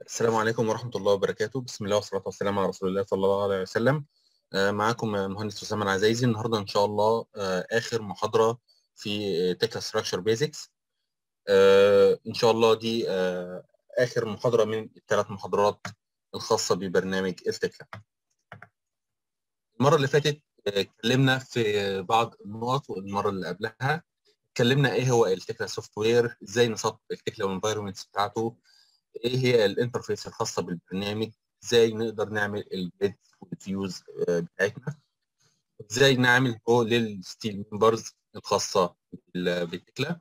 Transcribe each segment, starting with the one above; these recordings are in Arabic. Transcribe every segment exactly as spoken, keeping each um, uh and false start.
السلام عليكم ورحمة الله وبركاته. بسم الله والصلاة والسلام على رسول الله صلى الله عليه وسلم. معاكم مهندس أسامة العزايزي. النهارده إن شاء الله آخر محاضرة في تكلا ستراكشر بيزكس. إن شاء الله دي آخر محاضرة من الثلاث محاضرات الخاصة ببرنامج التكلا. المرة اللي فاتت اتكلمنا في بعض النقط، والمرة اللي قبلها اتكلمنا إيه هو التكلا سوفت وير، إزاي نسطب التكلا والانفايرمنتس بتاعته، ايه هي الانترفيس الخاصه بالبرنامج، ازاي نقدر نعمل الجريد والفيوز بتاعتنا، ازاي نعمل جو للستيل ممبرز الخاصه بالتكلا.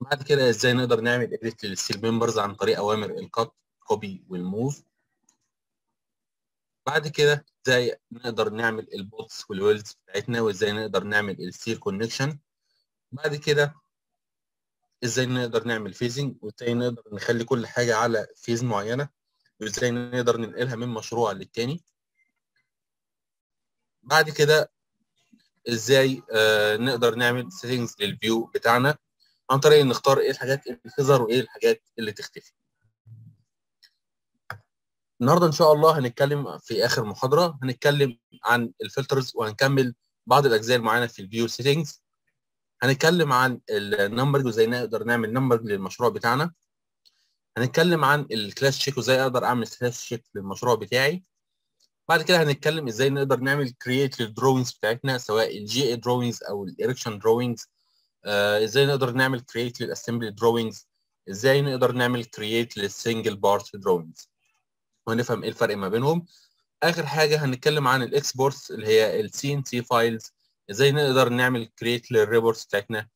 بعد كده ازاي نقدر نعمل اديت للستيل ممبرز عن طريق اوامر الكات كوبي والموف. بعد كده ازاي نقدر نعمل البوتس والويلز بتاعتنا، وازاي نقدر نعمل الستيل كونكشن. بعد كده ازاي نقدر نعمل فيزنج، وازاي نقدر نخلي كل حاجه على فيز معينه، وازاي نقدر ننقلها من مشروع للتاني. بعد كده ازاي آه نقدر نعمل سيتنجز للفيو بتاعنا عن طريق نختار ايه الحاجات اللي تظهر وايه الحاجات اللي تختفي. النهارده ان شاء الله هنتكلم في اخر محاضره، هنتكلم عن الفلترز وهنكمل بعض الاجزاء المعينه في الفيو سيتنجز. هنتكلم عن النمبرج وازاي نقدر نعمل نمبرج للمشروع بتاعنا. هنتكلم عن الكلاس شيك وازاي اقدر اعمل كلاس شيك للمشروع بتاعي. بعد كده هنتكلم ازاي نقدر نعمل كرييت للدروينجز بتاعتنا، سواء الجي اي دروينجز او الايركشن دروينجز. آه ازاي نقدر نعمل كرييت للاسمبلي دروينجز، ازاي نقدر نعمل كرييت للسنجل بارت دروينجز، وهنفهم ايه الفرق ما بينهم. اخر حاجه هنتكلم عن الاكسبورتس اللي هي السي ان سي فايلز، ازاي نقدر نعمل كريت للريبورتس بتاعتنا،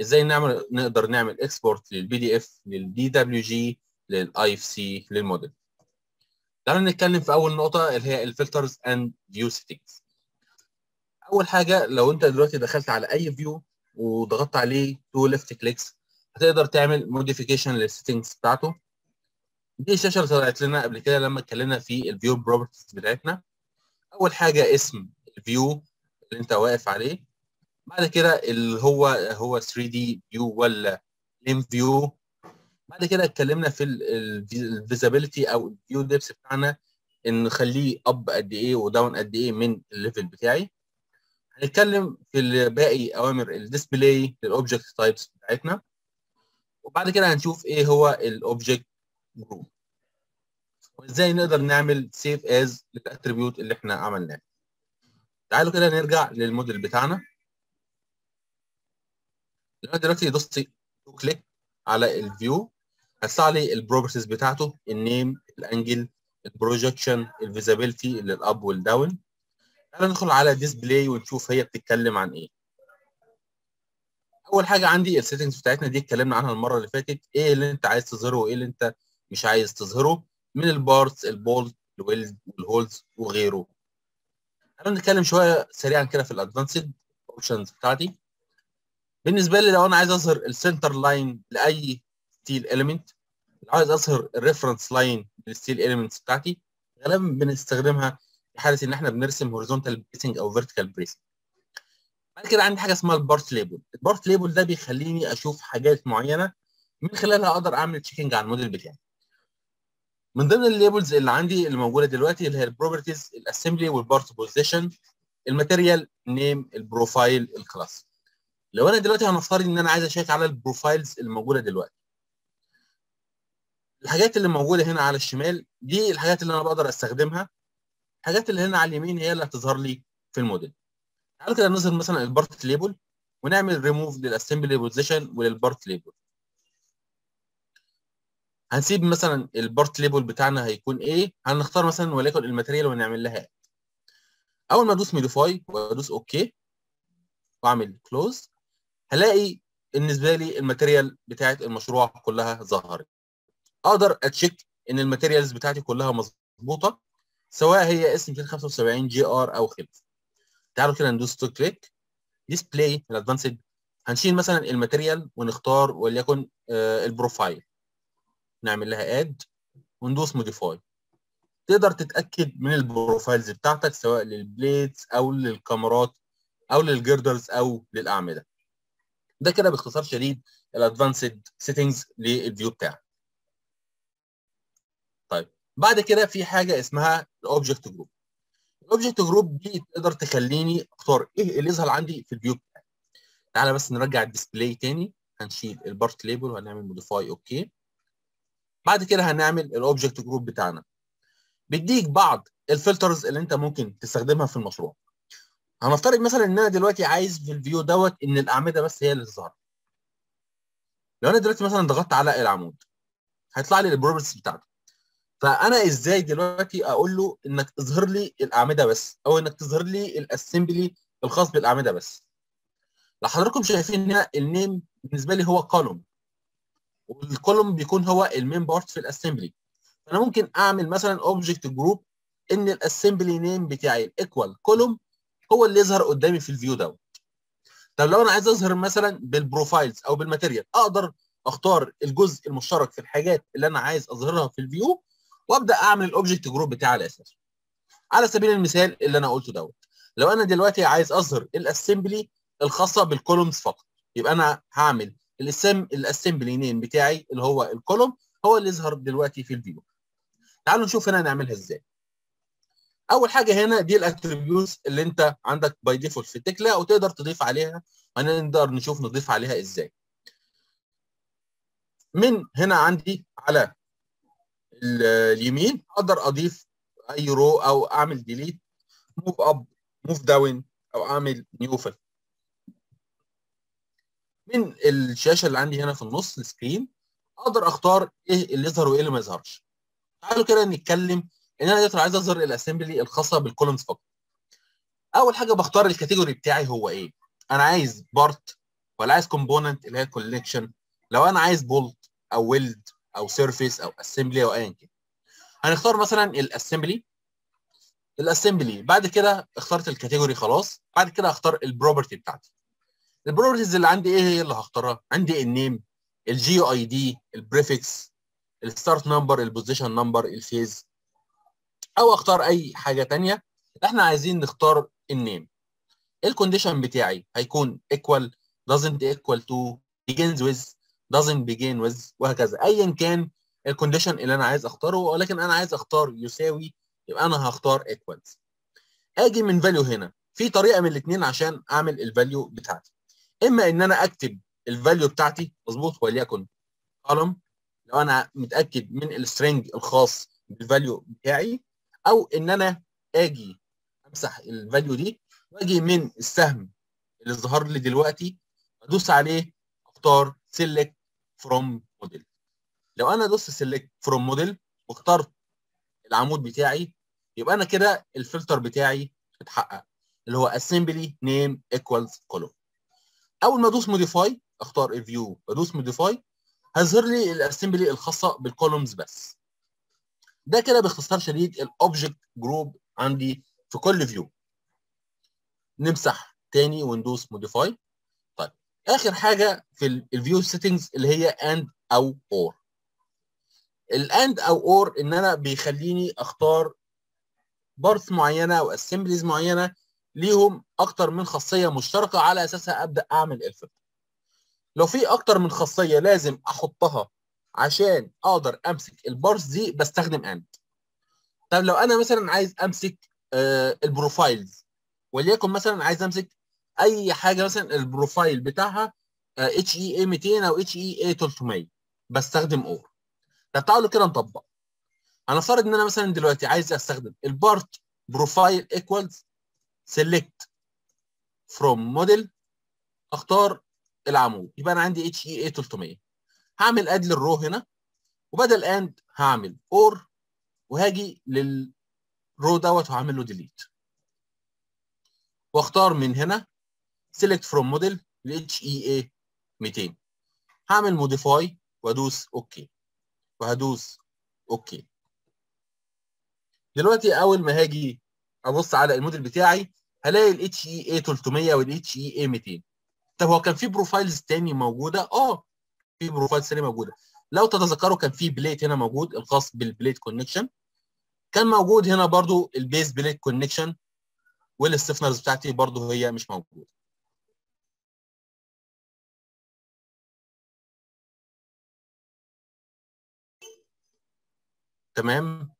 ازاي نعمل نقدر نعمل اكسبورت للبي دي اف، للدي دبليو جي، للاي اف سي، للموديل. تعالوا نتكلم في اول نقطه اللي هي الفلترز اند فيو سيتنجز. اول حاجه لو انت دلوقتي دخلت على اي فيو وضغطت عليه تو ليفت كليكس هتقدر تعمل موديفيكيشن للسيتنجز بتاعته. دي الشاشه اللي طلعت لنا قبل كده لما اتكلمنا في الفيو بروبرتيز بتاعتنا. اول حاجه اسم الفيو اللي انت واقف عليه، بعد كده اللي هو هو ثري دي فيو ولا لين فيو. بعد كده اتكلمنا في الفيزابيلتي او الفيو ديبس بتاعنا، ان نخليه اب قد ايه وداون قد ايه من الليفل بتاعي. هنتكلم في باقي اوامر الديسبلاي للاوبجكت تايبس بتاعتنا، وبعد كده هنشوف ايه هو الاوبجكت جروب وازاي نقدر نعمل سيف از للاتريبيوت اللي احنا عملناه. تعالوا كده نرجع للموديل بتاعنا. لو انا دلوقتي دوست كليك على الفيو هيطلع لي البروبرتيز بتاعته، النيم، الانجل، البروجكشن، الفيزابيلتي اللي الاب والداون. تعالوا ندخل على ديسبلاي ونشوف هي بتتكلم عن ايه. اول حاجه عندي السيتنجز بتاعتنا، دي اتكلمنا عنها المره اللي فاتت، ايه اللي انت عايز تظهره وايه اللي انت مش عايز تظهره من البارتس، البولت، الويلز، والهولز وغيره. تعالوا نتكلم شويه سريعا كده في الادفانسد اوبشنز بتاعتي. بالنسبه لي لو انا عايز اظهر السنتر لاين لاي ستيل اليمنت، لو عايز اظهر الريفرنس لاين للستيل اليمنتس بتاعتي، غالبا بنستخدمها في حاله ان احنا بنرسم هوريزونتال بريسنج او فيرتيكال بريسنج. بعد كده عندي حاجه اسمها البارت ليبل. البارت ليبل ده بيخليني اشوف حاجات معينه من خلالها اقدر اعمل تشيكنج على الموديل بتاعي. من ضمن الليبلز اللي عندي اللي موجوده دلوقتي اللي هي البروبرتيز، الاسمبلي، والبارت بوزيشن، الماتيريال، نيم، البروفايل، الكلاس. لو انا دلوقتي هنفترض ان انا عايز اشيك على البروفايلز الموجوده دلوقتي، الحاجات اللي موجوده هنا على الشمال دي الحاجات اللي انا بقدر استخدمها، الحاجات اللي هنا على اليمين هي اللي هتظهر لي في الموديل. تعالوا كده نظهر مثلا البارت ليبل ونعمل ريموف للاسمبلي بوزيشن وللبارت ليبل. هنسيب مثلا البارت ليبل بتاعنا هيكون ايه، هنختار مثلا وليكن الماتيريال ونعمل لها ايه. اول ما ادوس موديفاي وادوس اوكي واعمل كلوز هلاقي بالنسبه لي الماتيريال بتاعت المشروع كلها ظهرت. اقدر اتشيك ان الماتيريالز بتاعتي كلها مظبوطه، سواء هي اس مئتين وخمسة وسبعين جي ار او خلف. تعالوا كده ندوس تو كليك ديسبلاي الادفانسد، هنشيل مثلا الماتيريال ونختار وليكن البروفايل، نعمل لها اد وندوس موديفاي. تقدر تتاكد من البروفايلز بتاعتك سواء للبليدز او للكاميرات او للجردرز او للاعمده. ده كده باختصار شديد الادفانسد سيتنجز للفيو بتاعك. بعد كده في حاجه اسمها الاوبجكت جروب. الاوبجكت جروب دي تقدر تخليني اختار ايه اللي يظهر عندي في الفيو بتاعي. تعالى بس نرجع الديسبلاي تاني، هنشيل البارت ليبل وهنعمل موديفاي اوكي. بعد كده هنعمل الاوبجكت جروب بتاعنا. بيديك بعض الفلترز اللي انت ممكن تستخدمها في المشروع. هنفترض مثلا ان انا دلوقتي عايز في الفيو دوت ان الاعمده بس هي اللي تظهر. لو انا دلوقتي مثلا ضغطت على العمود هيطلع لي البروبرتيز بتاعته. فانا ازاي دلوقتي اقول له انك تظهر لي الاعمده بس، او انك تظهر لي الاسمبلي الخاص بالاعمده بس. لو حضراتكم شايفين هنا النيم بالنسبه لي هو كولوم، والكولوم بيكون هو المين بارت في الاسمبلي. فانا ممكن اعمل مثلا اوبجكت جروب ان الاسمبلي نيم بتاعي الايكوال كولوم هو اللي يظهر قدامي في الفيو دوت. طب لو انا عايز اظهر مثلا بالبروفايلز او بالماتيريال، اقدر اختار الجزء المشترك في الحاجات اللي انا عايز اظهرها في الفيو وابدا اعمل الاوبجكت جروب بتاعي على اساسه. على سبيل المثال اللي انا قلته دوت، لو انا دلوقتي عايز اظهر الاسمبلي الخاصه بالكولومز فقط، يبقى انا هعمل الاسم الاسمبلي نيم بتاعي اللي هو الكولوم هو اللي يظهر دلوقتي في الفيو. تعالوا نشوف هنا نعملها ازاي. اول حاجه هنا دي الاتريبيوتس اللي انت عندك باي ديفولت في تكلا وتقدر تضيف عليها، هنقدر نشوف نضيف عليها ازاي. من هنا عندي على اليمين اقدر اضيف اي رو او اعمل ديليت، موف اب، موف داون، او اعمل نيو فيل. من الشاشه اللي عندي هنا في النص السكرين اقدر اختار ايه اللي يظهر وايه اللي ما يظهرش. تعالوا كده نتكلم ان انا دلوقتي عايز اظهر الاسمبلي الخاصه بالكولومز فقط. اول حاجه بختار الكاتيجوري بتاعي هو ايه؟ انا عايز بارت ولا عايز كومبوننت اللي هي كولكشن؟ لو انا عايز بولت او ويلد او سيرفيس او اسمبلي او ايا كان. هنختار مثلا الاسمبلي. الاسمبلي بعد كده اخترت الكاتيجوري خلاص، بعد كده هختار البروبرتي بتاعتي. البروبرتيز اللي عندي ايه هي اللي هختارها؟ عندي النيم، الجيو اي دي، البريفكس، الستارت نمبر، البوزيشن نمبر، الفيز، او اختار اي حاجه ثانيه. احنا عايزين نختار النيم. الكونديشن بتاعي هيكون equal، doesn't equal to، begins with، doesn't begin with، وهكذا. ايا كان الكونديشن اللي انا عايز اختاره، ولكن انا عايز اختار يساوي، يبقى انا هختار equals. اجي من فاليو هنا في طريقه من الاثنين عشان اعمل الفاليو بتاعتي. اما ان انا اكتب الفاليو بتاعتي مظبوط وليكن column لو انا متاكد من السترنج الخاص بالفاليو بتاعي، او ان انا اجي امسح الفاليو دي واجي من السهم اللي ظهر لي دلوقتي ادوس عليه اختار سيلكت فروم موديل. لو انا دوست سيلكت فروم موديل واخترت العمود بتاعي، يبقى انا كده الفلتر بتاعي اتحقق اللي هو assembly name equals column. اول ما ادوس موديفاي اختار الفيو وادوس موديفاي هيظهر لي الاسمبلي الخاصه بالكولومز بس. ده كده باختصار شديد الاوبجكت جروب عندي في كل فيو. نمسح تاني وندوس موديفاي. طيب اخر حاجه في الفيو سيتنجز اللي هي اند او اور. الاند او اور ان انا بيخليني اختار بارتس معينه واسمبليز معينه ليهم اكتر من خاصيه مشتركه، على اساسها ابدا اعمل الفلتر. لو في اكتر من خاصيه لازم احطها عشان اقدر امسك البارس دي بستخدم اند. طب لو انا مثلا عايز امسك آه البروفايلز، وليكن مثلا عايز امسك اي حاجه مثلا البروفايل بتاعها اتش اي اي مئتين او اتش اي اي ثلاثمية بستخدم اور. طب تعالوا كده نطبق. هنفترض ان انا مثلا دلوقتي عايز استخدم البارت بروفايل ايكوالز سيلكت فروم موديل، اختار العمود، يبقى انا عندي اتش اي اي ثلاثمية. هعمل اد للرو هنا، وبدل اند هعمل اور، وهاجي للرو دوت وهعمل له ديليت، واختار من هنا سيلكت فروم موديل ل اتش اي اي مئتين. هعمل موديفاي وادوس اوكي وهدوس اوكي. دلوقتي اول ما هاجي ابص على الموديل بتاعي هلاقي ال اتش اي اي ثلاثمية وال اتش اي اي مئتين. طب هو كان في بروفايلز تاني موجوده؟ اه في بروفايل ثانيه موجوده. لو تتذكروا كان في بليت هنا موجود الخاص بالبليت كونكشن، كان موجود هنا برضو البيس بليت كونكشن، والستيفنرز بتاعتي برضو هي مش موجوده. تمام.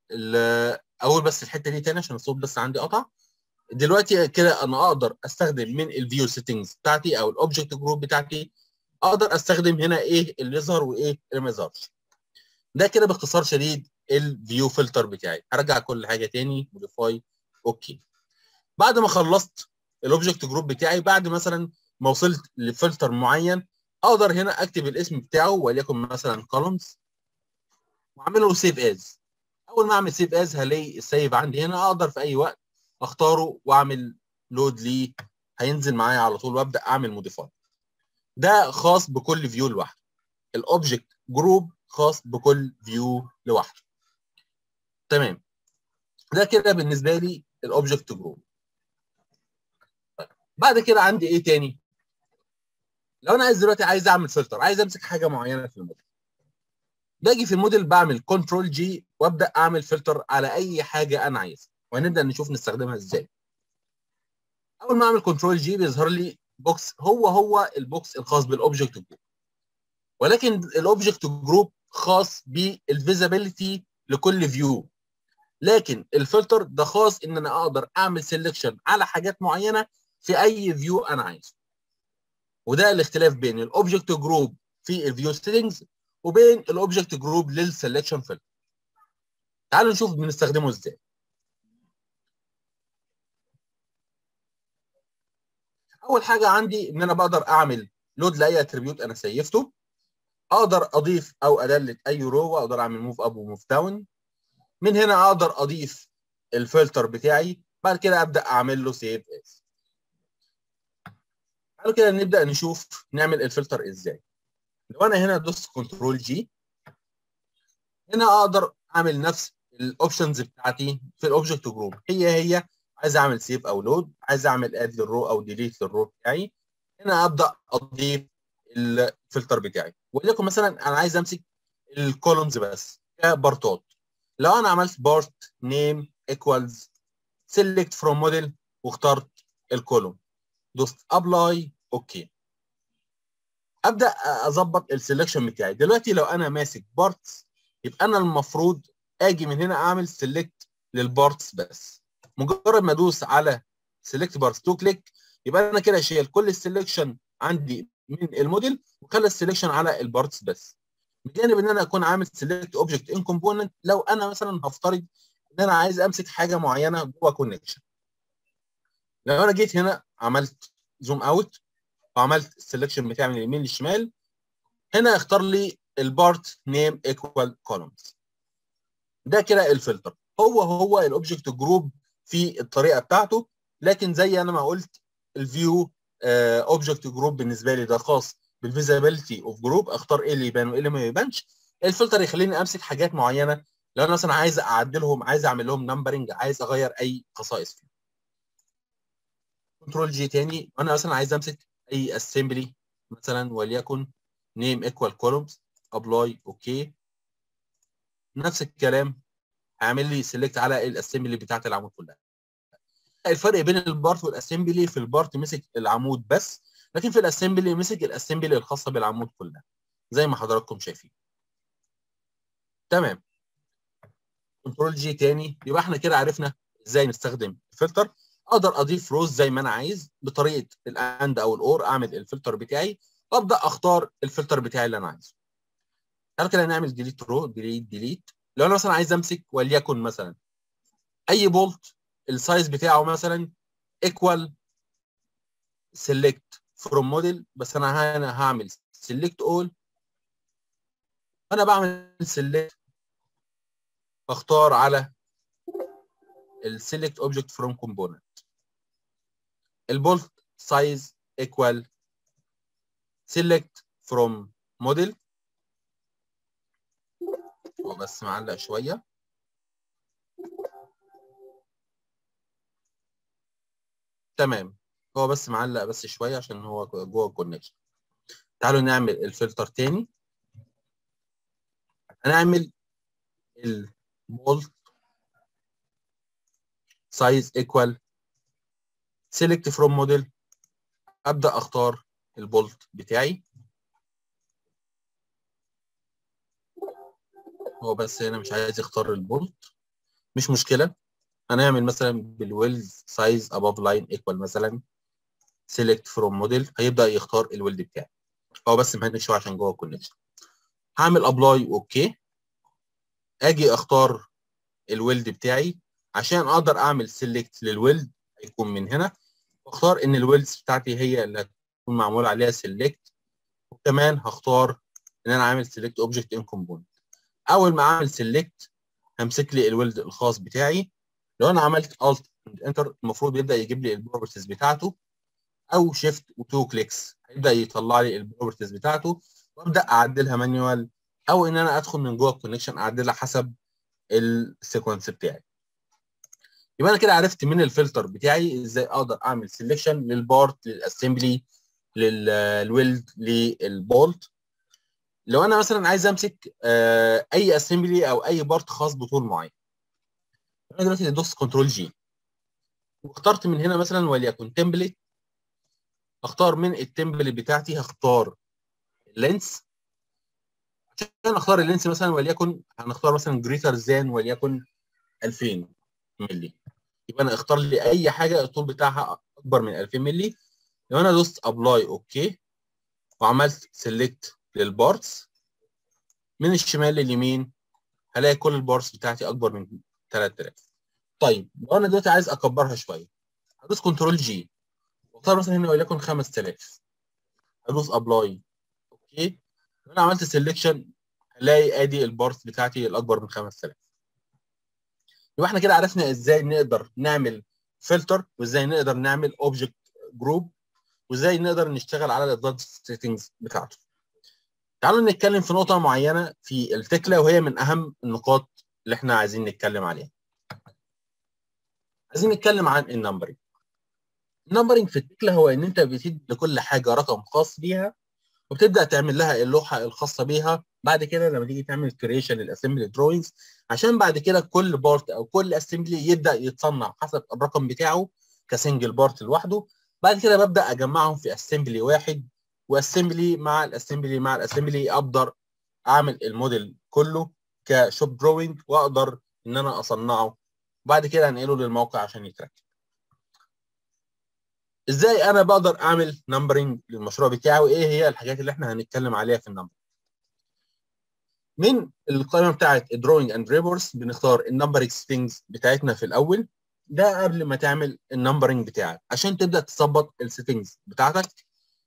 اول بس الحته دي تاني عشان الصوت بس عندي قطع. دلوقتي كده انا اقدر استخدم من الفيو سيتنجز بتاعتي او الاوبجكت جروب بتاعتي، اقدر استخدم هنا ايه اللي يظهر وايه اللي ما يظهرش. ده كده باختصار شديد الفيو فلتر بتاعي. هرجع كل حاجه تاني، موديفاي، اوكي. بعد ما خلصت الاوبجكت جروب بتاعي، بعد مثلا ما وصلت لفلتر معين، اقدر هنا اكتب الاسم بتاعه وليكن مثلا كولومز واعمله سيف از. اول ما اعمل سيف از هلاقي السيف عندي هنا، اقدر في اي وقت اختاره واعمل لود ليه، هينزل معايا على طول وابدا اعمل موديفاي. ده خاص بكل فيو لوحده. الاوبجكت جروب خاص بكل فيو لوحده. تمام، ده كده بالنسبه لي الاوبجكت جروب. بعد كده عندي ايه تاني؟ لو انا عايز دلوقتي عايز اعمل فلتر، عايز امسك حاجه معينه في الموديل، باجي في الموديل بعمل كنترول جي وابدا اعمل فلتر على اي حاجه انا عايزها، وهنبدا نشوف نستخدمها ازاي. اول ما اعمل كنترول جي بيظهر لي بوكس هو هو البوكس الخاص بالاوبجكت جروب، ولكن الاوبجكت جروب خاص بالفيزابيلتي لكل فيو، لكن الفلتر ده خاص ان انا اقدر اعمل سيلكشن على حاجات معينه في اي فيو انا عايزه. وده الاختلاف بين الاوبجكت جروب في الفيو سيتنجز وبين الاوبجكت جروب للسلكشن فلتر. تعالوا نشوف بنستخدمه ازاي. اول حاجه عندي ان انا بقدر اعمل لود لاي اتريبيوت انا سيفته، اقدر اضيف او ادلت اي رو، واقدر اعمل موف اب وموف داون. من هنا اقدر اضيف الفلتر بتاعي، بعد كده ابدا اعمل له سيف اس. تعالوا كده نبدا نشوف نعمل الفلتر ازاي. لو انا هنا دوست كنترول جي، هنا اقدر اعمل نفس الاوبشنز بتاعتي في الاوبجكت جروب، هي هي عايز اعمل سيف او لود، عايز اعمل اد للرو او ديليت للرو بتاعي. هنا ابدا اضيف الفلتر بتاعي، وليكن مثلا انا عايز امسك الكولومز بس كبارتات. لو انا عملت بارت نيم ايكوالز سيلكت فروم موديل واخترت الكولوم، دوست ابلاي، اوكي، ابدا اظبط السلكشن بتاعي. دلوقتي لو انا ماسك بارتس، يبقى انا المفروض اجي من هنا اعمل سيلكت للبارتس بس. مجرد ما ادوس على سيلكت بارتس تو كليك، يبقى انا كده شايل كل السلكشن عندي من الموديل وخلى السلكشن على البارتس بس، بجانب ان انا اكون عامل سيلكت اوبجكت ان كومبوننت لو انا مثلا هفترض ان انا عايز امسك حاجه معينه جوه كونكشن. لو انا جيت هنا عملت زوم اوت وعملت السلكشن بتاعي من اليمين للشمال، هنا اختار لي البارت نيم ايكوال كولومز. ده كده الفلتر، هو هو الاوبجكت جروب في الطريقه بتاعته، لكن زي انا ما قلت الفيو اوبجكت جروب بالنسبه لي ده خاص بالفيزابيلتي اوف جروب، اختار ايه اللي يبان وايه اللي ما يبانش. الفلتر يخليني امسك حاجات معينه، لو انا مثلا عايز اعدلهم، عايز اعمل لهم نمبرنج، عايز اغير اي خصائص فيهم. كنترول جي تاني، انا مثلا عايز امسك اي اسمبلي مثلا وليكن نيم ايكوال كولومز، ابلاي، اوكي. نفس الكلام هعمل لي سيلكت على الاسمبلي بتاعت العمود كلها. الفرق بين البارت والاسمبلي، في البارت مسك العمود بس، لكن في الاسمبلي مسك الاسمبلي الخاصه بالعمود كلها زي ما حضراتكم شايفين. تمام، كنترول جي تاني. يبقى احنا كده عرفنا ازاي نستخدم الفلتر. اقدر اضيف روز زي ما انا عايز بطريقه الاند او الاور، اعمل الفلتر بتاعي وابدا اختار الفلتر بتاعي اللي انا عايزه. تعالوا كده نعمل ديليت رو، ديليت ديليت. لو انا مثلا عايز امسك وليكن مثلا اي بولت السايز بتاعه مثلا ايكوال سيلكت فروم موديل، بس انا هنا هعمل سيلكت اول، انا بعمل سيلكت بختار على السيلكت اوبجكت فروم كومبوننت، البولت سايز ايكوال سيلكت فروم موديل، هو بس معلق شويه، تمام، هو بس معلق بس شويه عشان هو جوه الكونكشن. تعالوا نعمل الفلتر تاني. هنعمل البولت سايز ايكوال سيلكت فروم موديل، ابدا اختار البولت بتاعي، هو بس هنا مش عايز يختار البولت، مش مشكله. هنعمل مثلا بالويلد سايز اباف لاين ايكوال مثلا سيلكت فروم موديل، هيبدا يختار الويلد بتاعي. هو بس مهنج شويه عشان جوه الكونكشن. هعمل ابلاي اوكي، اجي اختار الويلد بتاعي عشان اقدر اعمل سيلكت للويلد، هيكون من هنا واختار ان الويلدز بتاعتي هي اللي هتكون معمول عليها سيلكت، وكمان هختار ان انا عامل سيلكت اوبجكت ان كومبوننت. اول ما اعمل سيلكت همسك لي الويلد الخاص بتاعي. لو انا عملت الت انتر المفروض يبدا يجيب لي البروبرتيز بتاعته، او شيفت وتو كليكس هيبدا يطلع لي البروبرتيز بتاعته وابدا اعدلها مانيوال، او ان انا ادخل من جوه الكونكشن اعدلها حسب السيكونس بتاعي. يبقى انا كده عرفت من الفلتر بتاعي ازاي اقدر اعمل سيلكشن للبارت للاسمبلي للويلد للبولت. لو انا مثلا عايز امسك اي اسمبلي او اي بارت خاص بطول معين، انا دلوقتي دوست كنترول جي واخترت من هنا مثلا وليكن تمبلت. اختار من التمبلت بتاعتي هختار اللينس، عشان اختار اللينس مثلا وليكن هنختار مثلا جريتر ذان وليكن ألفين مللي. يبقى انا اختار لي اي حاجه الطول بتاعها اكبر من ألفين مللي. لو انا دوست ابلاي اوكي وعملت سيلكت للبارتس من الشمال لليمين، هلاقي كل البارتس بتاعتي اكبر من ثلاثة آلاف. طيب لو انا دلوقتي عايز اكبرها شويه، هدوس كنترول جي واختار مثلا هنا وليكن خمسة آلاف، هدوس ابلاي اوكي. لو انا عملت سيلكشن هلاقي ادي البارتس بتاعتي الاكبر من خمسة آلاف. يبقى احنا كده عرفنا ازاي نقدر نعمل فلتر، وازاي نقدر نعمل اوبجكت جروب، وازاي نقدر نشتغل على الادفانس سيتنجز بتاعته. تعالوا نتكلم في نقطه معينه في التكلا، وهي من اهم النقاط اللي احنا عايزين نتكلم عليها. عايزين نتكلم عن النمبرنج. النمبرنج في التكلا هو ان انت بتدي لكل حاجه رقم خاص بيها، وبتبدا تعمل لها اللوحه الخاصه بيها. بعد كده لما تيجي تعمل كريشن للاسمبلي دروينجز، عشان بعد كده كل بارت او كل اسمبلي يبدا يتصنع حسب الرقم بتاعه كسنجل بارت لوحده. بعد كده ببدا اجمعهم في اسمبلي واحد، واسمبلي مع الاسمبلي مع الاسمبلي اقدر اعمل الموديل كله كشوب دروينج، واقدر ان انا اصنعه وبعد كده انقله للموقع عشان يتركب. ازاي انا بقدر اعمل نمبرنج للمشروع بتاعي، وايه هي الحاجات اللي احنا هنتكلم عليها في النمبر؟ من القائمه بتاعه الدروينج اند ريبورتس بنختار النمبرنج سيتنجز بتاعتنا في الاول، ده قبل ما تعمل النمبرنج بتاعك عشان تبدا تظبط السيتنجز بتاعتك.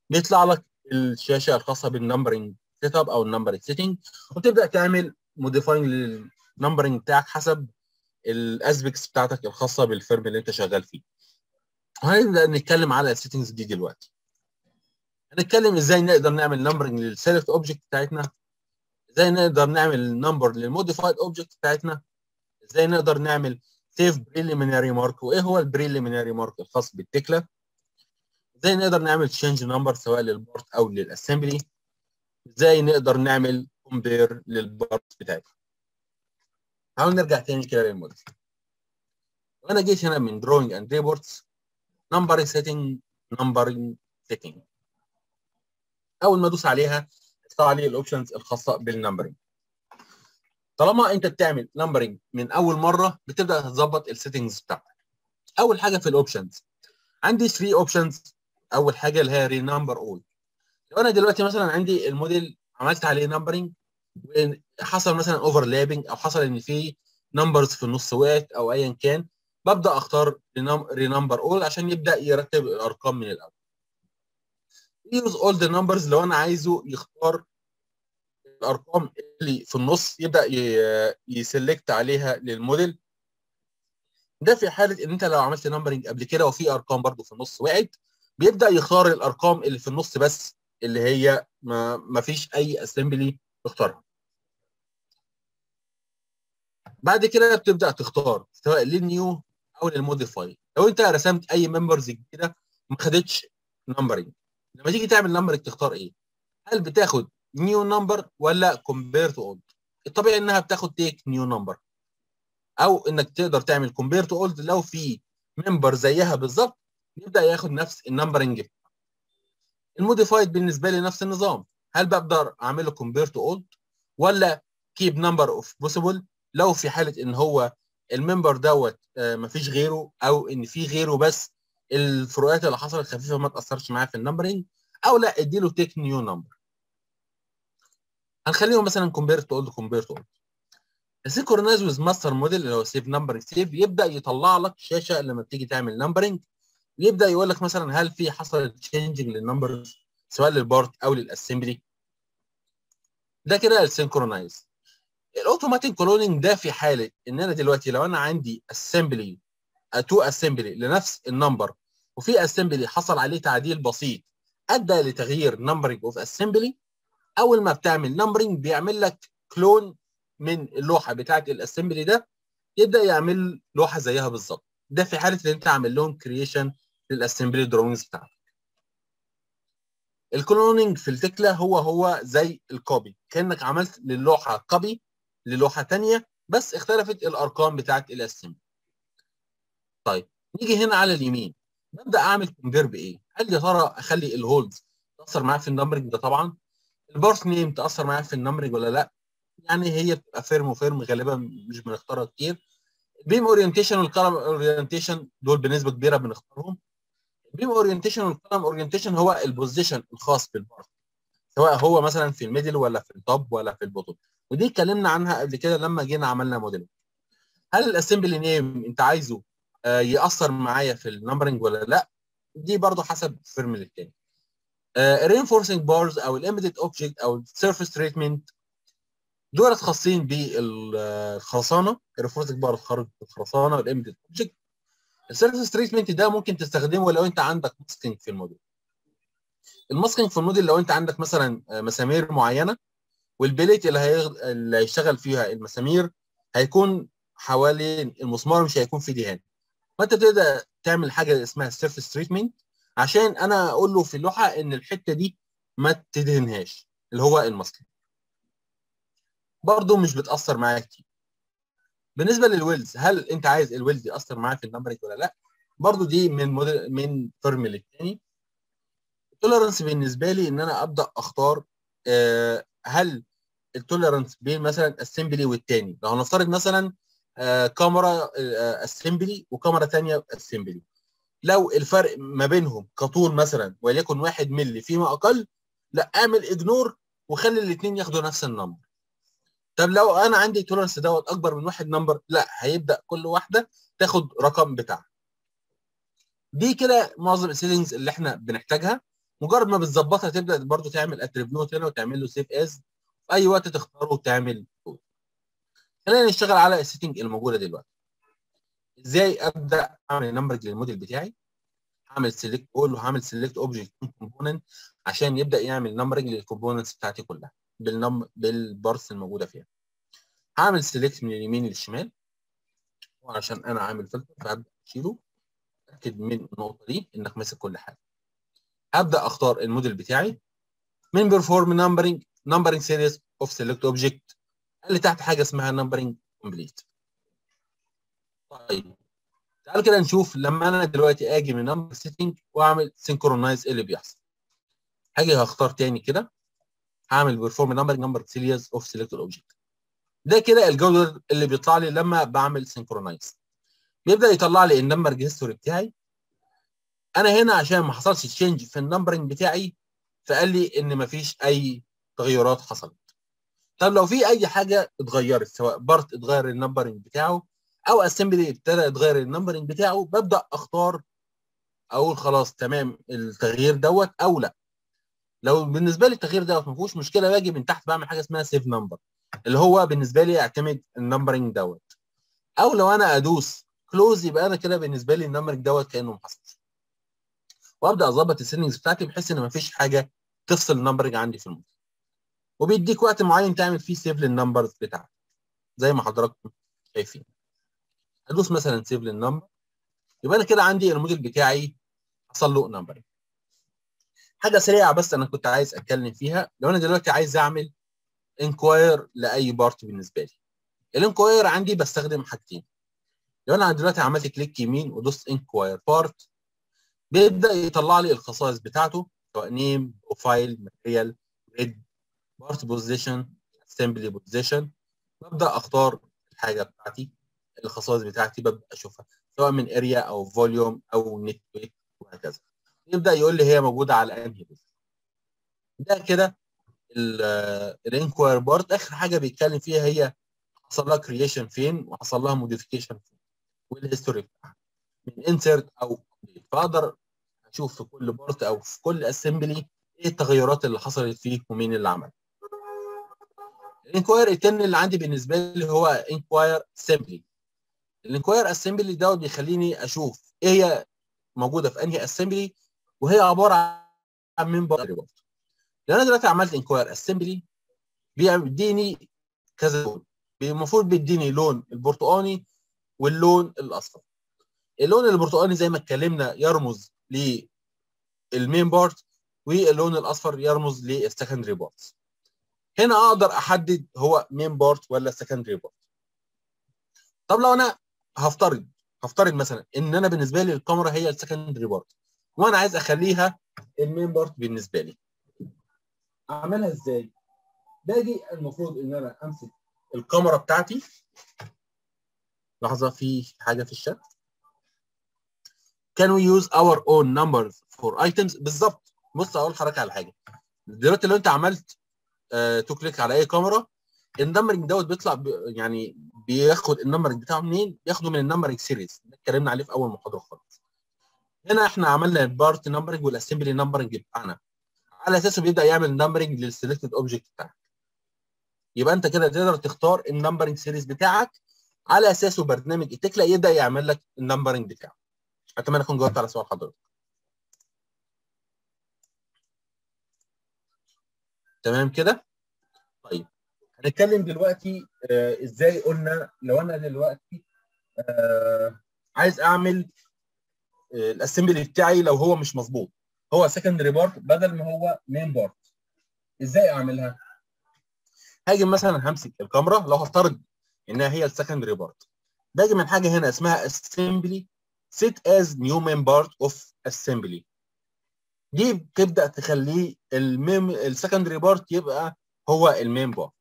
بيطلع لك الشاشه الخاصه بالنمبرنج سيت اب او النمبرنج سيتنج، وتبدا تعمل موديفاينج للنمبرنج بتاعك حسب الاسبكتس بتاعتك الخاصه بالفيرم اللي انت شغال فيه. هنبدا نتكلم على السيتنجز دي دلوقتي. هنتكلم ازاي نقدر نعمل نمبرنج للسيلكت اوبجكت بتاعتنا، ازاي نقدر نعمل نمبر للموديفايد اوبجكت بتاعتنا، ازاي نقدر نعمل سيف بريليميناري مارك، وايه هو البريليميناري مارك الخاص بالتكلا، ازاي نقدر نعمل تشينج نمبر سواء للبارت او للاسمبلي، ازاي نقدر نعمل كومبير للبارت بتاعتنا. تعالوا نرجع تاني كده للموديل. وانا جيت هنا من دروينج اند ريبورتس نمبرنج سيتنج نمبرنج سيتنج، اول ما ادوس عليها هتطلع لي الاوبشنز الخاصه بالنمبرنج. طالما انت بتعمل نمبرنج من اول مره بتبدا تظبط السيتنجز بتاعتك. اول حاجه في الاوبشنز عندي ثلاث اوبشنز. اول حاجه اللي هي رينمبر اول. لو انا دلوقتي مثلا عندي الموديل عملت عليه نمبرنج وحصل مثلا اوفرلابنج، او حصل ان في نمبرز في النص وقت او ايا كان، ببدا اختار رينمبر اول عشان يبدا يرتب الارقام من الاول. يوز اول ذا نمبرز، لو انا عايزه يختار الارقام اللي في النص يبدا يسلكت عليها للموديل. ده في حاله ان انت لو عملت نمبرنج قبل كده وفي ارقام برضو في النص وقعت، بيبدا يختار الارقام اللي في النص بس، اللي هي ما فيش اي اسمبلي تختارها. بعد كده بتبدا تختار سواء للنيو او للموديفاي. لو انت رسمت اي ممبرز جديده ما خدتش نمبرنج، لما تيجي تعمل نمبرنج تختار ايه؟ هل بتاخد نيو نمبر ولا كومبير تو اولد؟ الطبيعي انها بتاخد تيك نيو نمبر، او انك تقدر تعمل كومبير تو اولد لو في ممبر زيها بالظبط يبدا ياخد نفس النمبرنج. الموديفايد بالنسبه لي نفس النظام، هل بقدر اعمل له كومبير تو اولد ولا كيب نمبر اوف بوسيبل لو في حاله ان هو الممبر دوت مفيش غيره او ان في غيره بس الفروقات اللي حصلت خفيفه ما تاثرش معاه في النمبرنج، او لا اديله تيك نيو نمبر. هنخليهم مثلا كومبير تو اولد كومبير تو اولد. السينكرونايز ويز ماستر موديل اللي هو سيف نمبرنج سيف يبدا يطلع لك شاشه لما بتيجي تعمل نمبرنج، يبدا يقول لك مثلا هل في حصل تشينجنج للنمبرز سواء للبارت او للاسمبلي. ده كده السينكرونايز. الاوتوماتيك كلوننج ده في حاله ان انا دلوقتي لو انا عندي اسمبلي تو اسمبلي لنفس النمبر وفي اسمبلي حصل عليه تعديل بسيط ادى لتغيير نمبرنج اوف اسمبلي، اول ما بتعمل نمبرنج بيعمل لك كلون من اللوحه بتاعت الاسمبلي ده يبدا يعمل لوحه زيها بالظبط. ده في حاله ان انت عامل لهم كرييشن للاسمبلي دروينجز بتاعتك. الكلوننج في التكلا هو هو زي الكوبي، كانك عملت للوحه كوبي للوحه ثانيه بس اختلفت الارقام بتاعت الاسمبلي. طيب نيجي هنا على اليمين ببدا اعمل كومبير بايه؟ هل يا ترى اخلي الهولدز تاثر معايا في النمبرنج؟ ده طبعا. البارت نيم تاثر معايا في النمبرنج ولا لا؟ يعني هي بتبقى فيرم وفيرم غالبا مش بنختارها كتير. البيم اورينتيشن والكلم اورينتيشن دول بنسبه كبيره بنختارهم. البيم اورينتيشن والكلم اورينتيشن هو البوزيشن الخاص بالبارت سواء هو مثلا في الميدل ولا في التوب ولا في البوتوم، ودي اتكلمنا عنها قبل كده لما جينا عملنا موديل. هل الاسمبلي نيم انت عايزه ياثر معايا في النمبرنج ولا لا؟ دي برضه حسب فيرم للتاني. الرينفورسنج بارز او الاميدد اوبجكت او السيرفيس تريتمنت دول خاصين بالخرسانه، الرينفورسنج بارز خارج الخرسانه والاميدد اوبجكت. السيرفيس تريتمنت ده ممكن تستخدمه لو انت عندك ماسكينج في الموديل. الماسكينج في الموديل لو انت عندك مثلا مسامير معينه والبليت اللي هيغ... اللي هيشتغل فيها المسامير هيكون حوالين المسمار مش هيكون في دهان. فانت بتبدا تعمل حاجه اسمها سيرفيس تريتمنت عشان انا اقول له في اللوحه ان الحته دي ما تدهنهاش اللي هو الماسكينج. برضه مش بتاثر معايا كتير. بالنسبه للويلز هل انت عايز الويلز ياثر معايا في النمبرنج ولا لا؟ برضه دي من موديل من فيرم للتاني. التوليرنس بالنسبه لي ان انا ابدا اختار أه هل التوليرنس بين مثلا اسمبلي والتاني، لو هنفترض مثلا آه كاميرا آه اسمبلي وكاميرا ثانيه اسمبلي، لو الفرق ما بينهم كطول مثلا وليكن واحد مللي فيما اقل، لا اعمل اجنور وخلي الاثنين ياخدوا نفس النمبر. طب لو انا عندي توليرنس دوت اكبر من واحد نمبر، لا هيبدا كل واحده تاخد رقم بتاعها. دي كده معظم السيتنجز اللي احنا بنحتاجها، مجرد ما بتظبطها تبدا برضو تعمل اتريبيوت هنا وتعمل له سيف از، في اي وقت تختاره وتعمل. خلينا نشتغل على السيتنج الموجوده دلوقتي. ازاي ابدا اعمل نمبرنج للموديل بتاعي؟ هعمل سيلكت اول وهعمل سيلكت اوبجكت كومبوننت عشان يبدا يعمل نمبرنج للكومبوننتس بتاعتي كلها بالنم بالبارتس الموجوده فيها. هعمل سيلكت من اليمين للشمال وعشان انا عامل فلتر فابدا اشيله. اتاكد من النقطه دي انك ماسك كل حاجه. ابدا اختار الموديل بتاعي من بيرفورم نمبرنج نمبرنج سيريز اوف سيلكت اوبجكت اللي تحت حاجه اسمها نمبرنج كومبليت. طيب تعالوا كده نشوف لما انا دلوقتي اجي من نمبر سيتنج واعمل سينكرونايز ايه اللي بيحصل. هاجي هختار تاني كده هعمل بيرفورم نمبرنج نمبر سيريز اوف سيلكت اوبجكت. ده كده الجدول اللي بيطلع لي لما بعمل سينكرونايز. بيبدا يطلع لي النمبرنج هيستوري بتاعي. انا هنا عشان ما حصلش تشينج في النمبرنج بتاعي فقال لي ان مفيش اي تغيرات حصلت. طب لو في اي حاجه اتغيرت سواء بارت اتغير النمبرنج بتاعه او اسمبلي ابتدى يتغير النمبرنج بتاعه، ببدا اختار اقول خلاص تمام التغيير دوت او لا. لو بالنسبه لي التغيير دوت ما فيهوش مشكله باجي من تحت بعمل حاجه اسمها سيف نمبر اللي هو بالنسبه لي يعتمد النمبرنج دوت، او لو انا ادوس كلوز يبقى انا كده بالنسبه لي النمبرنج دوت كانه ما حصلش. وابدا اظبط السيتنجز بتاعتي بحيث ان ما فيش حاجه تفصل النمبرنج عندي في الموديل. وبيديك وقت معين تعمل فيه سيف للنمبرز بتاعتك زي ما حضراتكم شايفين. ادوس مثلا سيف للنمبر يبقى انا كده عندي الموديل بتاعي حصل له نمبرنج. حاجه سريعه بس انا كنت عايز اتكلم فيها، لو انا دلوقتي عايز اعمل انكواير لاي بارت بالنسبه لي. الانكواير عندي بستخدم حاجتين. لو انا دلوقتي عملت كليك يمين ودوست انكواير بارت بيبدا يطلع لي الخصائص بتاعته سواء نيم او فايل ماتريال ريد بارت بوزيشن اسمبلي بوزيشن. ببدا اختار الحاجه بتاعتي الخصائص بتاعتي ببقى اشوفها سواء من اريا او فوليوم او نت ويت وهكذا. يبدا يقول لي هي موجوده على انهي جزء. ده كده الانكواير بارت اخر حاجه بيتكلم فيها هي حصل لها كرييشن فين وحصل لها موديفيكيشن فين والهيستوري بتاعها من انسرت او ابديت. فاقدر اشوف في كل بارت او في كل اسمبلي ايه التغيرات اللي حصلت فيه ومين اللي عملها. الانكواير التاني اللي عندي بالنسبه لي هو انكواير اسمبلي. الانكواير اسمبلي دوت بيخليني اشوف ايه هي موجوده في انهي اسمبلي وهي عباره عن مين برضه. لو انا دلوقتي عملت انكواير اسمبلي بيديني كذا لون، المفروض بيديني لون البرتقاني واللون الاصفر. اللون البرتقاني زي ما اتكلمنا يرمز للمين بارت واللون الاصفر يرمز للسكندري بارت. هنا اقدر احدد هو مين بارت ولا سكندري بارت. طب لو انا هفترض هفترض مثلا ان انا بالنسبه لي الكاميرا هي السكندري بارت وانا عايز اخليها المين بارت بالنسبه لي، اعملها ازاي؟ باجي المفروض ان انا امسك الكاميرا بتاعتي. لحظه، في حاجه في الشات. Can we use our own numbers for items؟ بالظبط. بص هقول لحضرتك على حاجه دلوقتي. لو انت عملت تكليك على اي كاميرا النمبرنج دوت بيطلع، يعني بياخد النمبرنج بتاعه منين؟ بياخده من النمبرنج سيريز اللي اتكلمنا عليه في اول محاضره خالص. هنا احنا عملنا البارت نمبرنج والاسمبلي نمبرنج بتاعنا، على اساسه بيبدا يعمل نمبرنج للسيلكتد اوبجكت بتاعك. يبقى انت كده تقدر تختار النمبرنج سيريز بتاعك، على اساسه برنامج التكلا يبدا يعمل لك النمبرنج بتاعه. اتمنى اكون جاوبت على سؤال حضرتك. تمام كده؟ طيب هنتكلم دلوقتي آه ازاي. قلنا لو انا دلوقتي آه عايز اعمل آه الاسمبلي بتاعي لو هو مش مظبوط، هو سكندري بارت بدل ما هو مين بارت، ازاي اعملها؟ هاجي مثلا همسك الكاميرا لو هفترض انها هي السكندري بارت، باجي من حاجه هنا اسمها اسمبلي set as new main part of assembly. دي بتبدا تخليه الميم السكندري بارت يبقى هو المين بارت.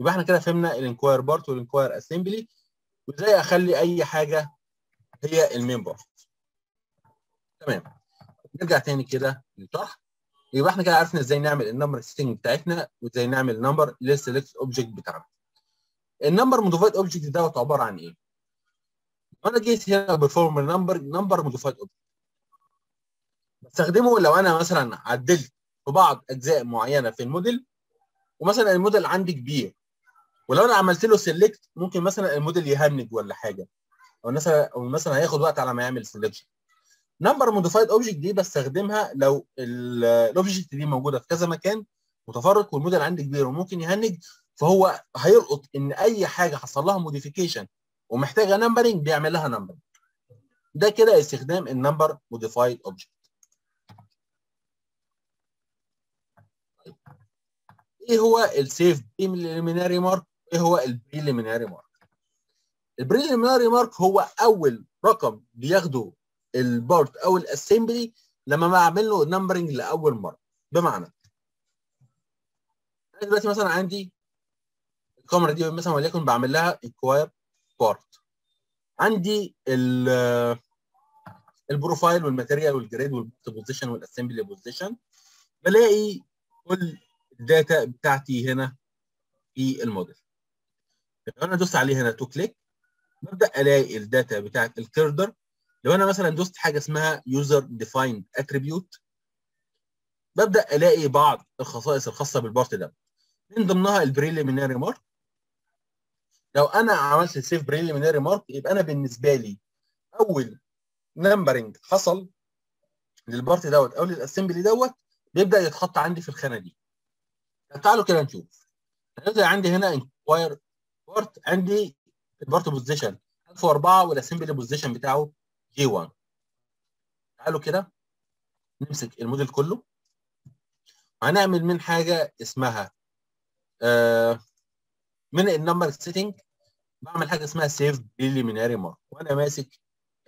يبقى احنا كده فهمنا الانكواير بارت والانكواير اسمبلي وازاي اخلي اي حاجه هي المين بارت. تمام، نرجع تاني كده للشرح. يبقى احنا كده عرفنا ازاي نعمل النمبر سيتنج بتاعتنا وازاي نعمل نمبر للسلكت اوبجكت بتاعنا. النمبر موديفايد اوبجكت دوت عباره عن ايه؟ انا جيت هنا بفورم نمبر نمبر موديفايد اوبجكت، بستخدمه لو انا مثلا عدلت في بعض اجزاء معينه في الموديل، ومثلا الموديل عندي كبير ولو انا عملت له سيلكت ممكن مثلا الموديل يهنج ولا حاجه، او مثلا او مثلا هياخد وقت على ما يعمل سيلكشن. نمبر موديفايد اوبجكت دي بستخدمها لو الاوبجكت دي موجوده في كذا مكان متفرق والموديل عندي كبير وممكن يهنج، فهو هيلقط ان اي حاجه حصل لها موديفيكيشن ومحتاجه نمبرنج بيعمل لها نمبرنج. ده كده استخدام النمبر موديفايد اوبجكت. ايه هو السيف بريليميناري مارك؟ ايه هو البريليميناري مارك؟ البريليميناري مارك هو اول رقم بياخده البارت او الاسمبلي لما بعمل له نمبرنج لاول مره. بمعنى انا دلوقتي مثلا عندي الكاميرا دي مثلا وليكن بعمل لها انكواير بارت، عندي البروفايل والماتيريال والجريد والبوزيشن والاسمبلي بوزيشن، بلاقي كل الداتا بتاعتي هنا في الموديل. لو انا دوست عليه هنا تو كليك ببدا الاقي الداتا بتاعت الكيردر. لو انا مثلا دوست حاجه اسمها يوزر ديفايند اتريبيوت ببدا الاقي بعض الخصائص الخاصه بالبارت ده، من ضمنها البريليميناري مارك. لو انا عملت سيف بريليميناري مارك يبقى انا بالنسبه لي اول نمبرنج حصل للبارت دوت او للاسمبلي دوت بيبدا يتحط عندي في الخانه دي. تعالوا كده نشوف. انا عندي هنا انكواير بارت، عندي البارت بوزيشن ألف وأربعة والاسمبلي بوزيشن بتاعه جي واحد. تعالوا كده نمسك الموديل كله وهنعمل من حاجه اسمها آه من النمبر سيتنج بعمل حاجه اسمها سيف بريليميناري مارك، وانا ماسك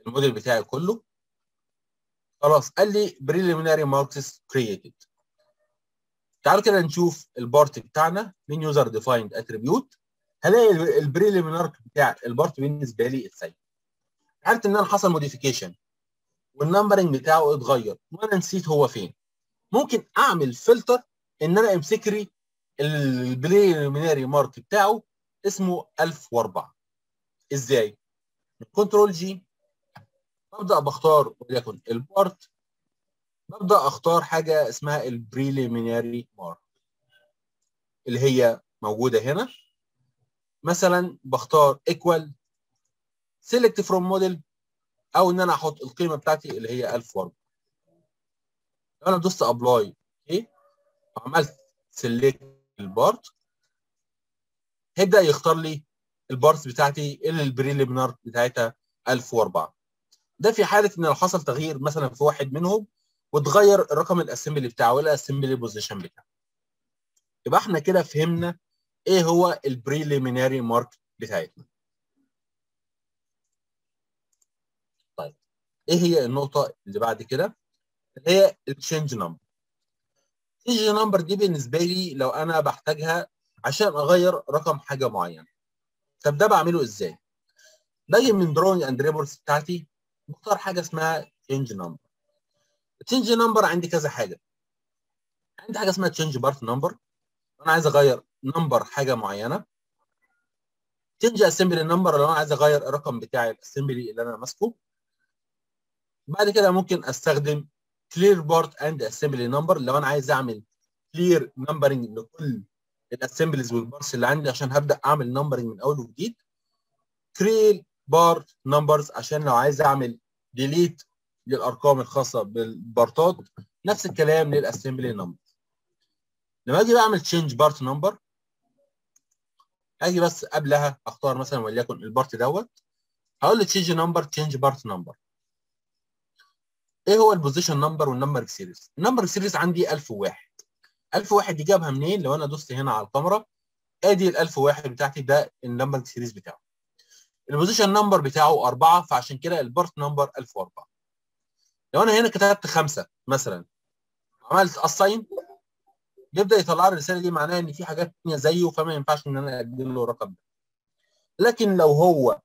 الموديل بتاعي كله. خلاص قال لي بريليميناري ماركس كرييتد. تعالوا كده نشوف البارت بتاعنا من يوزر ديفايند اتريبيوت هلاقي البريليمينار بتاع البارت بالنسبه لي اتسيب. عرفت ان انا حصل موديفيكيشن والنمبرنج بتاعه اتغير وانا نسيت هو فين. ممكن اعمل فلتر ان انا امسك لي البريليميناري مارك بتاعه اسمه ألف وأربعة. ازاي؟ كنترول جي، ببدا بختار وليكن البارت، ببدا اختار حاجه اسمها البريليميناري مارك اللي هي موجوده هنا. مثلا بختار ايكوال سيلكت فروم موديل، او ان انا احط القيمه بتاعتي اللي هي ألف وأربعة. لو انا دوست ابلاي اوكي وعملت سيلكت البارت، هيبدا يختار لي البارتس بتاعتي اللي البريليمينار بتاعتها ألف وأربعة. ده في حاله ان لو حصل تغيير مثلا في واحد منهم واتغير الرقم الاسمبلي بتاعه والاسمبلي بوزيشن بتاعه. يبقى احنا كده فهمنا ايه هو البريليميناري مارك بتاعتنا. طيب ايه هي النقطه اللي بعد كده اللي هي التشينج نمبر. التشينج نمبر دي بالنسبه لي لو انا بحتاجها عشان اغير رقم حاجه معينه. طب ده بعمله ازاي؟ باجي من دروينج اند ريبورتس بتاعتي بختار حاجه اسمها تشينج نمبر. التشينج نمبر عندي كذا حاجه. عندي حاجه اسمها تشينج بارت نمبر، انا عايز اغير نمبر حاجه معينه. تشينج اسمبلي نمبر لو انا عايز اغير الرقم بتاع الاسمبلي اللي انا ماسكه. بعد كده ممكن استخدم كلير بارت اند اسمبلي نمبر لو انا عايز اعمل كلير نمبرنج لكل الاسمبليز والبارتس اللي عندي عشان هبدا اعمل نمبرنج من اول وجديد. كلير بارت نمبرز عشان لو عايز اعمل ديليت للارقام الخاصه بالبارتات. نفس الكلام للاسمبلي نمبر. لما اجي بعمل تشينج بارت نمبر، اجي بس قبلها اختار مثلا وليكن البارت دوت، هقول له تشينج نمبر تشينج بارت نمبر. ايه هو البوزيشن نمبر والنمبر سيريز؟ النمبر سيريز عندي ألف وواحد. ألف وواحد دي جابها منين؟ لو انا دوست هنا على الكاميرا ادي ال ألف وواحد بتاعتي، ده النمبر سيريز بتاعه. البوزيشن نمبر بتاعه أربعة، فعشان كده البارت نمبر ألف وأربعة. لو انا هنا كتبت خمسة مثلا عملت اساين، يبدا يطلع لي الرساله دي، معناها ان في حاجات ثانيه زيه فما ينفعش ان انا اقدم له الرقم ده. لكن لو هو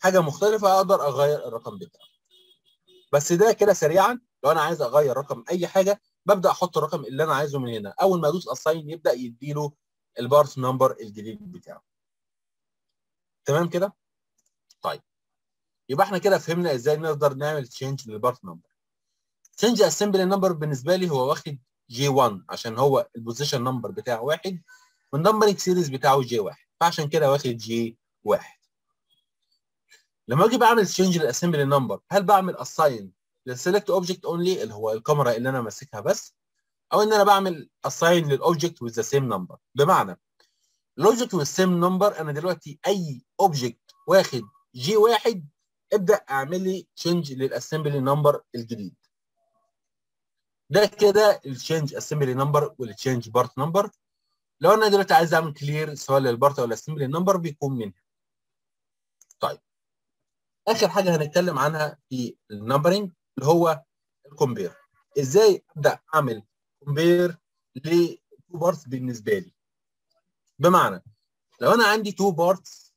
حاجه مختلفه اقدر اغير الرقم بتاعه. بس ده كده سريعا. لو انا عايز اغير رقم اي حاجه ببدا احط الرقم اللي انا عايزه من هنا، اول ما ادوس اساين يبدا يديله البارت نمبر الجديد بتاعه. تمام كده؟ طيب يبقى احنا كده فهمنا ازاي نقدر نعمل تشينج للبارت نمبر. تشينج اسمبلي نمبر بالنسبه لي هو واخد جي واحد عشان هو البوزيشن نمبر بتاعه واحد، والنمبرنج سيريز بتاعه جي واحد، فعشان كده واخد جي واحد. لما اجي بعمل تشينج للاسمبلي نمبر، هل بعمل اساين للسيلكت اوبجكت اونلي اللي هو الكاميرا اللي انا ماسكها بس، او ان انا بعمل اساين للاوبجكت وذ ذا سيم نمبر؟ بمعنى الاوبجكت وذ سيم نمبر، انا دلوقتي اي اوبجكت واخد جي واحد ابدا اعمل لي تشينج للاسمبلي نمبر الجديد. ده كده التشينج اسمبلي نمبر والتشينج بارت نمبر. لو انا دلوقتي عايز اعمل كلير سواء للبارت او الاسمبلي نمبر بيكون منها. طيب اخر حاجه هنتكلم عنها في النمبرنج اللي هو الكومبير. ازاي ابدا اعمل كومبير لتو بارتس بالنسبه لي؟ بمعنى لو انا عندي تو بارتس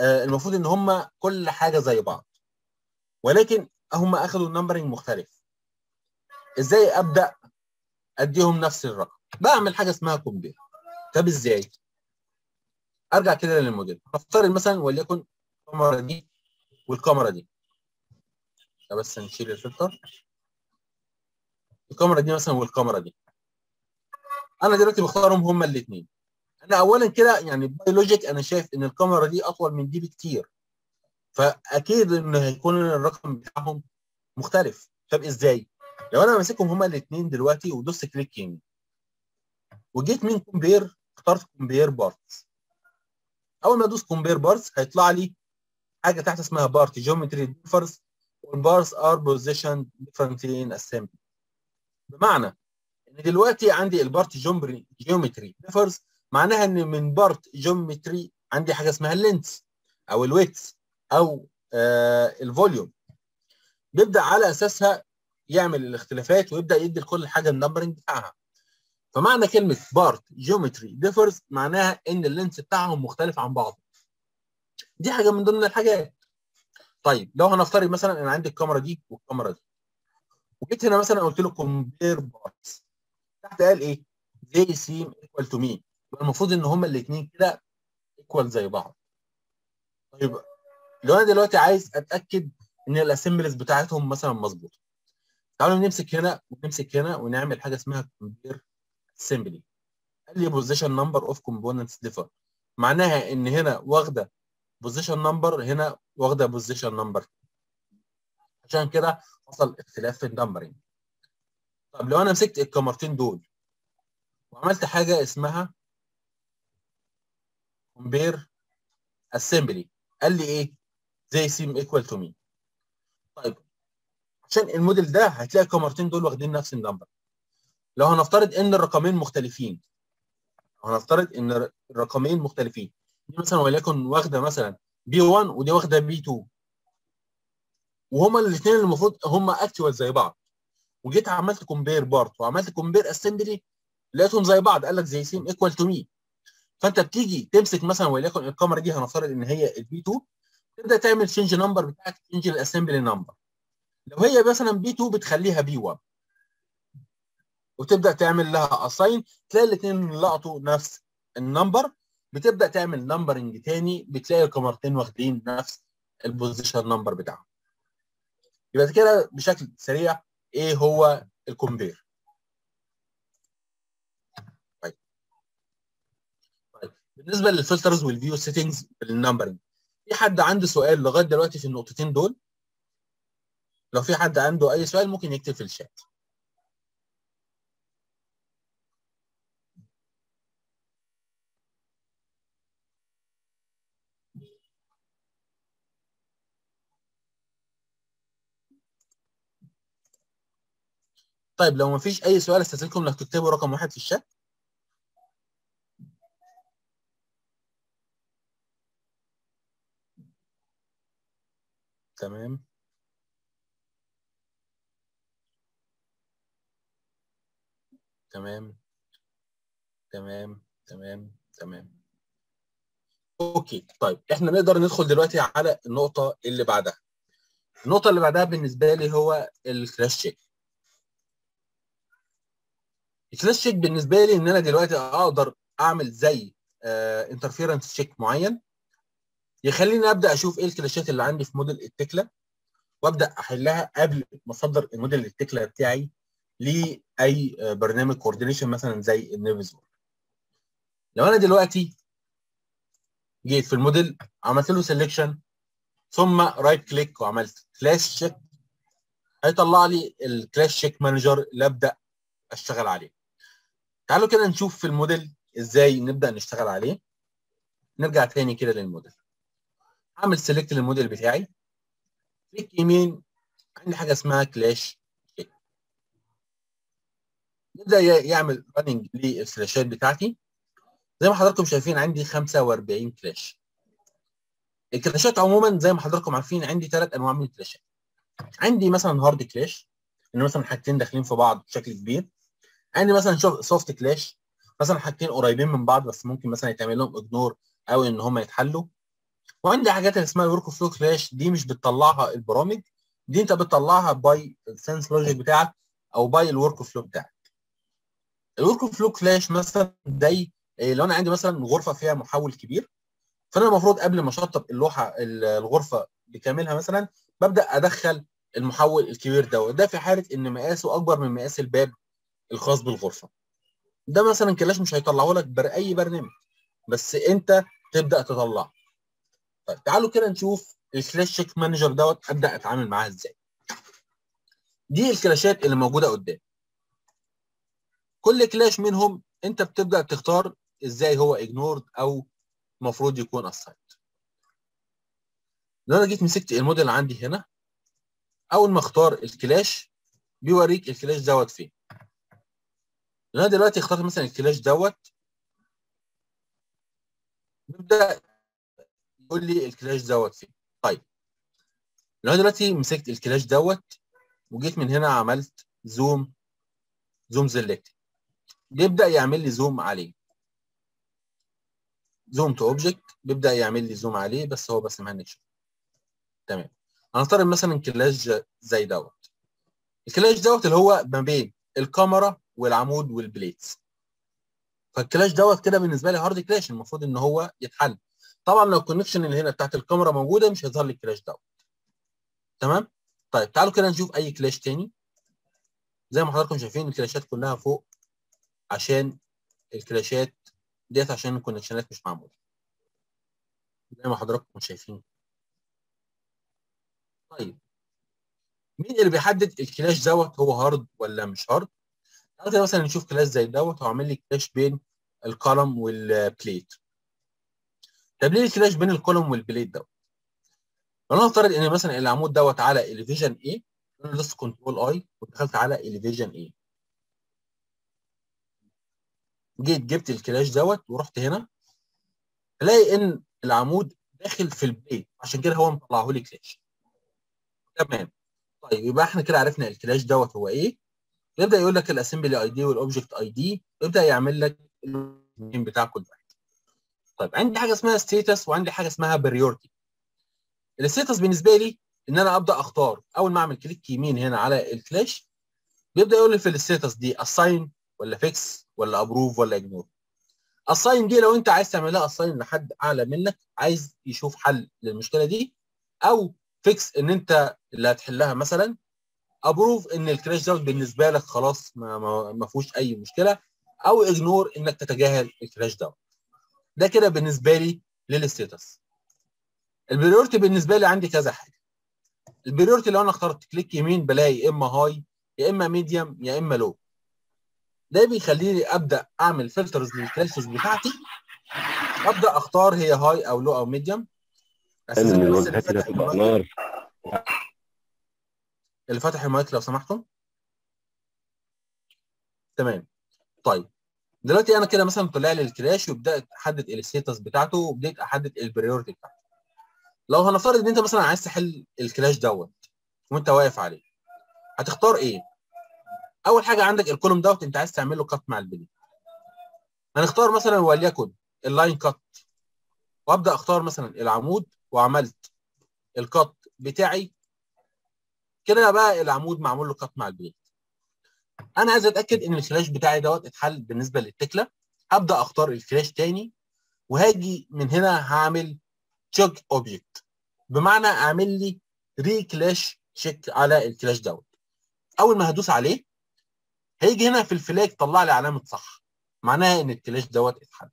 آه المفروض ان هم كل حاجه زي بعض، ولكن هم اخذوا النمبرنج مختلف. ازاي ابدا اديهم نفس الرقم؟ بعمل حاجه اسمها كومبير. طب ازاي؟ ارجع كده للموديل، نفترض مثلا وليكن الكاميرا دي والكاميرا دي. بس نشيل الفلتر. الكاميرا دي مثلا والكاميرا دي. انا دلوقتي بختارهم هما الاثنين. انا اولا كده يعني بايولوجيك انا شايف ان الكاميرا دي اطول من دي بكتير. فاكيد ان هيكون الرقم بتاعهم مختلف. طب ازاي؟ لو انا ماسكهم هما الاثنين دلوقتي ودوست كليك يمين وجيت من كومبير، اخترت كومبير بارتس. اول ما ادوس كومبير بارتس هيطلع لي حاجه تحت اسمها بارت جيومتري ديفرنس والبارتس ار بوزيشن ديفرنت ان اسمبلي. بمعنى ان دلوقتي عندي البارت جيومتري ديفرنس، معناها ان من بارت جيومتري عندي حاجه اسمها اللينث او الويتس او آه الفوليوم، بيبدا على اساسها يعمل الاختلافات ويبدا يدي لكل حاجه النمبرنج بتاعها. فمعنى كلمه بارت جيومتري ديفرز معناها ان اللينس بتاعهم مختلف عن بعضه. دي حاجه من ضمن الحاجات. طيب لو هنفترض مثلا انا عندي الكاميرا دي والكاميرا دي، وجيت هنا مثلا قلت له كومبير بارتس، تحت قال ايه؟ they seem equal to me، يبقى المفروض ان هما الاثنين كده ايكوال زي بعض. طيب لو انا دلوقتي عايز اتاكد ان الاسمبلز بتاعتهم مثلا مظبوطه، تعالوا نمسك هنا ونمسك هنا ونعمل حاجه اسمها كومبير اسمبلي. قال لي بوزيشن نمبر اوف كومبوننتس ديفر، معناها ان هنا واخده بوزيشن نمبر، هنا واخده بوزيشن نمبر، عشان كده حصل اختلاف في النمبرنج. طب لو انا مسكت الكاميرتين دول وعملت حاجه اسمها كومبير اسمبلي، قال لي ايه؟ they seem equal to me. طيب عشان الموديل ده هتلاقي الكاميرتين دول واخدين نفس النمبر. لو هنفترض ان الرقمين مختلفين، هنفترض ان الرقمين مختلفين، دي مثلا وليكن واخده مثلا بي واحد ودي واخده بي اتنين، وهما الاثنين المفروض هما اكتوال زي بعض، وجيت عملت كومبير بارت وعملت كومبير اسمبلي لقيتهم زي بعض، قال لك زي سيم ايكوال تو مي. فانت بتيجي تمسك مثلا وليكن الكاميرا دي هنفترض ان هي البي اتنين، تبدا تعمل تشينج نمبر بتاعك، تشينج الاسمبلي نمبر. لو هي مثلا بي اتنين بتخليها بي واحد وتبدا تعمل لها اساين، تلاقي الاثنين لقطوا نفس النمبر، بتبدا تعمل نمبرنج تاني، بتلاقي الكاميرتين واخدين نفس البوزيشن نمبر بتاعهم. يبقى كده بشكل سريع ايه هو الكومبير. طيب طيب بالنسبه للفلترز والفيو سيتنجز بالنمبرنج، في حد عنده سؤال لغايه دلوقتي في النقطتين دول؟ لو في حد عنده اي سؤال ممكن يكتب في الشات. طيب لو ما فيش اي سؤال استاذنكم لو تكتبوا رقم واحد في الشات. تمام. تمام. تمام. تمام. تمام. اوكي طيب احنا نقدر ندخل دلوقتي على النقطة اللي بعدها. النقطة اللي بعدها بالنسبة لي هو الكراش تشيك. الكلاس تشيك بالنسبه لي ان انا دلوقتي اقدر اعمل زي آه انترفيرنس تشيك معين يخليني ابدا اشوف ايه الكلاشات اللي عندي في موديل التكلا، وابدا احلها قبل ما اصدر الموديل التكلا بتاعي لاي آه برنامج كوردينيشن مثلا زي النافيزوركس. لو انا دلوقتي جيت في الموديل عملت له سيلكشن ثم رايت كليك وعملت كلاس تشيك، هيطلع لي الكلاس تشيك مانجر اللي ابدا اشتغل عليه. تعالوا كده نشوف في الموديل ازاي نبدا نشتغل عليه. نرجع تاني كده للموديل، هعمل سيلكت للموديل بتاعي، كليك يمين عندي حاجه اسمها كلاش تشيك، نبدا يعمل راننج للفلاشات بتاعتي. زي ما حضراتكم شايفين عندي خمسة وأربعين كلاش. الكلاشات عموما زي ما حضراتكم عارفين عندي ثلاث انواع من الكلاشات. عندي مثلا هارد كلاش، ان مثلا حاجتين داخلين في بعض بشكل كبير. عندي مثلا سوفت كلاش، مثلا حاجتين قريبين من بعض بس ممكن مثلا يتعمل لهم اجنور او ان هم يتحلوا. وعندي حاجات اللي اسمها ورك فلو كلاش، دي مش بتطلعها البرامج، دي انت بتطلعها باي السنس لوجيك بتاعك او باي الورك فلو بتاعك. الورك فلو كلاش مثلا زي لو انا عندي مثلا غرفه فيها محول كبير، فانا المفروض قبل ما اشطب اللوحه الغرفه بكاملها مثلا ببدا ادخل المحول الكبير دوت، ده في حاله ان مقاسه اكبر من مقاس الباب الخاص بالغرفه. ده مثلا كلاش مش هيطلعه لك باي برنامج، بس انت تبدا تطلعه. طيب تعالوا كده نشوف الكلاش تشيك مانجر دوت ابدا اتعامل معاها ازاي. دي الكلاشات اللي موجوده قدام. كل كلاش منهم انت بتبدا تختار ازاي هو اجنورد او المفروض يكون اسايد. لو انا جيت مسكت الموديل عندي هنا، اول ما اختار الكلاش بيوريك الكلاش دوت فين. انا دلوقتي اخترت مثلا الكلاش دوت، بيبدا يقول لي الكلاش دوت فين. طيب لو انا دلوقتي مسكت الكلاش دوت وجيت من هنا عملت زوم زوم سيلكت، بيبدا يعمل لي زوم عليه. زوم تو اوبجكت بيبدا يعمل لي زوم عليه، بس هو بس مهنش. تمام. هنفترض مثلا كلاش زي دوت. الكلاش دوت اللي هو ما بين الكاميرا والعمود والبليتس. فالكلاش دوت كده بالنسبه لي هارد كلاش، المفروض ان هو يتحل. طبعا لو الكونكشن اللي هنا بتاعت الكاميرا موجوده مش هيظهر لي الكلاش دوت. تمام؟ طيب تعالوا كده نشوف اي كلاش تاني. زي ما حضراتكم شايفين الكلاشات كلها فوق، عشان الكلاشات ديت عشان الكونكشنات مش معموله. زي ما حضراتكم شايفين. طيب مين اللي بيحدد الكلاش دوت هو هارد ولا مش هارد؟ تعالوا كده مثلا نشوف كلاش زي دوت، هو عامل لي كلاش بين الكولوم والبليت. طب ليه الكلاش بين الكولوم والبليت دوت؟ فلنفترض ان مثلا العمود دوت على الفيجن ايه، انا دوست كنترول اي ودخلت على الفيجن ايه. جيت جبت الكلاش دوت ورحت هنا، الاقي ان العمود داخل في البليت، عشان كده هو مطلعه لي كلاش. تمام. طيب يبقى احنا كده عرفنا الكلاش دوت هو ايه. يبدا يقول لك الاسمبلي اي دي والاوبجكت اي دي، يبدا يعمل لك النيم بتاع كل واحد. طيب عندي حاجه اسمها ستيتس وعندي حاجه اسمها بريورتي. الستيتس بالنسبه لي ان انا ابدا اختار، اول ما اعمل كليك يمين هنا على الكلاش بيبدا يقول لي في الستيتس دي اساين ولا فيكس ولا ابروف ولا اجنور. اساين دي لو انت عايز تعملها اساين لحد اعلى منك عايز يشوف حل للمشكله دي، او فيكس ان انت اللي هتحلها مثلا، ابروف ان الكلاش دوت بالنسبه لك خلاص ما ما فيهوش اي مشكله، او اجنور انك تتجاهل الكلاش دوت. ده كده بالنسبه لي للستيتس. البريورتي بالنسبه لي عندي كذا حاجه. البريورتي لو انا اخترت كليك يمين بلاقي يا اما هاي يا اما ميديوم يا اما لو. ده بيخليني ابدا اعمل فلترز للكلاشز بتاعتي، ابدا اختار هي هاي او لو او ميديوم. اللي فاتح المايك لو سمحتم. تمام. طيب دلوقتي انا كده مثلا طلع لي الكلاش وبدات احدد الستاتس بتاعته وبدات احدد البريورتي بتاعته. لو هنفترض ان انت مثلا عايز تحل الكلاش دوت وانت واقف عليه، هتختار ايه؟ اول حاجه عندك الكولوم دوت انت عايز تعمل له كات مع البليت. هنختار مثلا وليكن اللاين كات، وابدا اختار مثلا العمود وعملت الكات بتاعي كده، بقى العمود معمول له كات مع البليت. انا عايز اتاكد ان الكلاش بتاعي دوت اتحل بالنسبه للتكله، هبدا اختار الكلاش تاني وهاجي من هنا هعمل تشيك اوبجكت، بمعنى اعمل لي ري كلاش تشيك على الكلاش دوت. اول ما هدوس عليه هيجي هنا في الفلاج طلع لي علامه صح، معناها ان الكلاش دوت اتحل.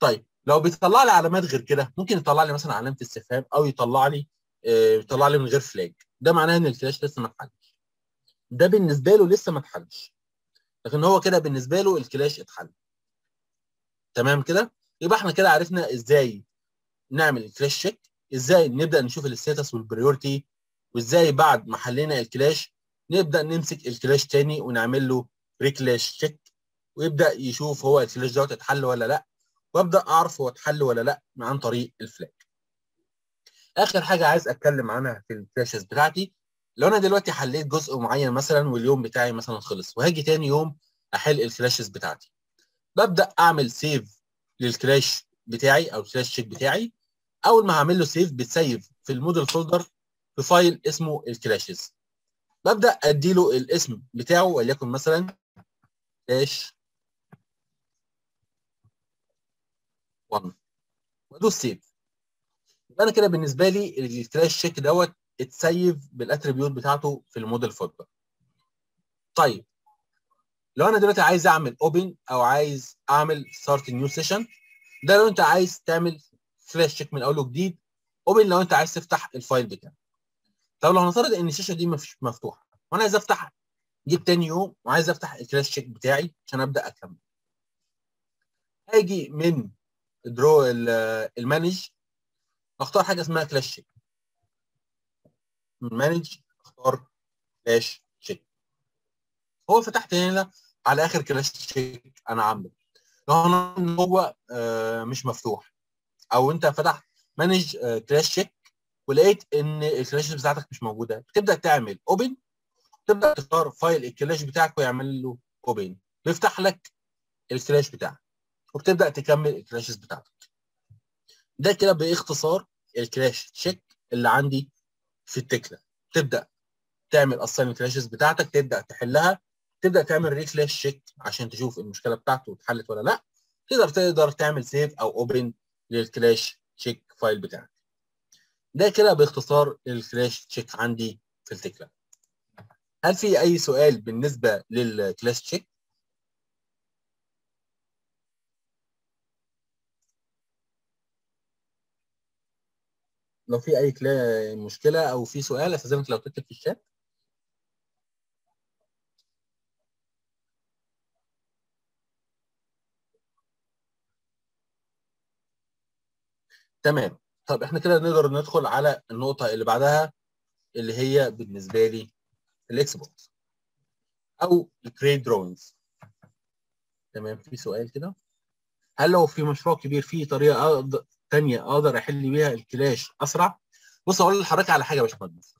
طيب لو بيطلع لي علامات غير كده، ممكن يطلع لي مثلا علامه استفهام او يطلع لي آه يطلع لي من غير فلاج، ده معناه ان الكلاش لسه ما اتحلش. ده بالنسبه له لسه ما اتحلش، لكن هو كده بالنسبه له الكلاش اتحل. تمام كده؟ يبقى احنا كده عرفنا ازاي نعمل الكلاش تشيك، ازاي نبدا نشوف الستاتس والبريورتي، وازاي بعد ما حلينا الكلاش نبدا نمسك الكلاش تاني ونعمل له ريكلاش تشيك، ويبدا يشوف هو الكلاش دوت اتحل ولا لا، وابدا اعرف هو اتحل ولا لا عن طريق الفلاج. اخر حاجه عايز اتكلم عنها في الكلاشز بتاعتي، لو انا دلوقتي حليت جزء معين مثلا واليوم بتاعي مثلا خلص، وهاجي تاني يوم احل الكلاشز بتاعتي، ببدا اعمل سيف للكلاش بتاعي او الكلاش تشيك بتاعي. اول ما هعمل له سيف بتسيف في الموديل فولدر في فايل اسمه الكلاشز، ببدا ادي له الاسم بتاعه، وليكن مثلا كلاش واحد وادوس سيف. يبقى انا كده بالنسبه لي الكلاش تشيك دوت اتسيف بالاتريبيوت بتاعته في الموديل فولدر. طيب لو انا دلوقتي عايز اعمل اوبن او عايز اعمل ستارت نيو سيشن، ده لو انت عايز تعمل فلاش تشيك من اول وجديد، اوبن لو انت عايز تفتح الفايل بتاعك. طب لو هنفترض ان الشاشه دي مش مفتوحه وانا عايز افتحها، جيت تاني يوم وعايز افتح الكلاش تشيك بتاعي عشان ابدا اكمل، هاجي من درو المانج اختار حاجه اسمها كلاش تشيك، من مانج اختار كلاش تشيك. هو فتحت هنا على اخر كلاش تشيك انا عامله. لو ان هو مش مفتوح، او انت فتحت مانج كلاش تشيك ولقيت ان الكلاش بتاعتك مش موجوده، بتبدا تعمل اوبن، تبدا تختار فايل الكلاش بتاعك ويعمل له اوبن، بيفتح لك الكلاش بتاعك. وبتبدا تكمل الكراشز بتاعتك. ده كده باختصار الكراش تشيك اللي عندي في التكلا. تبدا تعمل اصلا الكراشز بتاعتك، تبدا تحلها، تبدا تعمل ريكلاش تشيك عشان تشوف المشكله بتاعته اتحلت ولا لا. تقدر تقدر تعمل سيف او اوبن للكراش تشيك فايل بتاعك. ده كده باختصار الكراش تشيك عندي في التكلا. هل في اي سؤال بالنسبه للكراش تشيك؟ لو في اي مشكله او في سؤال استاذنك لو تكتب في الشات. تمام. طب احنا كده نقدر ندخل على النقطه اللي بعدها اللي هي بالنسبه لي الاكسبورت او البري دروينجز. تمام. في سؤال كده، هل لو في مشروع كبير في طريقه أقدر تانية اقدر احل بيها الكلاش اسرع؟ بص اقول لحضرتك على حاجه يا باشمهندس.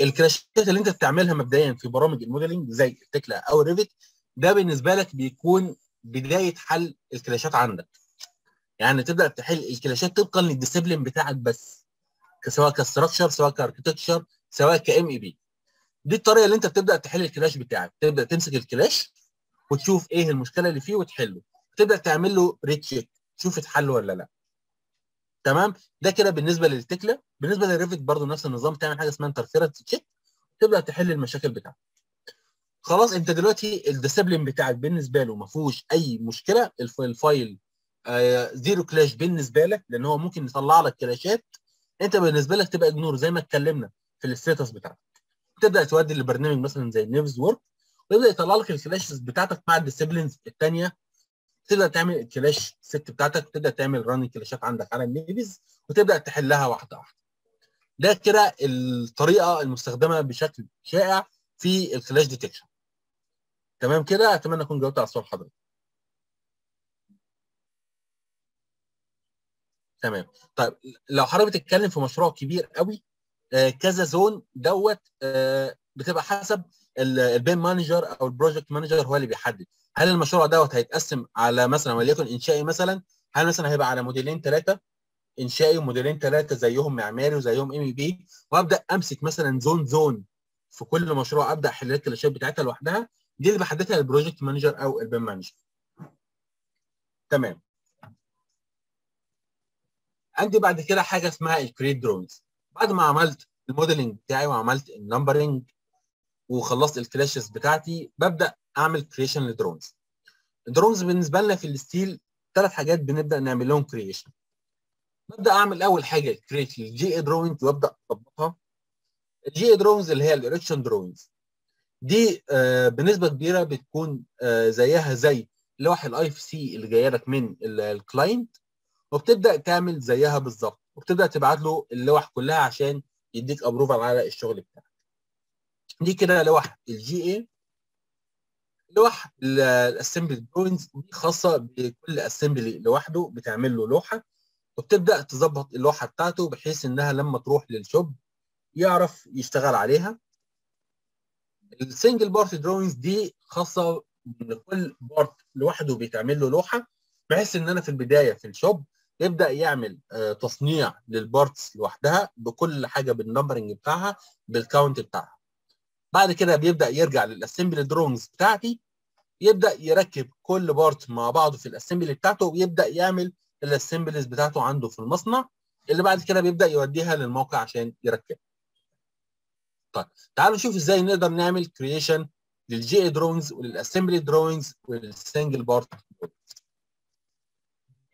الكلاشات اللي انت بتعملها مبدئيا في برامج الموديلنج زي التكلا او ريفيت، ده بالنسبه لك بيكون بدايه حل الكلاشات عندك. يعني تبدا تحل الكلاشات طبقا للديسبلين بتاعك بس، سواء كاستراكشر سواء كاركتكشر سواء كام اي بي. دي الطريقه اللي انت بتبدا تحل الكلاش بتاعك، تبدا تمسك الكلاش وتشوف ايه المشكله اللي فيه وتحله، تبدا تعمل له ريتشيك تشوف اتحل ولا لا. تمام. ده كده بالنسبه للتكلا. بالنسبه للريفت برضه نفس النظام، تعمل حاجه اسمها انترفيرنس تشيك، تبدا تحل المشاكل بتاعتك. خلاص انت دلوقتي الديسبلين بتاعك بالنسبه له ما فيهوش اي مشكله، الفايل آه زيرو كلاش بالنسبه لك، لان هو ممكن يطلع لك كلاشات انت بالنسبه لك تبقى اجنور زي ما اتكلمنا في الستاتس بتاعتك. تبدا تودي لبرنامج مثلا زي نيفز وورك ويبدا يطلع لك الكلاشز بتاعتك مع الديسبلينز الثانيه. تبدا تعمل الكلاش ست بتاعتك وتبدا تعمل ران الكلاشات عندك على النيفز وتبدا تحلها واحده واحده. ده كده الطريقه المستخدمه بشكل شائع في الكلاش ديتكشن. تمام كده. اتمنى اكون جاوبت على السؤال حضرتك. تمام. طيب لو حضرتك بتتكلم في مشروع كبير قوي آه كذا زون دوت آه بتبقى حسب البيم مانجر او البروجكت مانجر هو اللي بيحدد هل المشروع دوت هيتقسم على مثلا وليكن انشائي مثلا، هل مثلا هيبقى على موديلين ثلاثه انشائي وموديلين ثلاثه زيهم معماري وزيهم ام بي، وابدا امسك مثلا زون زون في كل مشروع ابدا احل الكلاشات بتاعتها لوحدها. دي اللي بحددها البروجكت مانجر او البيم مانجر. تمام. عندي بعد كده حاجه اسمها الكريت دروينجز. بعد ما عملت الموديلنج بتاعي وعملت النمبرنج وخلصت الكلاشز بتاعتي، ببدا اعمل كريشن للدرونز. الدرونز بالنسبه لنا في الستيل ثلاث حاجات بنبدا نعمل لهم كريشن. ببدا اعمل اول حاجه كريت الجي اي دروينج وابدا اطبقها. الجي اي دروينز اللي هي الاريكشن دروينز دي آه بنسبه كبيره بتكون آه زيها زي لوح الاي اف سي اللي جايه لك من الكلاينت، وبتبدا تعمل زيها بالظبط وبتبدا تبعت له اللوح كلها عشان يديك ابروفال على الشغل بتاعك. دي كده لوح الجي اي. لوح الاسمبلي دروينجز دي خاصه بكل اسمبلي لوحده، بتعمل له لوحه وبتبدا تظبط اللوحه بتاعته بحيث انها لما تروح للشوب يعرف يشتغل عليها. السنجل بارت دروينجز دي خاصه بكل بارت لوحده، بيتعمل له لوحه بحيث ان انا في البدايه في الشوب يبدا يعمل تصنيع للبارتس لوحدها بكل حاجه بالنمبرنج بتاعها بالكاونت بتاعها. بعد كده بيبدا يرجع للاسمبلي درونز بتاعتي، يبدا يركب كل بارت مع بعضه في الاسمبلي بتاعته ويبدا يعمل الاسمبليز بتاعته عنده في المصنع، اللي بعد كده بيبدا يوديها للموقع عشان يركبها. طيب تعالوا نشوف ازاي نقدر نعمل كرييشن للجي اي درونز وللاسمبلي درونز والسنجل بارت.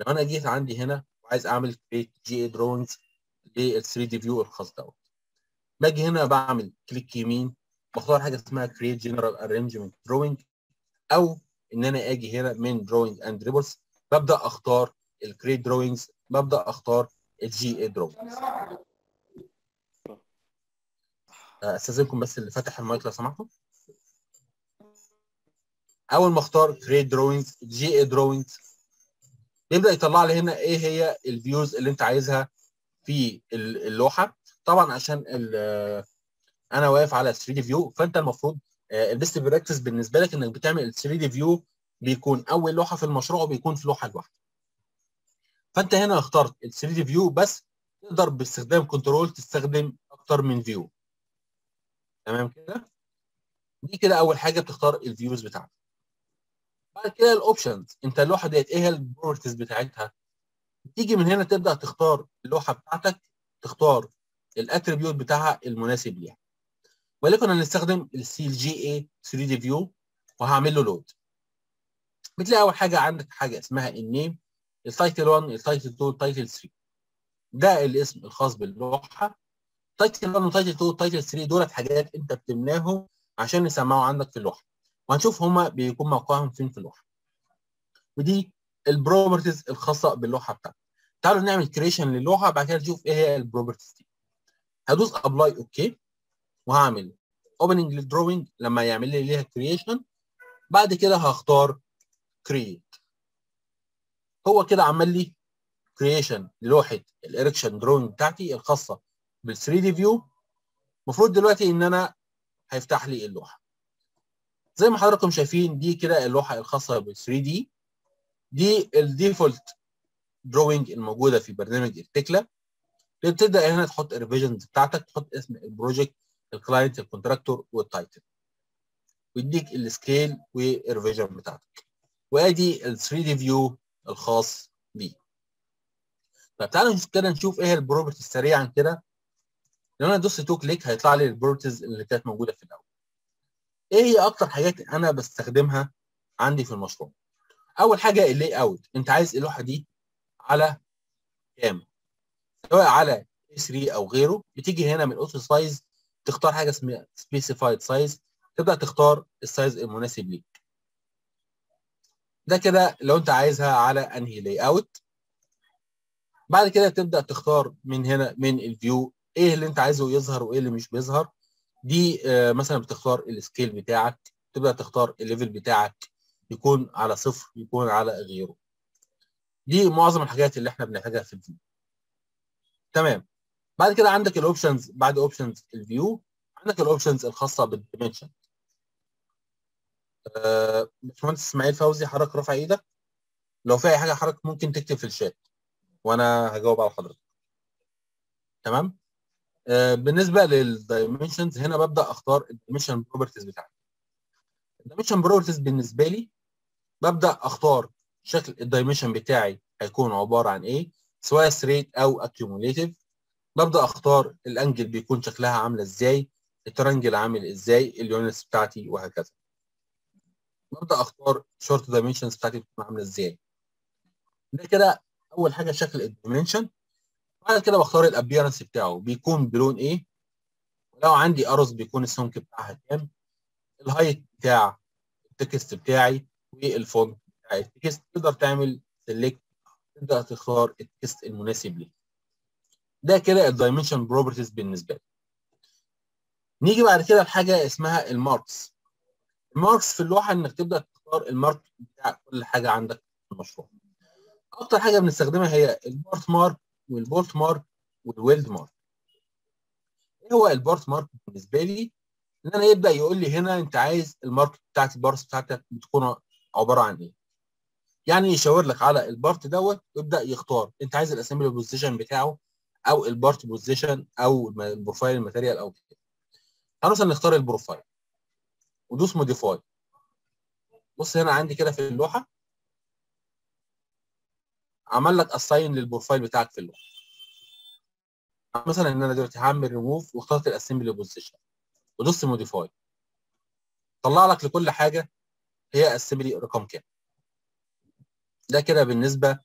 لو انا جيت عندي هنا وعايز اعمل كريت جي اي درونز لل ثري دي فيو الخاص دوت، باجي هنا بعمل كليك يمين بختار حاجه اسمها create general arrangement drawing، او ان انا اجي هنا من drawing and ribbons ببدا اختار ال create drawings، ببدا اختار ال جي اي drawings. استاذنكم بس اللي فتح المايك لو سمحتوا. اول ما اختار create drawings جي اي drawings بيبدا يطلع لي هنا ايه هي الفيوز اللي انت عايزها في اللوحه. طبعا عشان ال انا واقف على ثري دي فيو فانت المفروض البيست براكتس بالنسبه لك انك بتعمل ثري دي فيو بيكون اول لوحه في المشروع وبيكون في لوحه لوحده. فانت هنا اخترت ال ثري دي فيو، بس تقدر باستخدام كنترول تستخدم اكتر من فيو. تمام كده؟ دي كده اول حاجه بتختار الفيوز بتاعتك. بعد كده الاوبشنز، انت اللوحه ديت ايه هي البروبرتيز بتاعتها؟ تيجي من هنا تبدا تختار اللوحه بتاعتك، تختار الاتريبيوت بتاعها المناسب ليها. ولكن هنستخدم السي الجي اي ثري دي فيو وهعمل له لود. بتلاقي اول حاجه عندك حاجه اسمها النيم، التايتل واحد، التايتل اتنين، التايتل تلاتة. ده الاسم الخاص باللوحه. تايتل واحد وتايتل اتنين وتايتل تلاتة دولت حاجات انت بتملاهم عشان نسمعه عندك في اللوحه، وهنشوف هما بيكون موقعهم فين في اللوحه. ودي البروبرتيز الخاصه باللوحه بتاعتك. تعالوا نعمل كريشن للوحه، بعد كده نشوف ايه هي البروبرتيز دي. هدوس ابلاي اوكي، وهعمل اوبننج للدروينج لما يعمل لي ليها كريشن. بعد كده هختار كرييت. هو كده عمل لي كريشن للوحه الاريكشن دروينج بتاعتي الخاصه بال ثري دي فيو. المفروض دلوقتي ان انا هيفتح لي اللوحه. زي ما حضراتكم شايفين دي كده اللوحه الخاصه بال ثري دي. دي الديفولت دروينج الموجوده في برنامج التكلا. بتبدا هنا تحط الريفيجنز بتاعتك، تحط اسم البروجكت، الكلاينت، الكونتراكتور، والتايتل. ويديك السكيل والريفيجن بتاعتك. وادي ال ثري دي فيو الخاص بيه. طب تعالوا كده نشوف ايه البروبرتيز سريعا كده. لو انا دوست تو كليك هيطلع لي البروبرتيز اللي كانت موجوده في الاول. ايه هي اكتر حاجات انا بستخدمها عندي في المشروع؟ اول حاجه اللي اوت، انت عايز اللوحه دي على كام؟ سواء على ثري او غيره. بتيجي هنا من اوتو سايز تختار حاجه اسمها سبيسيفايد سايز، تبدا تختار السايز المناسب ليك. ده كده لو انت عايزها على انهي لاي اوت. بعد كده تبدا تختار من هنا من الفيو ايه اللي انت عايزه يظهر وايه اللي مش بيظهر. دي آه مثلا بتختار السكيل بتاعك، تبدا تختار الليفل بتاعك يكون على صفر يكون على غيره. دي معظم الحاجات اللي احنا بنحتاجها في الفيو. تمام. بعد كده عندك الاوبشنز. بعد اوبشنز الفيو عندك الاوبشنز الخاصه بالديمنشن. أه باشمهندس اسماعيل فوزي حضرتك رافع ايدك، لو في اي حاجه حضرتك ممكن تكتب في الشات وانا هجاوب على حضرتك. تمام. أه بالنسبه للدايمنشنز هنا ببدا اختار الدايمنشن بروبرتيز بتاعتي. الدايمنشن بروبرتيز بالنسبه لي ببدا اختار شكل الدايمنشن بتاعي هيكون عباره عن ايه، سواء ستريت او اكيوموليتيف. ببدا اختار الانجل بيكون شكلها عامله ازاي، الترنجل عامل ازاي، اليونتس بتاعتي، وهكذا. ببدا اختار شورت دايمنشنز بتاعتي بتكون عامله ازاي. ده كده اول حاجه شكل الدايمنشن. بعد كده بختار الابيرنس بتاعه بيكون بلون ايه، ولو عندي اروز بيكون السمك بتاعها كام، الهايت بتاع التكست بتاعي، والفونت بتاع التكست. تقدر تعمل سيلكت، تبدا تختار التكست المناسب ليك. ده كده الدايمنشن بروبرتيز بالنسبه لي. نيجي بعد كده لحاجه اسمها الماركس. الماركس في اللوحه انك تبدا تختار المارك بتاع كل حاجه عندك في المشروع. اكتر حاجه بنستخدمها هي البارت مارك والبولت مارك والويلد مارك. ايه هو البارت مارك بالنسبه لي؟ ان انا يبدا يقول لي هنا انت عايز المارك بتاعت البارس بتاعتك بتكون عباره عن ايه. يعني يشاور لك على البارت دوت ويبدا يختار انت عايز الاسامبلي بوزيشن بتاعه او البارت بوزيشن او البروفايل الماتيريال او كده. هنوصل نختار البروفايل ودوس موديفاي. بص هنا عندي كده في اللوحه عمل لك اساين للبروفايل بتاعك في اللوحه. مثلا ان انا دلوقتي هعمل ريموف واخترت الاسامبلي بوزيشن ودوس موديفاي. طلع لك لكل حاجه هي اسامبلي رقم كام. ده كده بالنسبه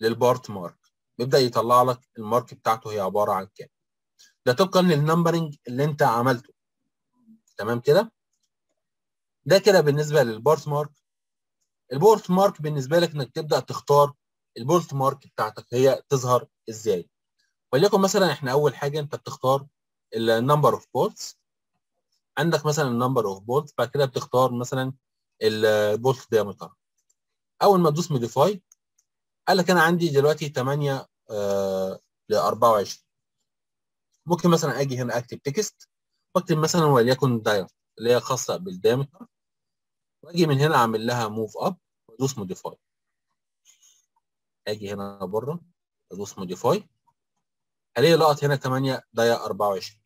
للبارت مارك، بيبدا يطلع لك المارك بتاعته هي عباره عن كام. ده طبقا للنمبرنج اللي انت عملته. تمام كده؟ ده كده بالنسبه للبارت مارك. البارت مارك بالنسبه لك انك تبدا تختار البارت مارك بتاعتك هي تظهر ازاي. وليكن مثلا احنا اول حاجه انت بتختار النمبر اوف بولتس. عندك مثلا النمبر اوف بولتس، بعد كده بتختار مثلا البولت دايمتر. اول ما تدوس موديفاي قال لك انا عندي دلوقتي تمانية آه ل اربعة وعشرين. ممكن مثلا اجي هنا اكتب تكست واكتب مثلا وليكن دايركت اللي هي خاصه بالدايمتر، واجي من هنا اعمل لها موف اب ادوس موديفاي. اجي هنا بره ادوس موديفاي. هلاقي لقط هنا ثمانية ضيق أربعة وعشرين.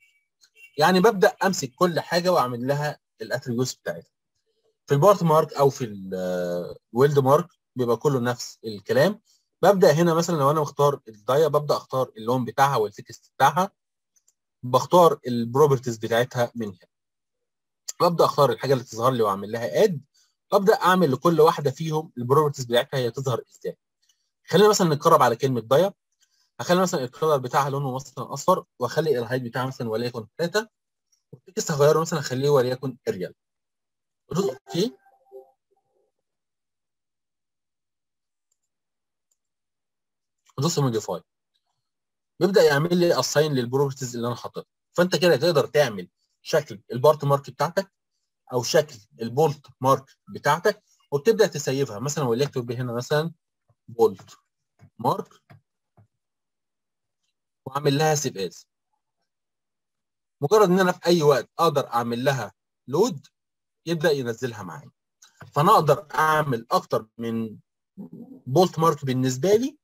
يعني ببدا امسك كل حاجه واعمل لها الاتريبيوتس بتاعتها. في البارت مارك او في الويلد مارك بيبقى كله نفس الكلام. ببدا هنا مثلا لو انا مختار الضيق ببدا اختار اللون بتاعها والتكست بتاعها. بختار البروبرتيز بتاعتها من هنا. ببدا اختار الحاجه اللي تظهر لي واعمل لها اد. ببدا اعمل لكل واحده فيهم البروبرتيز بتاعتها هي تظهر ازاي. خلينا مثلا نتقرب على كلمه ضيق. هخلي مثلا الكلر بتاعها لونه مثلا اصفر، واخلي الهايت بتاعها مثلا وليكن ثلاثة، والتكست هغيره مثلا اخليه وليكن اريال. ادوس اوكي. ادوس موديفاي. بيبدا يعمل لي اساين للبروبرتيز اللي انا حاططها. فانت كده تقدر تعمل شكل البارت مارك بتاعتك او شكل البولت مارك بتاعتك وبتبدا تسيبها. مثلا وليكتب هنا مثلا بولت مارك واعمل لها سيف از. مجرد ان انا في اي وقت اقدر اعمل لها لود يبدا ينزلها معايا. فانا اقدر اعمل اكتر من بولت مارك بالنسبه لي،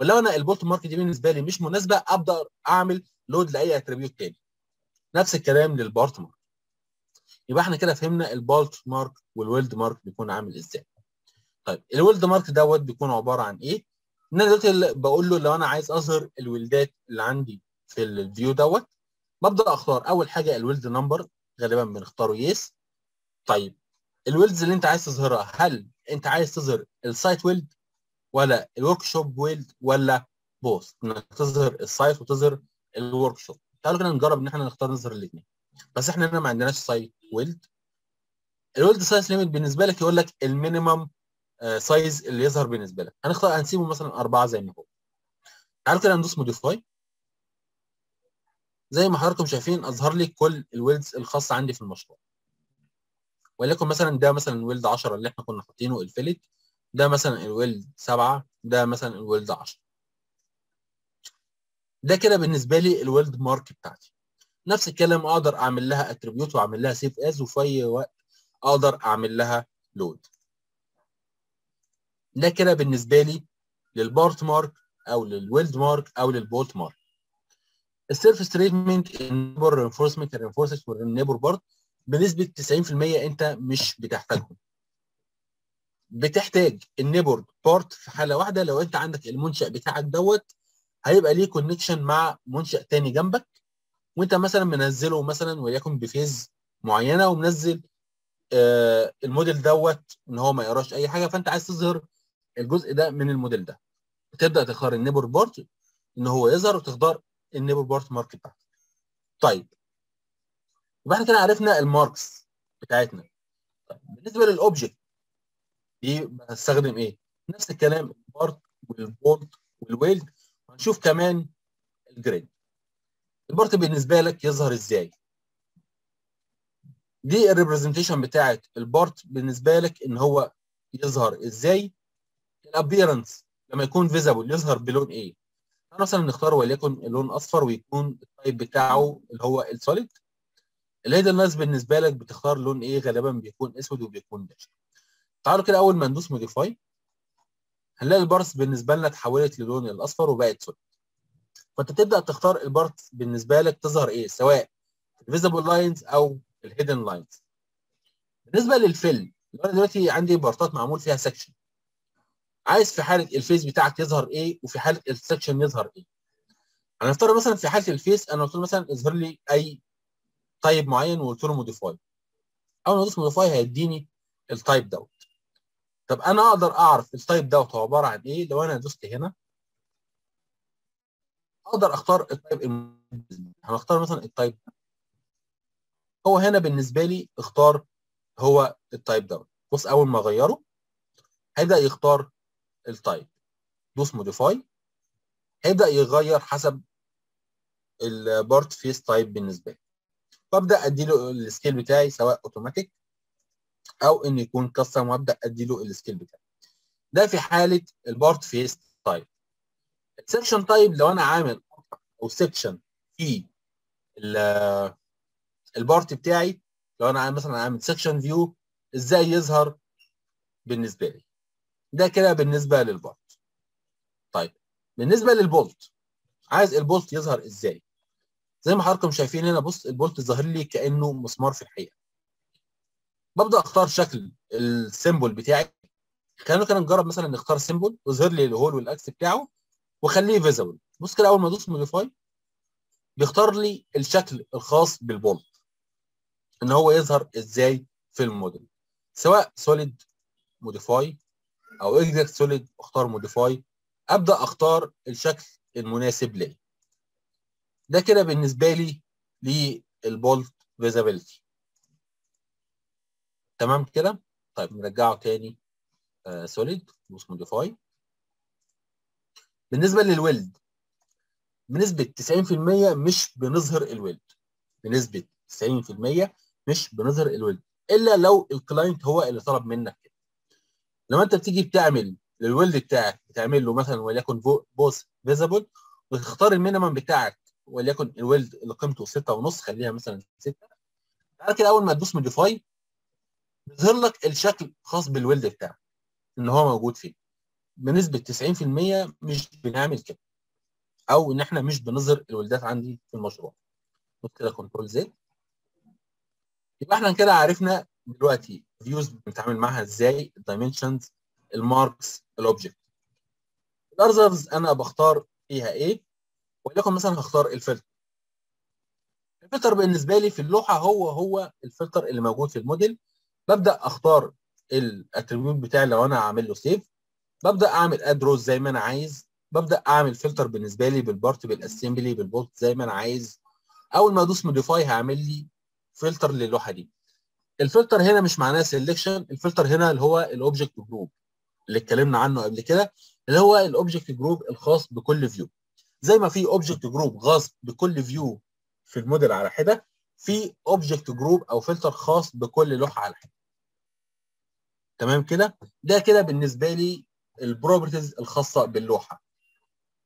ولو انا البولت مارك دي بالنسبه لي مش مناسبه اقدر اعمل لود لاي اتريبيوت تاني. نفس الكلام للبارت مارك. يبقى احنا كده فهمنا البولت مارك والويلد مارك بيكون عامل ازاي. طيب الويلد مارك دوت بيكون عباره عن ايه؟ ان انا دلوقتي بقول له لو انا عايز اظهر الويلدات اللي عندي في الفيو دوت، ببدا اختار اول حاجه الويلد نمبر، غالبا بنختاره يس. طيب الويلدز اللي انت عايز تظهرها، هل انت عايز تظهر السايت ويلد ولا الورك شوب ويلد ولا بوث؟ انك تظهر السايت وتظهر الورك شوب. تعالوا كده نجرب ان احنا نختار نظهر الاثنين. بس احنا هنا ما عندناش سايت ويلد. الويلد سايز ليميت بالنسبه لك يقول لك المينيمم سايز اللي يظهر بالنسبه لك. هنختار هنسيبه مثلا أربعة زي ما هو. تعالوا كده ندوس موديفاي. زي ما حضراتكم شايفين اظهر لي كل الويلدز الخاصه عندي في المشروع. وليكن مثلا ده مثلا ويلد عشرة اللي احنا كنا حاطينه الفلت، ده مثلا الويلد سبعة، ده مثلا الويلد عشرة. ده كده بالنسبه لي الويلد مارك بتاعتي. نفس الكلام اقدر اعمل لها اتريبيوت واعمل لها سيف از، وفي اي وقت اقدر اعمل لها لود. ده كده بالنسبه لي للبارت مارك او للويلد مارك او للبولت مارك. السيرفيس تريتمنت، النيبر رينفورسمنت، الرينفورسمنت والنيبر بارت بنسبه تسعين في المية انت مش بتحتاجهم. بتحتاج النيبر بارت في حاله واحده لو انت عندك المنشأ بتاعك دوت هيبقى ليه كونكشن مع منشأ تاني جنبك، وانت مثلا منزله مثلا وليكن بفيز معينه، ومنزل آه الموديل دوت ان هو ما يقراش اي حاجه، فانت عايز تظهر الجزء ده من الموديل ده. تبدا تختار النيبر بارت ان هو يظهر، وتختار النيبر بارت مارك بتاعتك. طيب يبقى احنا كده عرفنا الماركس بتاعتنا. طيب بالنسبه للاوبجكت دي بستخدم ايه؟ نفس الكلام البارت والبولت والويلد، وهنشوف كمان الجريد. البارت بالنسبه لك يظهر ازاي؟ دي الريبريزنتيشن بتاعت البارت بالنسبه لك ان هو يظهر ازاي؟ الابيرنس لما يكون فيزابل يظهر بلون ايه؟ انا مثلا نختار وليكن اللون اصفر ويكون التايب بتاعه اللي هو السوليد. الهيدن لاينز بالنسبه لك بتختار لون ايه؟ غالبا بيكون اسود وبيكون داش. تعالوا كده اول ما ندوس موديفاي هنلاقي البارتس بالنسبه لنا اتحولت للون الاصفر وبقت سوليد. فانت تبدا تختار البارتس بالنسبه لك تظهر ايه، سواء الفيزابل لاينز او الهيدن لاينز. بالنسبه للفيل، انا دلوقتي عندي بارتات معمول فيها سكشن، عايز في حاله الفيس بتاعك يظهر ايه وفي حاله السكشن يظهر ايه. هنفترض مثلا في حاله الفيس انا قلت له مثلا اظهر لي اي تايب معين وقلت له موديفاي. اول ما ادوس موديفاي هيديني التايب دوت. طب انا اقدر اعرف التايب دوت هو عباره عن ايه؟ لو انا دوست هنا اقدر اختار التايب المناسب. هنختار مثلا التايب ده. هو هنا بالنسبه لي اختار هو التايب دوت. بص اول ما اغيره هيبدا يختار التايب. دوس موديفاي هيبدا يغير حسب البارت فيس تايب بالنسبه لي. وابدا ادي له السكيل بتاعي سواء اوتوماتيك او ان يكون كاستم، وابدا ادي له السكيل بتاعي. ده في حاله البارت فيس تايب. السكشن تايب لو انا عامل او سكشن في البارت بتاعي، لو انا مثلا عامل سكشن فيو ازاي يظهر بالنسبه لي. ده كده بالنسبه للبولت. طيب بالنسبه للبولت، عايز البولت يظهر ازاي؟ زي ما حضراتكم شايفين هنا، بص البولت ظاهر لي كانه مسمار في الحقيقه. ببدا اختار شكل السيمبل بتاعي. خلينا كده نجرب مثلا نختار سيمبل ويظهر لي الهول والاكس بتاعه وخليه فيزبل. بص كده اول ما ادوس موديفاي بيختار لي الشكل الخاص بالبولت ان هو يظهر ازاي في الموديل، سواء سوليد موديفاي او اكزاكت سوليد. اختار موديفاي، ابدا اختار الشكل المناسب لي. ده كده بالنسبه لي للبولت فيزابيلتي. تمام كده. طيب نرجعه تاني سوليد، دوس موديفاي. بالنسبه للويلد بنسبه تسعين في المية مش بنظهر الويلد، بنسبه تسعين في المية مش بنظهر الويلد، الا لو الكلاينت هو اللي طلب منك كده. لما انت بتيجي بتعمل للويلد بتاعك بتعمل له مثلا وليكن بوث فيزابل وتختار المينيمم بتاعك، وليكن الويلد اللي قيمته ستة ونص، خليها مثلا ستة. بعد كده اول ما تدوس موديفاي بيظهر لك الشكل الخاص بالويلد بتاعك ان هو موجود فين. بنسبه تسعين في المية مش بنعمل كده، او ان احنا مش بنظهر الولدات عندي في المشروع. قلت كده كنترول زد. يبقى احنا كده عرفنا دلوقتي فيوز بنتعامل معاها ازاي، الدايمنشنز، الماركس، الاوبجكت. الارزرز انا بختار فيها ايه، وليكن مثلا هختار الفلتر. الفلتر بالنسبه لي في اللوحه هو هو الفلتر اللي موجود في الموديل. ببدا اختار الاتريبيوت بتاعي لو انا هعمل له سيف، ببدا اعمل اد روز زي ما انا عايز، ببدا اعمل فلتر بالنسبه لي بالبارت بالاسمبلي بالبولت زي ما انا عايز. اول ما ادوس موديفاي هعمل لي فلتر للوحه دي. الفلتر هنا مش معناه سيلكشن، الفلتر هنا اللي هو الاوبجكت جروب اللي اتكلمنا عنه قبل كده، اللي هو الاوبجكت جروب الخاص بكل فيو. زي ما في اوبجكت جروب خاص بكل فيو في الموديل على حده، في اوبجكت جروب او فلتر خاص بكل لوحه على حده. تمام كده. ده كده بالنسبه لي البروبرتيز الخاصه باللوحه.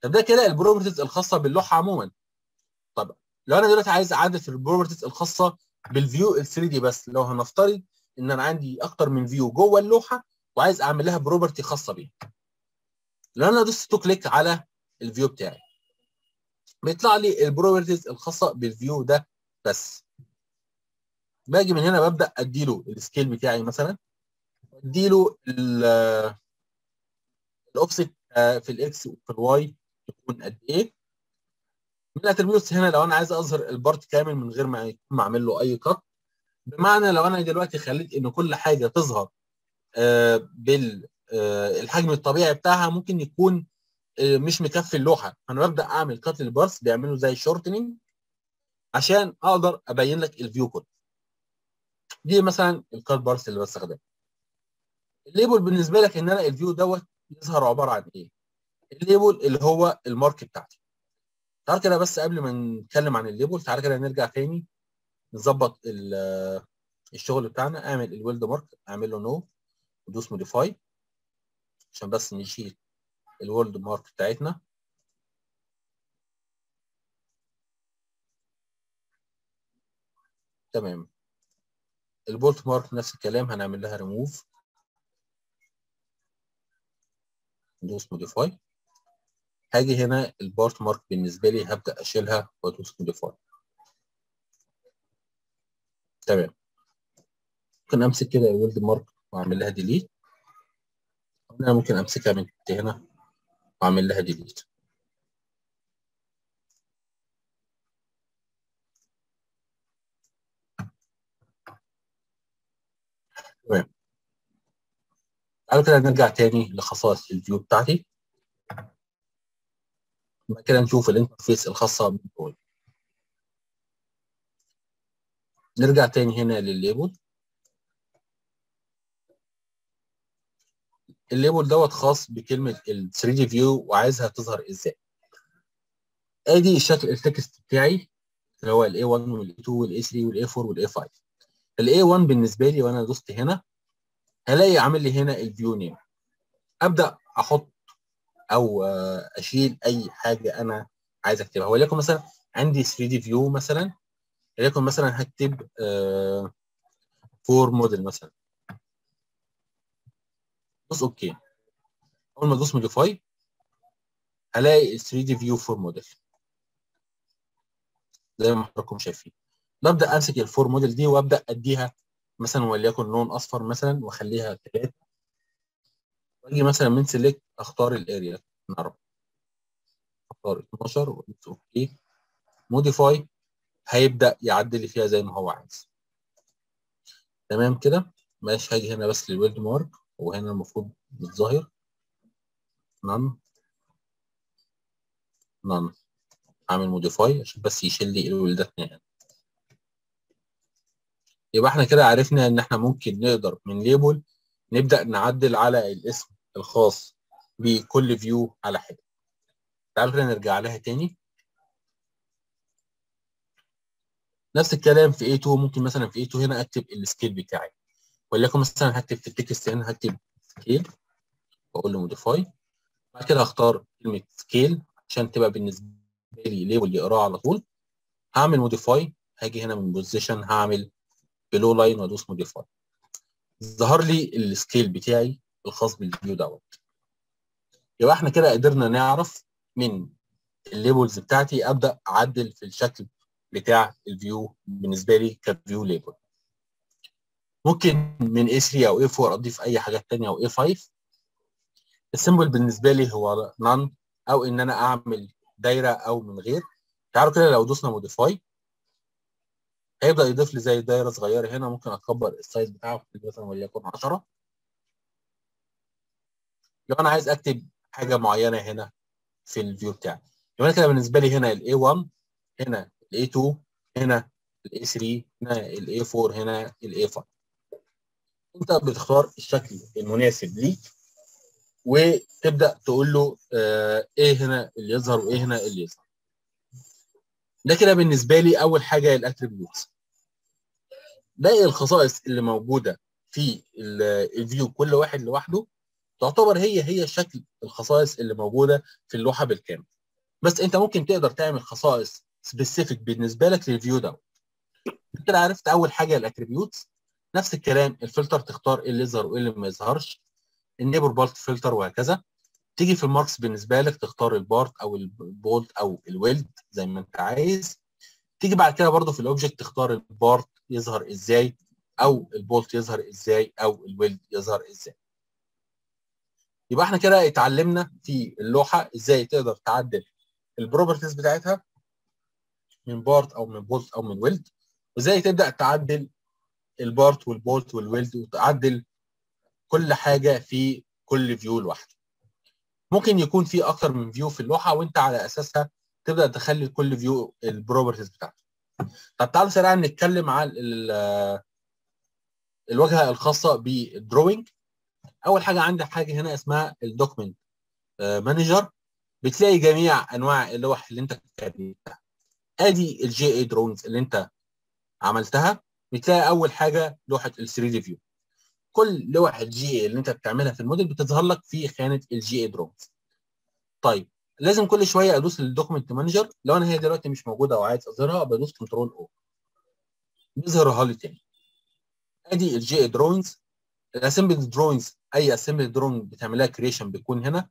طب ده كده البروبرتيز الخاصه باللوحه عموما. طب لو انا دلوقتي عايز اعدل في البروبرتيز الخاصه بالفيو ال ثري دي بس، لو هنفترض ان انا عندي اكتر من فيو جوه اللوحه وعايز اعمل لها بروبرتي خاصه بيها، لو انا دوست تو كليك على الفيو بتاعي بيطلع لي البروبرتيز الخاصه بالفيو ده بس. باجي من هنا ببدا اديله السكيل بتاعي مثلا، اديله الاوفست في الاكس وفي الواي يكون قد ايه. من الاتريبيوتس هنا لو انا عايز اظهر البارت كامل من غير ما يكون اعمل له اي كت، بمعنى لو انا دلوقتي خليت ان كل حاجه تظهر بالحجم الطبيعي بتاعها ممكن يكون مش مكفي اللوحه، فانا ببدا اعمل كت للبارتس بيعملوا زي شورتنينج عشان اقدر ابين لك الفيو كله. دي مثلا الكت بارتس اللي بستخدمها. الليبل بالنسبه لك ان انا الفيو دوت يظهر عباره عن ايه؟ الليبل اللي هو المارك بتاعتي. تعال كده بس قبل ما نتكلم عن الليبل، تعال كده نرجع تاني نظبط الشغل بتاعنا. اعمل الويلد مارك، اعمل له نو ودوس موديفاي عشان بس نشيل الويلد مارك بتاعتنا. تمام. البولت مارك نفس الكلام، هنعمل لها ريموف، ندوس موديفاي. هاجي هنا البارت مارك بالنسبه لي هبدا اشيلها وادوس موديفاي. تمام. ممكن امسك كده الويلد مارك واعمل لها ديليت، انا ممكن امسكها من هنا واعمل لها ديليت. تمام. تعالوا كده نرجع تاني لخصائص الفيو بتاعتي. بعد كده نشوف الانترفيس الخاصه بالبول. نرجع تاني هنا للليبل. الليبل دوت خاص بكلمه ال ثري دي فيو وعايزها تظهر ازاي. ادي الشكل التكست بتاعي اللي هو ال إيه واحد وال إيه اتنين وال إيه تلاتة وال إيه اربعة وال إيه خمسة. ال إيه واحد بالنسبه لي وانا دوست هنا هلاقي عامل لي هنا الفيو نيم. ابدا احط او اشيل اي حاجه انا عايز اكتبها، وليكن مثلا عندي ثري دي فيو مثلا، وليكن مثلا هكتب فور موديل مثلا. بص اوكي. اول ما ادوس موديفاي هلاقي ال ثري دي فيو فور موديل زي ما حضراتكم شايفين. ببدا امسك الفور موديل دي وابدا اديها مثلا وليكن لون اصفر مثلا واخليها ثلاثة، واجي مثلا من سيلكت اختار الاريا نعرف اختار اتناشر وادوس اوكي موديفاي، هيبدا يعدل فيها زي ما هو عايز. تمام كده ماشي. هاجي هنا بس للويلد مارك وهنا المفروض بتظاهر نعم نعم اعمل موديفاي عشان بس يشيل لي الولدات نهائي. يبقى احنا كده عرفنا ان احنا ممكن نقدر من ليبل نبدا نعدل على الاسم الخاص بكل فيو على حده. تعالوا كده نرجع لها تاني. نفس الكلام في ايه تو، ممكن مثلا في ايه تو هنا اكتب السكيل بتاعي، وليكن مثلا هكتب في التكست هنا هكتب سكيل واقول له موديفاي، بعد كده هختار كلمه سكيل عشان تبقى بالنسبه لي ليبل يقراها على طول. هعمل موديفاي، هاجي هنا من بوزيشن هعمل بلو لاين وادوس موديفاي، ظهر لي السكيل بتاعي الخاص بالفيو دوت. يبقى احنا كده قدرنا نعرف من الليبلز بتاعتي ابدا اعدل في الشكل بتاع الفيو بالنسبه لي كفيو ليبل. ممكن من ايه ثري او ايه فور اضيف اي حاجات ثانيه او ايه فايف. السيمبل بالنسبه لي هو نان او ان انا اعمل دايره او من غير. تعالوا كده لو دوسنا موديفاي هيبدا يضيف لي زي دايره صغيره هنا، ممكن اكبر السايز بتاعه مثلا وليكن عشرة. لو انا عايز اكتب حاجه معينه هنا في الفيو بتاعي، يبقى كده بالنسبه لي هنا الايه واحد هنا الايه اتنين هنا الايه ثري هنا الايه فور هنا الايه فايف. انت بتختار الشكل المناسب ليك وتبدا تقول له آه ايه هنا اللي يظهر وايه هنا اللي يظهر. ده كده بالنسبه لي اول حاجه الاتريبيوتس. باقي الخصائص اللي موجوده في الفيو كل واحد لوحده تعتبر هي هي شكل الخصائص اللي موجوده في اللوحه بالكامل، بس انت ممكن تقدر تعمل خصائص سبيسيفيك بالنسبه لك للفيو دوت. كده عرفت اول حاجه الاتريبيوتس. نفس الكلام الفلتر تختار ايه اللي يظهر وايه اللي ما يظهرش، النيبر بارت فلتر وهكذا. تيجي في الماركس بالنسبه لك تختار البارت او البولد او الويلد زي ما انت عايز. تيجي بعد كده برده في الاوبجكت تختار البارت يظهر ازاي او البولد يظهر ازاي او الويلد يظهر ازاي. يبقى احنا كده اتعلمنا في اللوحه ازاي تقدر تعدل البروبرتيز بتاعتها من بارت او من بولت او من ويلد، وازاي تبدا تعدل البارت والبولت والويلد وتعدل كل حاجه في كل فيو لوحده. ممكن يكون في اكتر من فيو في اللوحه وانت على اساسها تبدا تخلي كل فيو البروبرتيز بتاعته. طب تعالوا سريعا نتكلم عن الواجهه الخاصه بالدروينج. اول حاجه عندك حاجه هنا اسمها الدوكمنت مانجر، بتلاقي جميع انواع اللوح اللي انت كتبتها. ادي الجي اي درونز اللي انت عملتها، بتلاقي اول حاجه لوحه ال ثري دي فيو. كل لوح الجي اي اللي انت بتعملها في الموديل بتظهر لك في خانه الجي اي درونز. طيب لازم كل شويه ادوس للدوكمنت مانجر، لو انا هي دلوقتي مش موجوده وعايز اظهرها بدوس كنترول او بيظهرها لي تاني. ادي الجي اي درونز. الاسمبل درونز اي اسمبل درونج بتعملها كريشن بتكون هنا.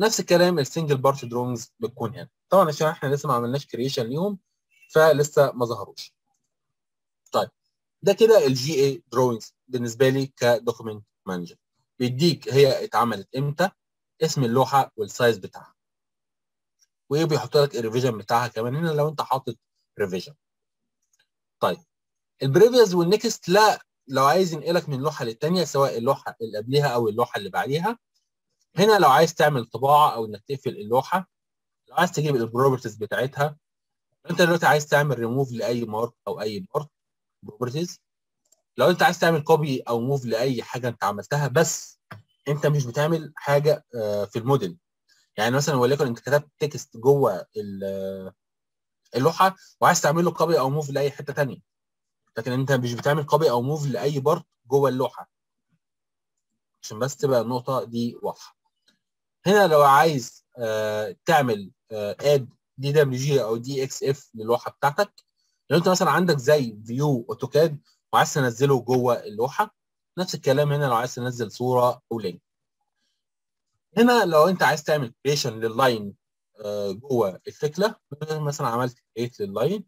نفس الكلام السنجل بارت درونز بتكون هنا. طبعا عشان احنا لسه ما عملناش كريشن ليهم فلسه ما ظهروش. طيب ده كده الجي اي دروينجز بالنسبه لي كدوكيمنت مانجر، بيديك هي اتعملت امتى، اسم اللوحه والسايز بتاعها، وبيحط لك الريفيجن بتاعها كمان هنا لو انت حاطط ريفيجن. طيب البريفيوز والنكست، لا لو عايز ينقلك من لوحه للثانيه سواء اللوحه اللي قبلها او اللوحه اللي بعديها. هنا لو عايز تعمل طباعه او انك تقفل اللوحه، لو عايز تجيب البروبرتيز بتاعتها، انت دلوقتي عايز تعمل ريموف لاي مارك او اي بارت بروبرتيز. لو انت عايز تعمل كوبي او موف لاي حاجه انت عملتها بس انت مش بتعمل حاجه في الموديل، يعني مثلا وليكن انت كتبت تكست جوه اللوحه وعايز تعمل له كوبي او موف لاي حته ثانيه، لكن انت مش بتعمل كوبي او موف لاي بارت جوه اللوحه، عشان بس تبقى النقطه دي واضحه. هنا لو عايز آه تعمل آه اد دي دبليو جي او دي اكس اف للوحه بتاعتك، لو انت مثلا عندك زي فيو اوتوكاد وعايز تنزله جوه اللوحه، نفس الكلام هنا لو عايز تنزل صوره او لينك. هنا لو انت عايز تعمل كريشن لللاين جوه التكله، مثلا عملت كريت لللاين،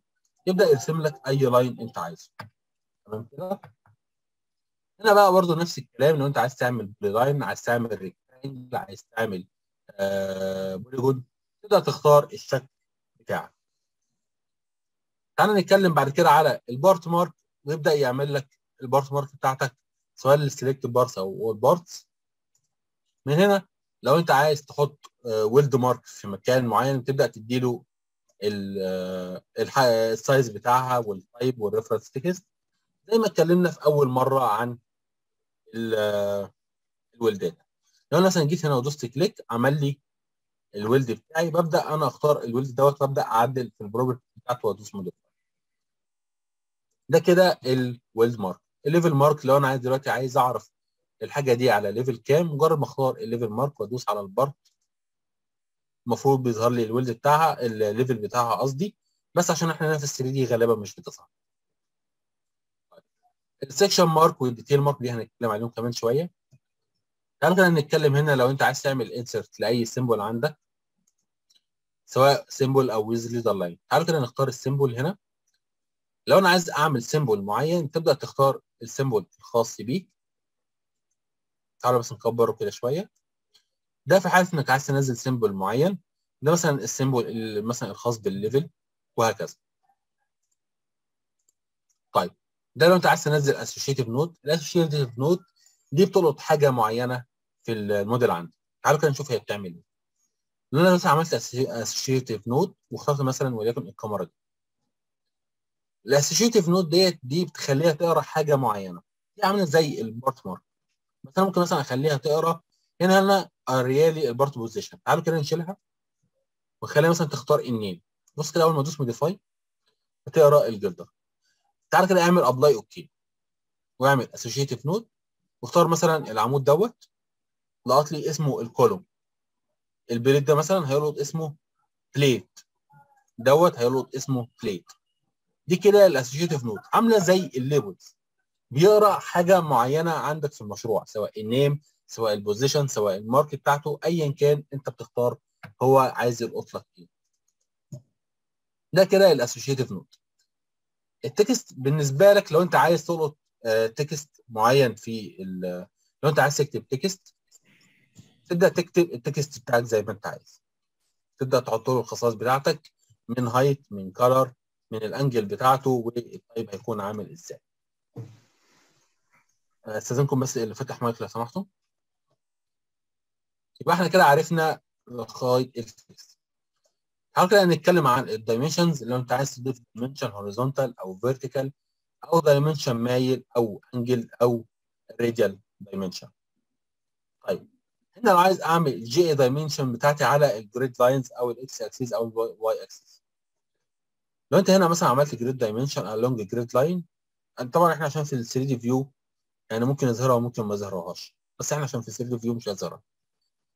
يبدا يرسم لك اي لاين انت عايزه. تمام كده؟ هنا بقى برضه نفس الكلام، لو انت عايز تعمل لاين، عايز تعمل ريكتانجل، عايز تعمل آه بوليجون، تبدا تختار الشكل بتاعك. تعالى نتكلم بعد كده على البارت مارك، ويبدا يعمل لك البارت مارك بتاعتك سواء السلكت بارتس او البارتس. من هنا لو انت عايز تحط ويلد مارك في مكان معين، تبدا تديله السايز بتاعها والتايب والريفرنس تكست، زي ما اتكلمنا في اول مره عن الويلدات. لو انا مثلا جيت هنا ودوست كليك، عمل لي الويلد بتاعي، ببدا انا اختار الويلد دوت، ببدا اعدل في البروبرتي بتاعته وادوس موديفاي. ده كده الويلد مارك. الليفل مارك لو انا عايز دلوقتي عايز اعرف الحاجه دي على ليفل كام، مجرد ما اختار الليفل مارك وادوس على البارت، المفروض بيظهر لي الويلد بتاعها، الليفل بتاعها قصدي، بس عشان احنا هنا في ال ثري دي غالبا مش بتظهر. السكشن مارك والديتيل مارك دي هنتكلم عليهم كمان شويه. تعالى كده نتكلم هنا، لو انت عايز تعمل انسرت لاي سيمبول عندك سواء سيمبول او ويز ليدر لاين، تعالى كده نختار السيمبول هنا. لو انا عايز اعمل سيمبول معين، تبدا تختار السيمبول الخاص بيك. تعالى بس نكبره كده شويه. ده في حاله انك عايز تنزل سيمبول معين، ده مثلا السيمبول مثلا الخاص بالليفل وهكذا. طيب ده لو انت عايز تنزل اسوشيتيف نوت، الاسوشيتيف نوت دي بتلقط حاجه معينه في الموديل عندي. تعالوا كده نشوف هي بتعمل ايه. لو انا مثلا عملت اسوشيتيف نوت واخترت مثلا وليكن الكاميرا دي، الاسوشيتيف نوت ديت دي بتخليها تقرا حاجه معينه، دي عامله زي البارت مارك. مثلا ممكن مثلا اخليها تقرا هنا، انا قاريه لي البارت بوزيشن. تعالوا كده نشيلها ونخليها مثلا تختار النيم. بص كده اول ما ادوس موديفاي هتقرا الجلدر. تعالى كده اعمل ابلاي اوكي، واعمل اسوشيتيف نوت، واختار مثلا العمود دوت، لقط لي اسمه الكولوم. البليت ده مثلا هيلقط اسمه بليت، دوت هيلقط اسمه بليت. دي كده الاسوشيتيف نوت، عامله زي الليبلز، بيقرا حاجه معينه عندك في المشروع، سواء النيم سواء البوزيشن سواء المارك بتاعته، ايا كان انت بتختار هو عايز يلقط لك ايه. ده كده الاسوشيتيف نوت. التكست بالنسبه لك، لو انت عايز تلقط تكست معين في ال... لو انت عايز تكتب تكست، تبدا تكتب التكست بتاعك زي ما انت عايز، تبدا تحط له الخصائص بتاعتك من هايت من كلر من الانجل بتاعته والتايب هيكون عامل ازاي. استاذنكم بس اللي فتح مايك لو سمحتوا. يبقى احنا كده عرفنا خايط التكست. تعالوا كده نتكلم عن الدايمنشنز. لو انت عايز تضيف دايمنشن هوريزونتال او فيرتيكال او دايمنشن مايل او انجل او راديال دايمنشن. طيب هنا لو عايز اعمل جي اي دايمنشن بتاعتي على الجريد لاينز او الاكس اكسس او الواي اكسس، لو انت هنا مثلا عملت جريد دايمنشن along جريد لاين، طبعا احنا عشان في ال ثري دي فيو يعني ممكن يظهرها وممكن ما يظهرهاش، بس احنا عشان في ثري دي فيو مش هيظهرها.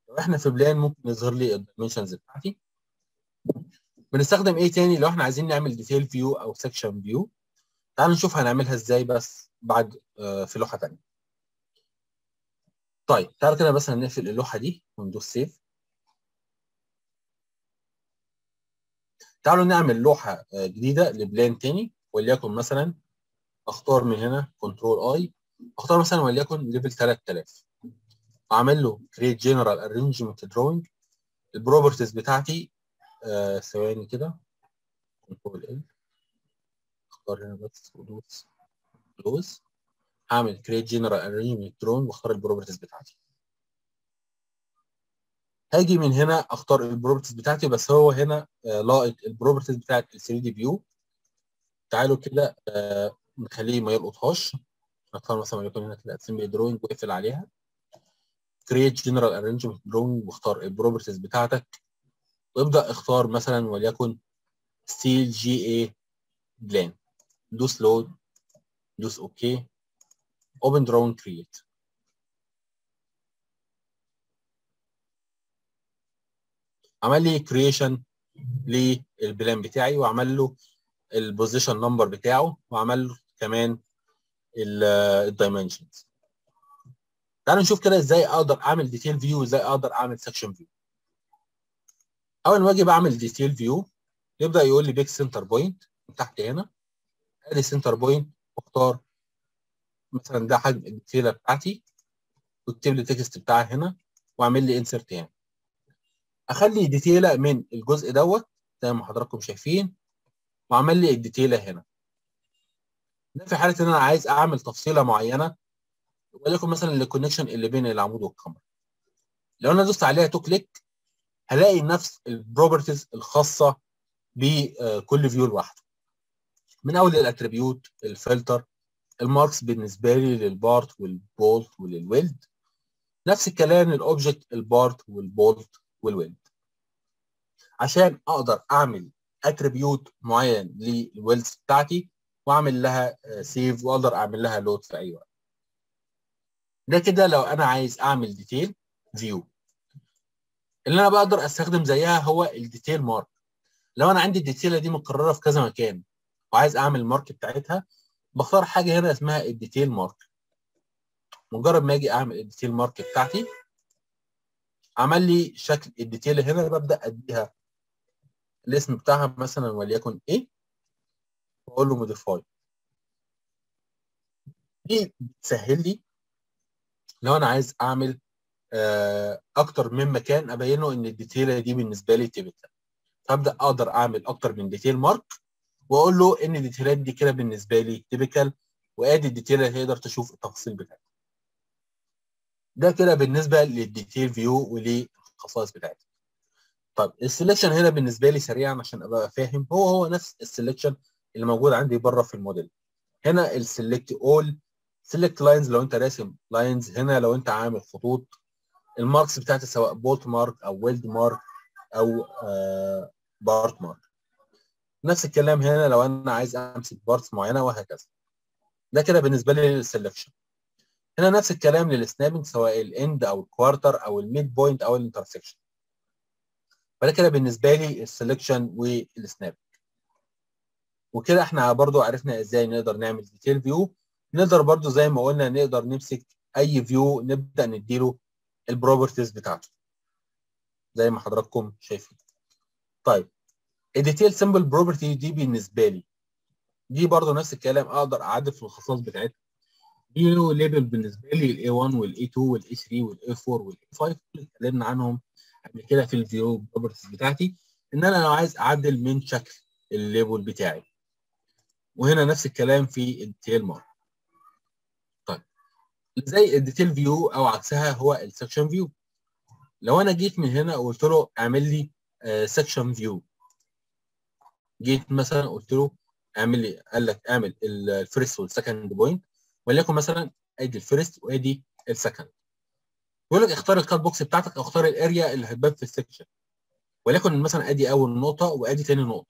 لو احنا في بلان ممكن يظهر لي الدايمنشنز بتاعتي. بنستخدم ايه تاني لو احنا عايزين نعمل ديتيل فيو او سكشن فيو؟ تعالوا نشوف هنعملها ازاي بس بعد آه في لوحه ثانيه. طيب تعالوا كده بس هنقفل اللوحه دي وندوس سيف. تعالوا نعمل لوحه آه جديده لبلان تاني، وليكن مثلا اختار من هنا كنترول اي، اختار مثلا وليكن ليفل ثلاثة آلاف، اعمل له كريت جنرال ارينجمنت دروينج. البروبرتيز بتاعتي آه ثواني كده، كنترول ال، اختار هنا بس ودوس كلوز، اعمل كريت جنرال ارينجمنت دروينج واختار البروبرتيز بتاعتي. هاجي من هنا اختار البروبرتيز بتاعتي، بس هو هنا آه لاقط البروبرتيز بتاعت ال ثري دي فيو. تعالوا كده آه نخليه ما يلقطهاش، اختار مثلا وليكن هنا كده اسمبلي دروينج واقفل عليها، كريت جنرال ارينجمنت دروينج واختار البروبرتيز بتاعتك، وابدا اختار مثلا وليكن ستيل جي اي بلان، دوس لود، دوس اوكي، اوبن دراون كريت. عمل لي كريشن للبلان بتاعي، وعمل له البوزيشن نمبر بتاعه، وعمل له كمان الدايمنشنز. تعالوا نشوف كده ازاي اقدر اعمل ديتيل فيو وازاي اقدر اعمل سكشن فيو. اول ما اجي بعمل ديتيل فيو يبدا يقول لي بيك سنتر بوينت من تحت هنا، ادي سنتر بوينت واختار مثلا ده حجم الديتيله بتاعتي واكتب لي التكست بتاعي هنا واعمل لي انسرت هنا. اخلي الديتيله من الجزء دوت زي ما حضراتكم شايفين واعمل لي الديتيله هنا. ده في حاله ان انا عايز اعمل تفصيله معينه وليكن مثلا الكونكشن اللي بين العمود والكاميرا. لو انا دوست عليها تو كليك هلاقي نفس البروبرتيز الخاصه بكل فيو لوحده. من اول الاتريبيوت، الفلتر، الماركس بالنسبه لي للبارت والبولت وللويلد. نفس الكلام للاوبجكت، البارت والبولت والويلد. عشان اقدر اعمل اتريبيوت معين للويلد بتاعتي واعمل لها سيف واقدر اعمل لها لود في اي وقت. ده كده لو انا عايز اعمل ديتيل فيو. اللي انا بقدر استخدم زيها هو الديتيل مارك. لو انا عندي الديتيله دي متكرره في كذا مكان وعايز اعمل مارك بتاعتها بختار حاجه هنا اسمها الديتيل مارك. مجرد ما اجي اعمل الديتيل مارك بتاعتي عمل لي شكل الديتيل هنا، ببدا اديها الاسم بتاعها مثلا وليكن ايه واقول له موديفاي. دي بتسهل لي لو انا عايز اعمل اكتر من مكان ابينه ان الديتيله دي بالنسبه لي تبتها، فابدا اقدر اعمل اكتر من ديتيل مارك واقول له ان الديتيلات دي كده بالنسبه لي تيبيكال، وادي الديتيل هتقدر تشوف التفاصيل بتاعتها. ده كده بالنسبه للديتيل فيو وللخصائص بتاعتها. طب السلكشن هنا بالنسبه لي سريعا عشان ابقى فاهم، هو هو نفس السلكشن اللي موجود عندي بره في الموديل. هنا السلكت اول، سلكت لاينز لو انت راسم لاينز، هنا لو انت عامل خطوط. الماركس بتاعتي سواء بولت مارك او ويلد مارك او آه بارت مارك. نفس الكلام هنا لو انا عايز امسك بارتس معينه وهكذا. ده كده بالنسبه لي للسلكشن. هنا نفس الكلام للسنابنج سواء الاند او الكوارتر او الميد بوينت او الانترسكشن. فده كده بالنسبه لي السلكشن والسنابنج. وكده احنا برضو عرفنا ازاي نقدر نعمل ديتيل فيو. نقدر برضو زي ما قلنا نقدر نمسك اي فيو نبدا نديله البروبرتيز بتاعته زي ما حضراتكم شايفين. طيب الديتيل سمبل بروبرتي دي بالنسبه لي دي برضو نفس الكلام، اقدر اعرف الخصائص بتاعتها. دي له ليبل بالنسبه لي الاي واحد والاي اتنين والاي تلاتة والاي اربعة والاي خمسة اللي اتكلمنا عنهم قبل كده في الفيو بروبرتيز بتاعتي، ان انا لو عايز اعدل من شكل الليبل بتاعي. وهنا نفس الكلام في الديتيل مارك. طيب زي الديتيل فيو او عكسها هو السكشن فيو. لو انا جيت من هنا وقلت له اعمل لي سكشن فيو، جيت مثلا قلت له اعمل لي، قال لك اعمل الفيرست والسكند بوينت وليكن مثلا ادي الفيرست وادي السكند. بيقول لك اختار الكات بوكس بتاعتك او اختار الاريا اللي هتبان في السكشن، وليكن مثلا ادي اول نقطه وادي ثاني نقطه.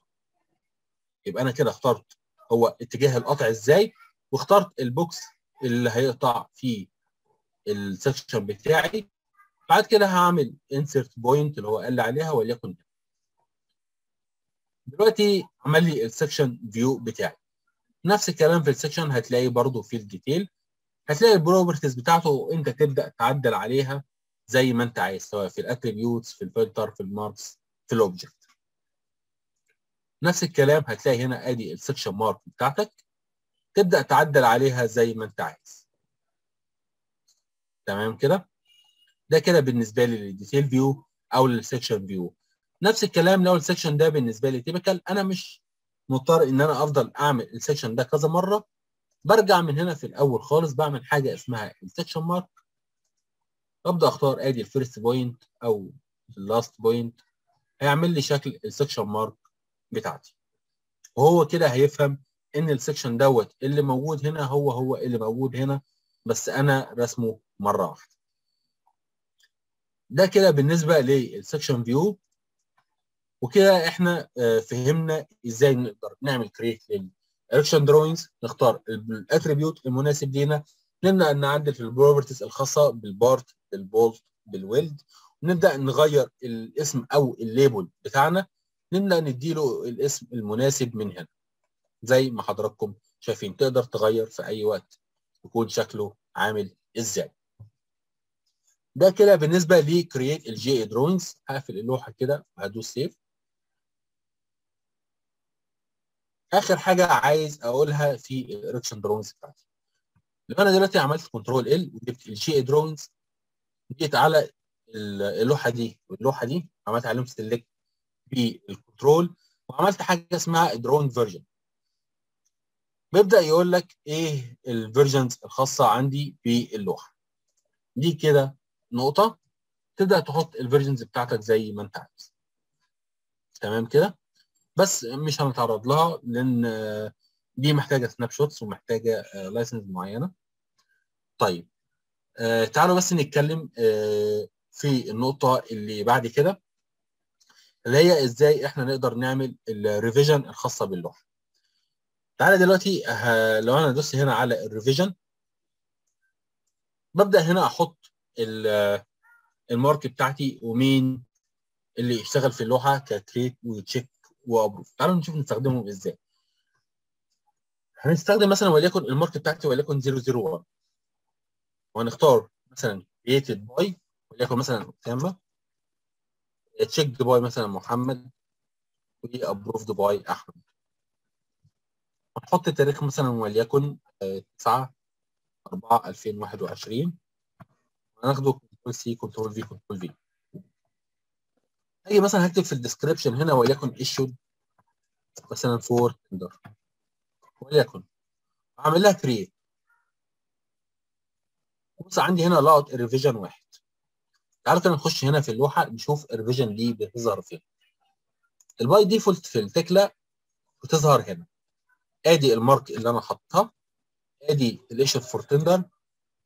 يبقى انا كده اخترت هو اتجاه القطع ازاي واخترت البوكس اللي هيقطع فيه السكشن بتاعي. بعد كده هعمل insert point اللي هو قال لي عليها وليكن ده. دلوقتي عمل لي السكشن فيو بتاعي. نفس الكلام في السكشن هتلاقي برضو في الديتيل، هتلاقي البروبرتيز بتاعته وانت تبدا تعدل عليها زي ما انت عايز سواء في الاتريبيوتس في الفلتر في الماركس في الاوبجكت. نفس الكلام هتلاقي هنا ادي السكشن مارك بتاعتك تبدا تعدل عليها زي ما انت عايز. تمام كده؟ ده كده بالنسبه لي للديتيل فيو او للسكشن فيو. نفس الكلام لو السكشن ده بالنسبه لي تيبيكال، انا مش مضطر ان انا افضل اعمل السكشن ده كذا مره. برجع من هنا في الاول خالص بعمل حاجه اسمها السكشن مارك، ابدا اختار ادي الفيرست بوينت او اللاست بوينت، هيعمل لي شكل السكشن مارك بتاعتي. وهو كده هيفهم ان السكشن دوت اللي موجود هنا هو هو اللي موجود هنا، بس انا رسمه مره واحده. ده كده بالنسبه للسكشن فيو. وكده احنا فهمنا ازاي نقدر نعمل كريت للإيركشن دروينجز، نختار الاتريبيوت المناسب لينا، نبدا نعدل في البروبرتيز الخاصه بالبارت بالبولت بالويلد، ونبدا نغير الاسم او الليبل بتاعنا، نبدا نديله الاسم المناسب من هنا زي ما حضراتكم شايفين. تقدر تغير في اي وقت يكون شكله عامل ازاي. ده كده بالنسبه ل create الجي اي drawings. هقفل اللوحه كده وهدوس سيف. اخر حاجه عايز اقولها في الريكشن drawings بتاعتي، لو انا دلوقتي عملت كنترول ال وجبت الجي اي drawings، جيت على اللوحه دي واللوحه دي عملت عليهم سيلكت بالكنترول وعملت حاجه اسمها drawing version. بيبدا يقول لك ايه الفيرجنز الخاصه عندي باللوحه دي كده نقطه، تبدا تحط الفيرجنز بتاعتك زي ما انت عايز. تمام كده، بس مش هنتعرض لها لان دي محتاجه سناب شوتس ومحتاجه لايسنس معينه. طيب تعالوا بس نتكلم في النقطه اللي بعد كده اللي هي ازاي احنا نقدر نعمل الريفيجن الخاصه باللوحه. تعالى دلوقتي لو انا دوست هنا على الريفيجن، ببدا هنا احط المارك بتاعتي ومين اللي يشتغل في اللوحه ككريت وتشيك وابروف. تعالوا نشوف نستخدمهم ازاي. هنستخدم مثلا وليكن المارك بتاعتي وليكن صفر صفر واحد، وهنختار مثلا created by وليكن مثلا اسامه، checked by مثلا محمد، وابروفد by احمد. هنحط التاريخ مثلا وليكن تسعة أربعة ألفين وواحد وعشرين، هناخده كنترول سي كنترول في كنترول في. اجي مثلا هكتب في الديسكربشن هنا وليكن issued مثلا فور تندر وليكن، هعمل لها create. بص عندي هنا لقط revision واحد. تعالوا كده نخش هنا في اللوحه نشوف revision ليه بتظهر فين. الباي ديفولت في التكله بتظهر هنا، ادي المارك اللي انا حاططها، ادي الايشو فور تندر،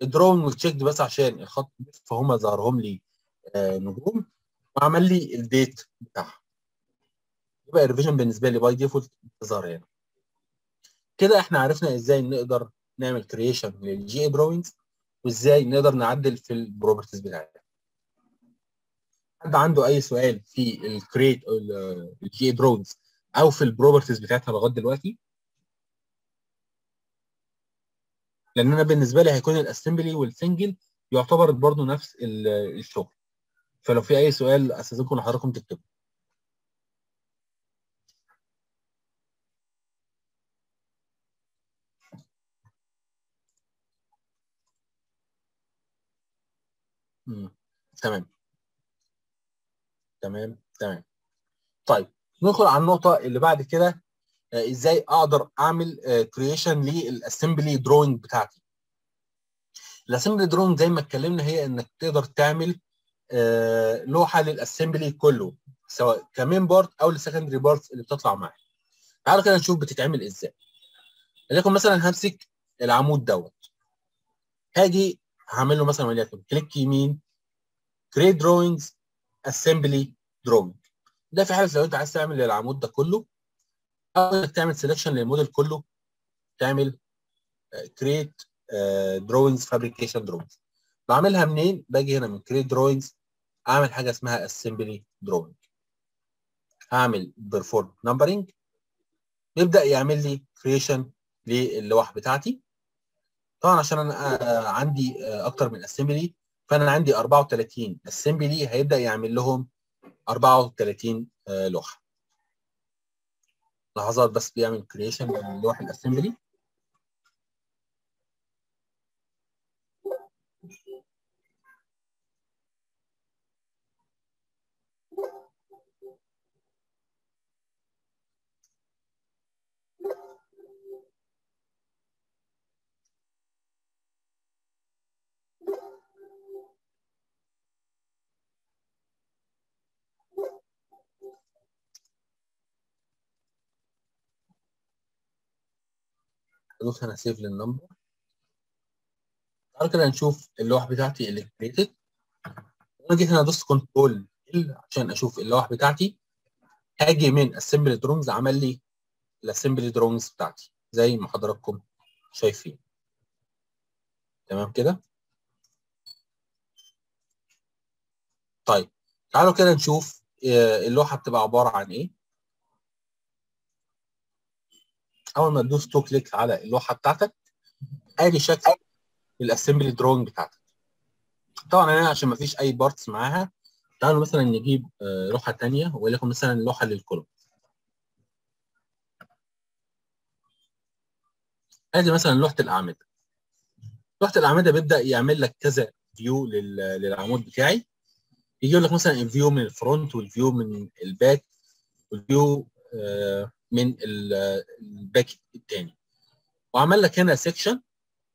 الدرون والتشيكد بس عشان الخط فهم ظهرهم لي آه نجوم، وعمل لي الديت بتاعها. يبقى الريفيجن بالنسبه لي باي ديفولت بتظهر هنا. كده احنا عرفنا ازاي نقدر نعمل كرييشن للجي اي دروينجز وازاي نقدر نعدل في البروبرتيز بتاعتها. حد عنده اي سؤال في الكرييت او الجي اي دروينجز او في البروبرتيز بتاعتها لغايه دلوقتي؟ لان انا بالنسبه لي هيكون الاسمبلي والسنجل يعتبر برضه نفس الشغل، فلو في اي سؤال استاذنكم ان حضراتكم تكتبوا. تمام تمام تمام طيب ندخل على النقطه اللي بعد كده، ازاي اقدر اعمل كرييشن للاسمبلي دروينج بتاعتي. الاسمبلي دروينج زي ما اتكلمنا هي انك تقدر تعمل لوحه للاسمبلي كله سواء كمين بارت او السكندري بارتس اللي بتطلع معايا. تعالوا كده نشوف بتتعمل ازاي. وليكن مثلا همسك العمود دوت، هاجي هعمل له مثلا وليكن كليك يمين كريت دروينجز اسمبلي دروينج. ده في حاله لو انت عايز تعمل للعمود ده كله، او تعمل سيلكشن للموديل كله، تعمل كريت دروينجز فابريكيشن دروينجز. بعملها منين؟ باجي هنا من كريت دروينجز اعمل حاجه اسمها اسمبلي دروينج، هعمل بيرفورم نمبرنج، يبدا يعمل لي كريشن للوح بتاعتي. طبعا عشان انا عندي اكتر من اسمبلي، فانا عندي أربعة وثلاثين اسمبلي، هيبدا يعمل لهم أربعة وثلاثين لوحه. لحظات بس بيعمل كريشن للوح الاسمبلي. هدوس هنا سيف للنمبر. تعالوا كده نشوف اللوحه بتاعتي اللي كريتد. انا جيت هنا دوست كنترول ال عشان اشوف اللوحه بتاعتي. هاجي من اسمبلي درونز عمل لي الاسمبلي درونز بتاعتي زي ما حضراتكم شايفين. تمام كده؟ طيب تعالوا كده نشوف اللوحه بتبقى عباره عن ايه. اول ما تدوس تو كليك على اللوحه بتاعتك، ادي شكل الاسمبلي دروينج بتاعتك. طبعا انا عشان ما فيش اي بارتس معاها، تعالوا مثلا نجيب لوحه ثانيه، وليكن مثلا لوحه للكولوم. ادي مثلا لوحه الاعمده. لوحه الاعمده بيبدا يعمل لك كذا فيو للعمود بتاعي، يجيب لك مثلا الفيو من الفرونت والفيو من الباك والفيو من الباك الثاني، وعمل لك هنا سيكشن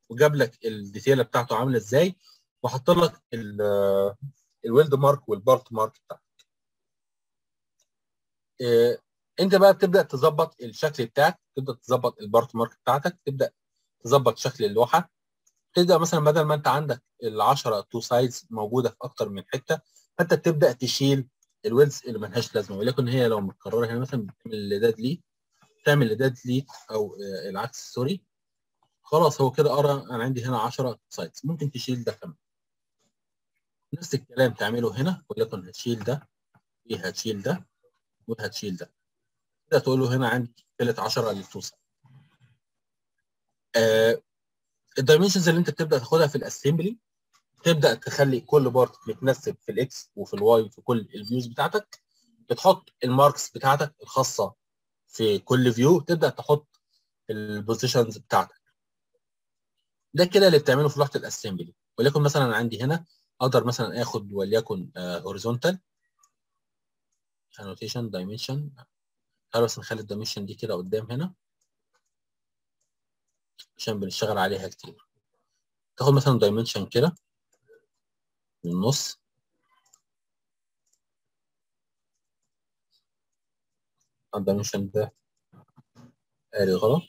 وجاب لك الديتيل بتاعته عامله ازاي، وحط لك الويلد مارك والبارت مارك بتاعتك. انت بقى بتبدا تظبط الشكل بتاعك، تبدا تظبط البارت مارك بتاعتك، تبدا تظبط شكل اللوحه، تبدا مثلا بدل ما انت عندك ال عشرة تو سايدز موجوده في اكتر من حته، فانت بتبدا تشيل الويلز اللي ملهاش لازمه، ولكن هي لو متكرره هنا مثلا بتعمل اللي ده ديليت، تعمل اللي ده ديليت او العكس سوري. خلاص هو كده قرا انا عندي هنا عشرة سايدز، ممكن تشيل ده كمان. نفس الكلام تعمله هنا، ولكن هتشيل ده وهتشيل ده وهتشيل ده. كده تقول له هنا عندي تلت عشرة للتو سايد. آه الدايمنشنز اللي انت بتبدا تاخدها في الاسمبلي، تبدا تخلي كل بارت متنسب في الاكس وفي الواي وفي كل الفيوز بتاعتك، بتحط الماركس بتاعتك الخاصه في كل فيو، تبدا تحط البوزيشنز بتاعتك. ده كده اللي بتعمله في لوحه الاسمبلي، وليكن مثلا عندي هنا اقدر مثلا اخد وليكن هوريزونتال انوتيشن دايمنشن، تعالوا بس نخلي الدايمنشن دي كده قدام هنا عشان بنشتغل عليها كتير. تاخد مثلا دايمنشن كده من النص، الدايمنشن ده قاري غلط.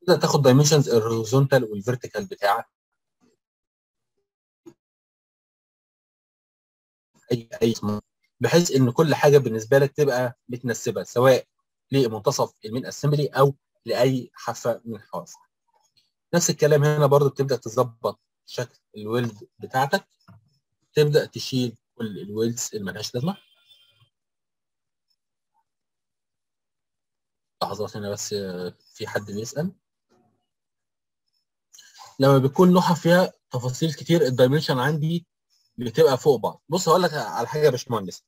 تبدا تاخد دايمنشنز الهوريزونتال والفيرتيكال بتاعك، اي اي بحيث ان كل حاجه بالنسبه لك تبقى متنسبه، سواء لمنتصف المين اسمبلي او لاي حافه من الحوافه. نفس الكلام هنا برضو، بتبدا تظبط شكل الويلد بتاعتك، تبدا تشيل كل الويلدز اللي ملهاش لازمه. لحظات هنا بس في حد بيسال، لما بيكون لوحه فيها تفاصيل كتير الدايمنشن عندي بتبقى فوق بعض. بص هقول لك على حاجه يا باشمهندس،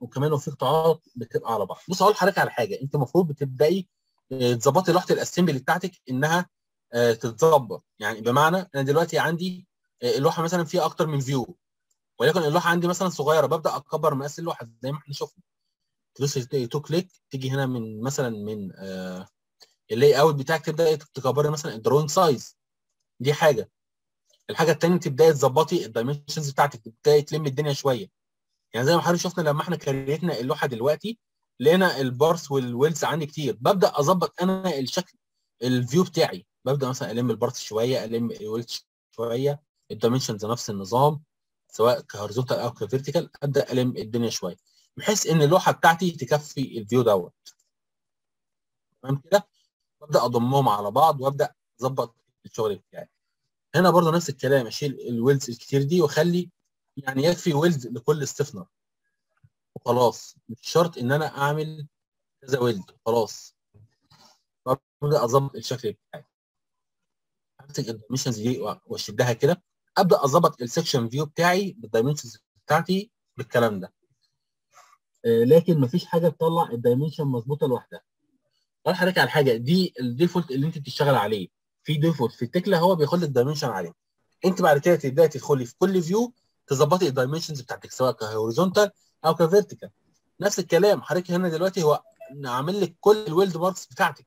وكمان لو في قطاعات بتبقى على بعض. بص هقول لحضرتك على حاجه، انت المفروض بتبداي تظبطي لوحه الاسمبلي بتاعتك انها تتظبط، يعني بمعنى انا دلوقتي عندي اللوحه مثلا فيها اكتر من فيو، ولكن اللوحه عندي مثلا صغيره، ببدا اكبر مقاس اللوحه زي ما احنا شفنا. تدوسي تو كليك، تيجي هنا من مثلا من اللاي اوت بتاعك، تبداي تكبري مثلا الدروينج سايز. دي حاجه. الحاجه الثانيه تبداي تظبطي الدايمنشنز بتاعتك، تبداي تلمي الدنيا شويه. يعني زي ما حضرتك شفنا لما احنا كريتنا اللوحه دلوقتي، لقينا البارس والويلز عندي كتير، ببدا اظبط انا الشكل الفيو بتاعي، ببدا مثلا الم البارس شويه، الم الويلز شويه، الدايمنشنز نفس النظام سواء كهوريزونتال او كفيرتيكال، ابدا الم الدنيا شويه بحيث ان اللوحه بتاعتي تكفي الفيو دوت. تمام كده؟ ببدا اضمهم على بعض وابدا اظبط الشغل بتاعي. هنا برضه نفس الكلام، اشيل الويلز الكتير دي واخلي يعني يكفي ويلز لكل ستيفنر وخلاص، مش شرط ان انا اعمل كذا ويلد، خلاص ابدا اظبط الشكل بتاعي. همسك الدايمنشنز دي واشدها كده، ابدا اظبط السكشن فيو بتاعي بالدايمنشنز بتاعتي بالكلام ده. لكن مفيش حاجه تطلع الدايمنشن مظبوطه لوحدها. اقول لحضرتك على حاجه، دي الديفولت اللي انت بتشتغل عليه، في ديفولت في التكلا هو بياخد لك دايمنشن عليه. انت بعد كده تبداي تدخلي في كل فيو تظبطي الدايمنشنز بتاعتك سواء كهوريزونتال او كفيرتيكال. نفس الكلام حضرتك هنا دلوقتي هو عامل لك كل الويلد ماركس بتاعتك،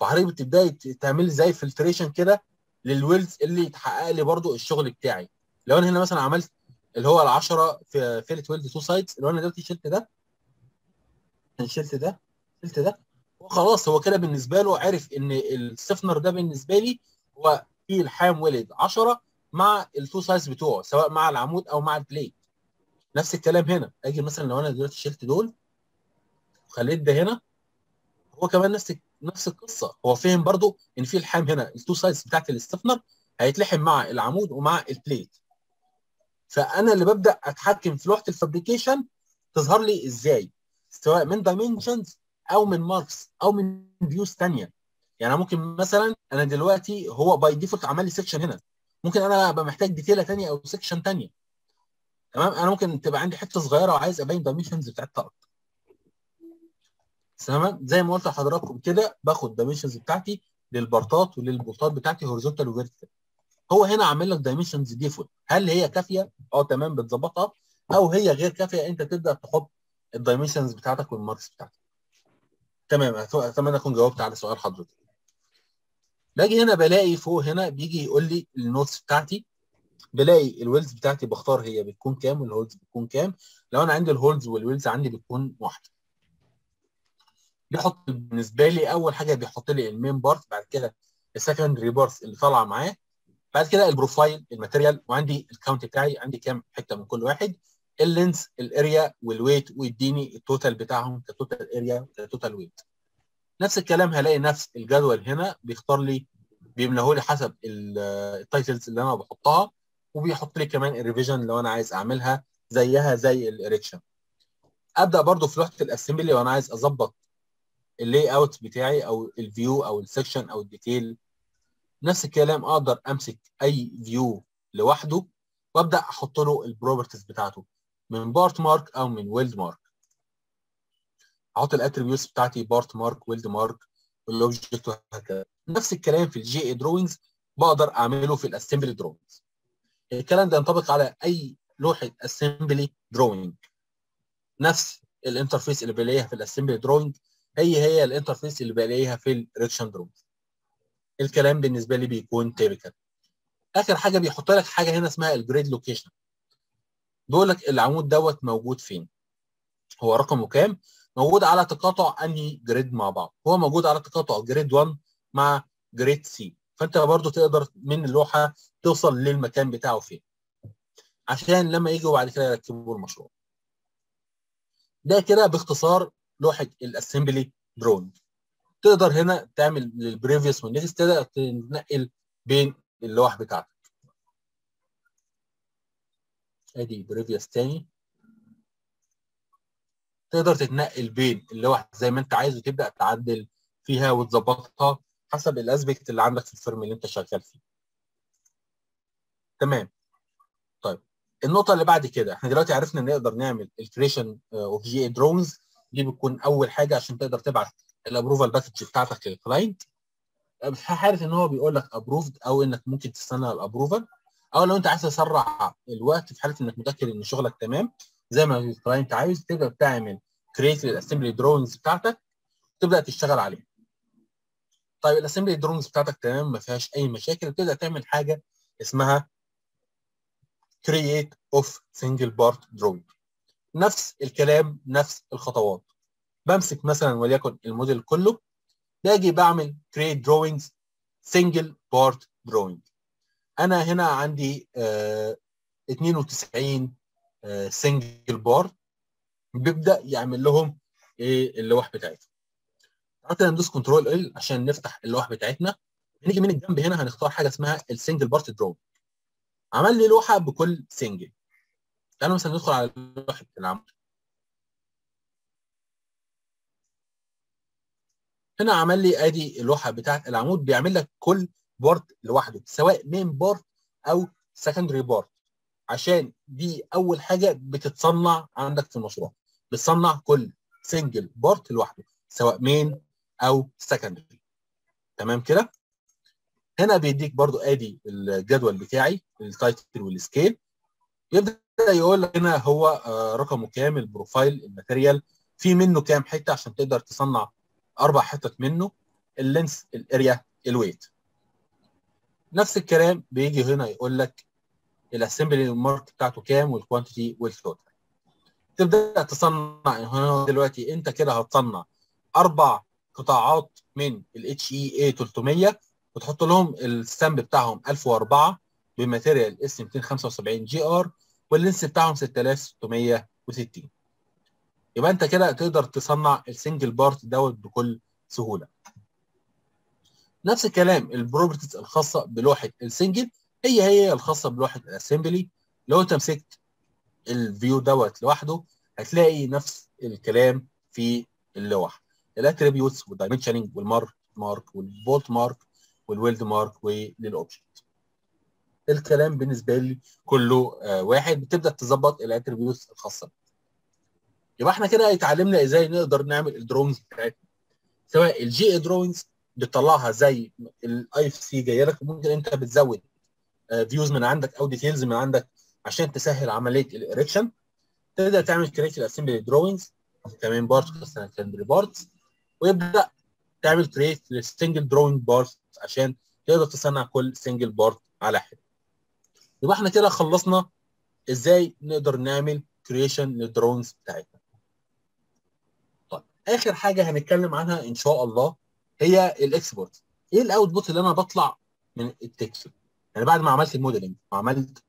فحضرتك بتبداي تعملي زي فلتريشن كده للويلز اللي يتحقق لي برده الشغل بتاعي. لو انا هنا مثلا عملت اللي هو ال عشرة في فيلت ويلد تو سايدز، لو انا دلوقتي شلت ده شلت ده شلت ده وخلاص، هو كده بالنسبه له عرف ان الستيفنر ده بالنسبه لي هو في الحام ولد عشرة مع التو سايز بتوعه سواء مع العمود او مع البليت. نفس الكلام هنا، اجي مثلا لو انا دلوقتي شلت دول وخليت ده هنا، هو كمان نفس نفس القصه، هو فهم برضو ان في الحام هنا التو سايز بتاعت الستيفنر هيتلحم مع العمود ومع البليت. فانا اللي ببدا اتحكم في لوحه الفابريكيشن تظهر لي ازاي، سواء من دايمنشنز او من ماركس او من فيوز ثانيه. يعني ممكن مثلا انا دلوقتي هو باي ديفولت عمل لي سكشن هنا، ممكن انا ابقى محتاج ديتيله ثانيه او سكشن ثانيه. تمام، انا ممكن تبقى عندي حته صغيره وعايز ابين دايمنشنز بتاعت الارض. تمام، زي ما قلت لحضراتكم كده باخد دايمنشنز بتاعتي للبارتات وللبولتات بتاعتي هوريزونتال وفيرتيكال. هو هنا عامل لك دايمنشنز ديفولت، هل هي كافيه؟ اه تمام بتظبطها، او هي غير كافيه انت تبدا تحط الدايمنشنز بتاعتك والماركس بتاعتك. تمام، اتمنى اكون جاوبت على سؤال حضرتك. باجي هنا بلاقي فوق هنا بيجي يقول لي النوتس بتاعتي، بلاقي الويلز بتاعتي بختار هي بتكون كام والهولز بتكون كام. لو انا عندي الهولز والويلز عندي بتكون واحده. بيحط بالنسبه لي اول حاجه بيحط لي المين بارت، بعد كده السكندري بارت اللي طالعه معاه، بعد كده البروفايل الماتيريال، وعندي الكاونت بتاعي عندي كام حته من كل واحد، اللينس الاريا والويت، ويديني التوتال بتاعهم كتوتال اريا كتوتال ويت. نفس الكلام هلاقي نفس الجدول هنا بيختار لي بيملاه لي حسب التايتلز اللي انا بحطها، وبيحط لي كمان الريفيجن لو انا عايز اعملها زيها زي الاريكشن. ابدا برضو في لوحه الاسمبلي لو انا عايز اظبط اللي اوت بتاعي او الفيو او السكشن او الديتيل. نفس الكلام اقدر امسك اي فيو لوحده وابدا احط له البروبرتيز بتاعته من بارت مارك او من ويلد مارك. احط الاتريبيوتس بتاعتي بارت مارك ويلد مارك والاوبجكت وهكذا. نفس الكلام في الجي اي دروينجز بقدر اعمله في الاسمبلي دروينجز. الكلام ده ينطبق على اي لوحه اسمبلي دروينج. نفس الانترفيس اللي بلاقيها في الاسمبلي دروينج هي هي الانترفيس اللي بلاقيها في الريكشن دروينج. الكلام بالنسبه لي بيكون تيبيكال. اخر حاجه بيحط لك حاجه هنا اسمها الجريد لوكيشن. بيقول لك العمود دوت موجود فين؟ هو رقمه كام؟ موجود على تقاطع انهي جريد مع بعض؟ هو موجود على تقاطع جريد واحد مع جريد سي، فانت برضو تقدر من اللوحه توصل للمكان بتاعه فين، عشان لما يجوا بعد كده يركبوا المشروع. ده كده باختصار لوحه الاسمبلي درون. تقدر هنا تعمل للبريفيوس والنيكست، تقدر تنقل بين اللوح بتاعتك. ادي بريفيوس تاني، تقدر تتنقل بين اللوح زي ما انت عايز وتبدا تعدل فيها وتظبطها حسب الاسبكت اللي عندك في الفيرم اللي انت شغال فيه. تمام. طيب النقطه اللي بعد كده، احنا دلوقتي عرفنا ان نقدر نعمل الكريشن اوف جي اي درونز، دي بتكون اول حاجه عشان تقدر تبعت الابروفال باكج بتاعتك للكلاينت. عارف ان هو بيقول لك ابروفد او انك ممكن تستنى الابروفال، او لو انت عايز تسرع الوقت في حاله انك متاكد ان شغلك تمام زي ما الكلاينت عايز، تقدر تعمل كريت للاسمبلي درونز بتاعتك وتبدا تشتغل عليها. طيب الاسمبلي درونز بتاعتك تمام ما فيهاش اي مشاكل، بتبدا تعمل حاجه اسمها كرييت اوف سنجل بارت دروينج. نفس الكلام نفس الخطوات، بمسك مثلا وليكن الموديل كله، باجي بعمل كرييت دروينجز سنجل بارت دروينج. انا هنا عندي اه اثنين وتسعين اه سنجل بارت، بيبدا يعمل لهم ايه اللوح بتاعتهم. تعالوا ندوس كنترول ال عشان نفتح اللوح بتاعتنا. هنيجي من الجنب هنا هنختار حاجه اسمها السنجل بارت دروينج. عمل لي لوحه بكل سنجل. تعالوا مثلا ندخل على لوحه العمود. هنا عمل لي ادي اللوحه بتاعت العمود، بيعمل لك كل بارت لوحده سواء مين بارت او سكندري بارت، عشان دي اول حاجه بتتصنع عندك في المشروع، بتصنع كل سنجل بارت لوحده سواء مين او سكندري. تمام كده. هنا بيديك برضو ادي الجدول بتاعي التايتل والسكيل، يبدا يقول لك هنا هو رقمه كام، البروفايل الماتيريال في منه كام حته عشان تقدر تصنع اربع حتت منه، اللينس الاريا الويت. نفس الكلام بيجي هنا يقول لك الاسمبلي مارك بتاعته كام والكوانتيتي والفلوت. تبدا تصنع هنا دلوقتي، انت كده هتصنع اربع قطاعات من الاتش اي اي ثلاثمية وتحط لهم الستامب بتاعهم ألف وأربعة بماتيريال اس مئتين وخمسة وسبعين جي ار واللينس بتاعهم ستة آلاف وستمية وستين. يبقى انت كده تقدر تصنع السنجل بارت دوت بكل سهوله. نفس الكلام البروبرتيز الخاصه بلوحه السنجل هي هي الخاصه بلوحه الاسمبلي. لو انت مسكت الفيو دوت لوحده هتلاقي نفس الكلام في اللوح، الاتريبيوتس والدايمنشننج والمارك مارك والبولت مارك والويلد مارك وللاوبجكت. الكلام بالنسبه لي كله آه واحد. بتبدا تظبط الاتريبيوتس الخاصه. يبقى احنا كده اتعلمنا ازاي نقدر نعمل الدروينجز بتاعتنا، سواء الجي اي دروينجز بتطلعها زي الاي اف سي جايه لك، ممكن انت بتزود فيوز من عندك او ديتيلز من عندك عشان تسهل عمليه الاريكشن. تبدا تعمل كريت الاسمبلي دروينجز، كمان بارتس سكندري بارتس، ويبدا تعمل كريت للسنجل دروينج بارتس عشان تقدر تصنع كل سنجل بارت على حد. يبقى احنا كده خلصنا ازاي نقدر نعمل كريشن للدروينجز بتاعتنا. طيب اخر حاجه هنتكلم عنها ان شاء الله هي الاكسبورت. ايه الاوتبوت اللي انا بطلع من التكست؟ يعني بعد ما عملت الموديلنج وعملت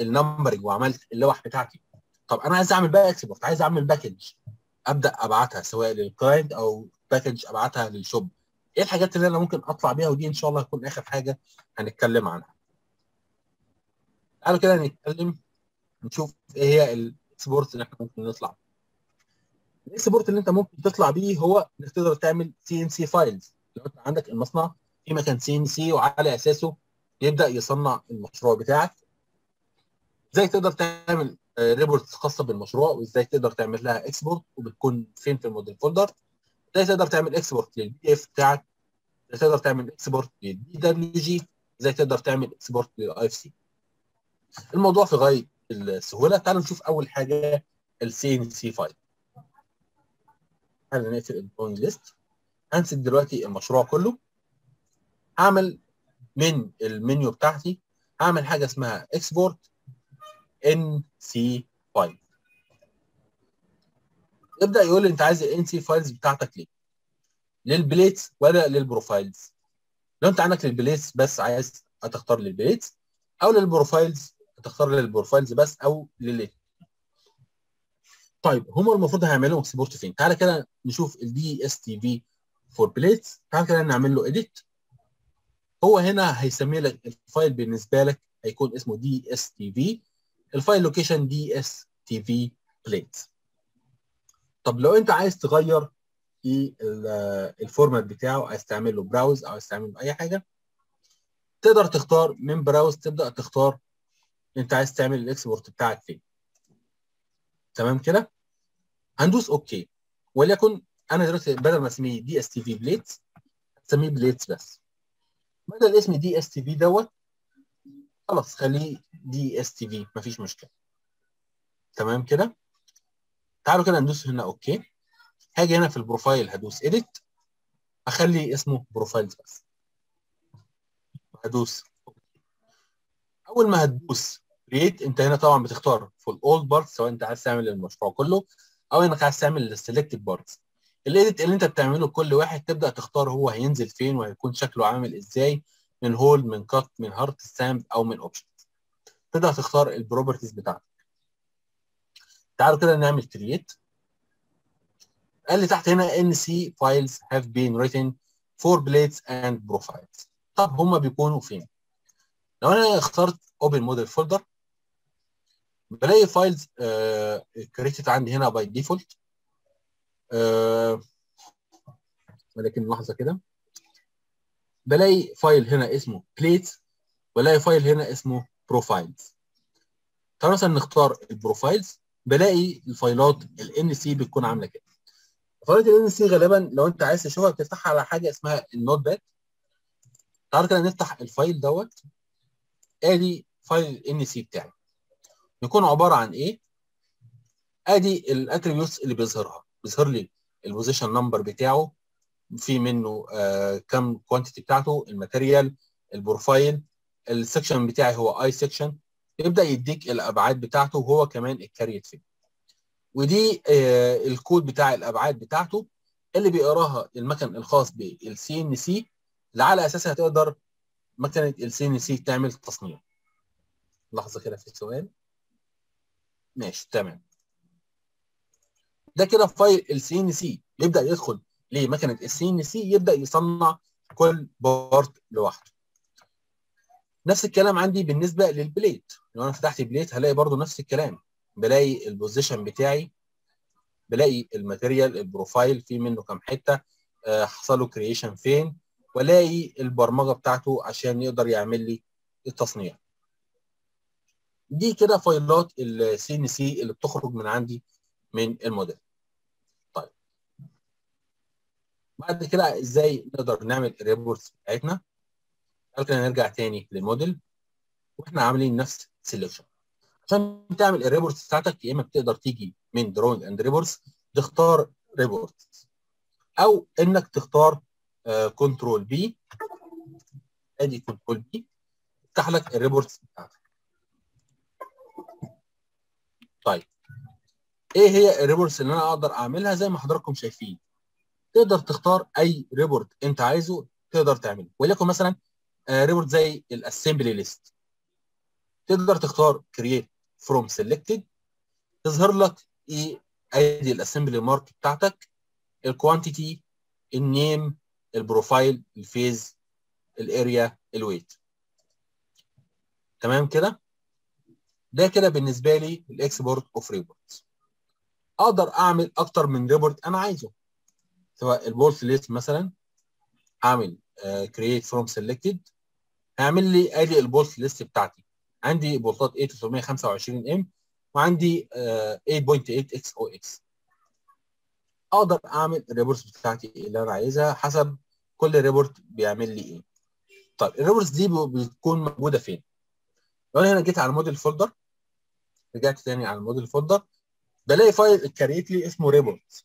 النمبرنج وعملت اللوح بتاعتي، طب انا عايز اعمل بقى اكسبورت، عايز اعمل باكج ابدا ابعتها سواء للكلاينت او باكج ابعتها للشوب. ايه الحاجات اللي انا ممكن اطلع بيها؟ ودي ان شاء الله هتكون اخر حاجه هنتكلم عنها. تعالوا كده نتكلم نشوف ايه هي الاكسبورت اللي احنا ممكن نطلع. الاكسبورت اللي انت ممكن تطلع بيه هو انك تقدر تعمل سي ان سي فايلز. لو انت عندك المصنع في مكان سي ان سي وعلى اساسه يبدا يصنع المشروع بتاعك، ازاي تقدر تعمل ريبورتس خاصه بالمشروع، وازاي تقدر تعمل لها اكسبورت وبتكون فين في الموديل فولدر، ازاي تقدر تعمل اكسبورت للبي اف بتاعك، ازاي تقدر تعمل اكسبورت للبي دبليو جي، ازاي تقدر تعمل اكسبورت للاي اف سي. الموضوع في غايه السهوله. تعالوا نشوف اول حاجه السي ان سي فايل. تعالوا نقفل البوينت ليست. هنسيب دلوقتي المشروع كله. هعمل من المنيو بتاعتي هعمل حاجه اسمها اكسبورت ان سي فايل. يبدا يقول لي انت عايز الان سي فايلز بتاعتك ليه؟ للبليتس ولا للبروفايلز؟ لو انت عندك للبليتس بس عايز هتختار للبليتس، او للبروفايلز هتختار للبروفايلز بس، او لليه. طيب هم المفروض هيعملوا اكسبورت فين؟ تعالى كده نشوف الدي اس تي في فور بليتس. تعالى كده نعمل له اديت. هو هنا هيسمي لك الفايل بالنسبه لك هيكون اسمه دي اس تي في، الفايل لوكيشن دي اس تي في بليتس. طب لو انت عايز تغير في الفورمات بتاعه، عايز تعمل له براوز او عايز تعمل له اي حاجه، تقدر تختار من براوز تبدا تختار انت عايز تعمل الاكسبورت بتاعك فين. تمام كده؟ هندوس اوكي. وليكن انا دلوقتي بدل ما اسميه دي اس تي في بليتس هسميه بليتس بس. بدل اسم دي اس تي في دوت خلاص خليه دي اس تي في مفيش مشكله. تمام كده؟ تعالوا كده ندوس هنا اوكي. هاجي هنا في البروفايل هدوس اديت، اخلي اسمه بروفايلز بس. هدوس اول ما هتدوس كرييت، انت هنا طبعا بتختار فول اول بارتس، سواء انت عايز تعمل المشروع كله او انك عايز تعمل السلكتد بارتس. الايديت اللي انت بتعمله كل واحد تبدا تختار هو هينزل فين وهيكون شكله عامل ازاي، من هول من كات من هارت سامب او من اوبشنز. تبدا تختار البروبرتيز بتاعتك. تعالوا كده نعمل كرييت. قال لي تحت هنا ان سي فايلز هاف بين ريتن فور بليتس اند بروفايلز. طب هما بيكونوا فين؟ لو انا اخترت اوبن موديل فولدر بلاقي فايلز كريتد عندي هنا باي ديفولت، ولكن لحظه كده بلاقي فايل هنا اسمه بليتس وبلاقي فايل هنا اسمه بروفايلز. طب مثلا نختار البروفايلز، بلاقي الفايلات الان سي بتكون عامله كده. فايلات الان سي غالبا لو انت عايز تشوفها بتفتحها على حاجه اسمها النوت باد. تعالوا كده نفتح الفايل دوت. ادي فايل الان سي بتاعي يكون عباره عن ايه. ادي الاتريبيوتس اللي بيظهرها، بيظهر لي البوزيشن نمبر بتاعه، في منه آه كم كوانتيتي بتاعته، الماتيريال، البروفايل، السكشن بتاعي هو اي سكشن. يبدا يديك الابعاد بتاعته وهو كمان الكاريت فين، ودي آه الكود بتاع الابعاد بتاعته اللي بيقراها المكن الخاص بالسي ان سي، اللي على اساسها تقدر مكنه السي ان سي تعمل تصنيع. لحظه كده في سؤال. ماشي تمام. ده كده فايل السي ان سي يبدا يدخل لمكنه السي ان سي يبدا يصنع كل بارت لوحده. نفس الكلام عندي بالنسبه للبليت. لو انا فتحت بليت هلاقي برده نفس الكلام، بلاقي البوزيشن بتاعي، بلاقي الماتيريال، البروفايل في منه كام حته، آه حصل له كرييشن فين، والاقي البرمجه بتاعته عشان يقدر يعمل لي التصنيع. دي كده فايلات السي ان سي اللي بتخرج من عندي من الموديل. طيب بعد كده ازاي نقدر نعمل الريبورتس بتاعتنا؟ قال كده نرجع تاني للموديل واحنا عاملين نفس السلكشن. عشان تعمل الريبورتس بتاعتك يا اما بتقدر تيجي من دروينج اند ريبورتس تختار ريبورتس، او انك تختار كنترول بي، ادي كنترول بي تفتح لك الريبورتس بتاعتك. طيب ايه هي الريبورتس اللي انا اقدر اعملها؟ زي ما حضراتكم شايفين تقدر تختار اي ريبورت انت عايزه تقدر تعمله، وليكن مثلا ريبورت زي الاسمبلي ليست تقدر تختار كرييت فروم سيلكتد، تظهر لك ايه ادي الاسمبلي مارك بتاعتك، الكوانتيتي، النيم، البروفايل، الفيز، الاريا، الويت. تمام كده؟ ده كده بالنسبه لي الاكسبورت اوف ريبورت. اقدر اعمل اكتر من ريبورت انا عايزه، سواء البولت ليست مثلا اعمل كرييت فروم سيلكتد، هعمل لي ادي البولت ليست بتاعتي، عندي بولتات A تلتمية وخمسة وعشرين ام وعندي ثمانية فاصلة تمانية اكس او اكس. اقدر اعمل الريبورتس بتاعتي اللي انا عايزها حسب كل ريبورت بيعمل لي ايه. طيب الريبورتس دي بتكون موجوده فين؟ لو انا هنا جيت على الموديل فولدر، رجعت تاني على الموديل فولدر، بلاقي فايل اتكريت لي اسمه ريبورت.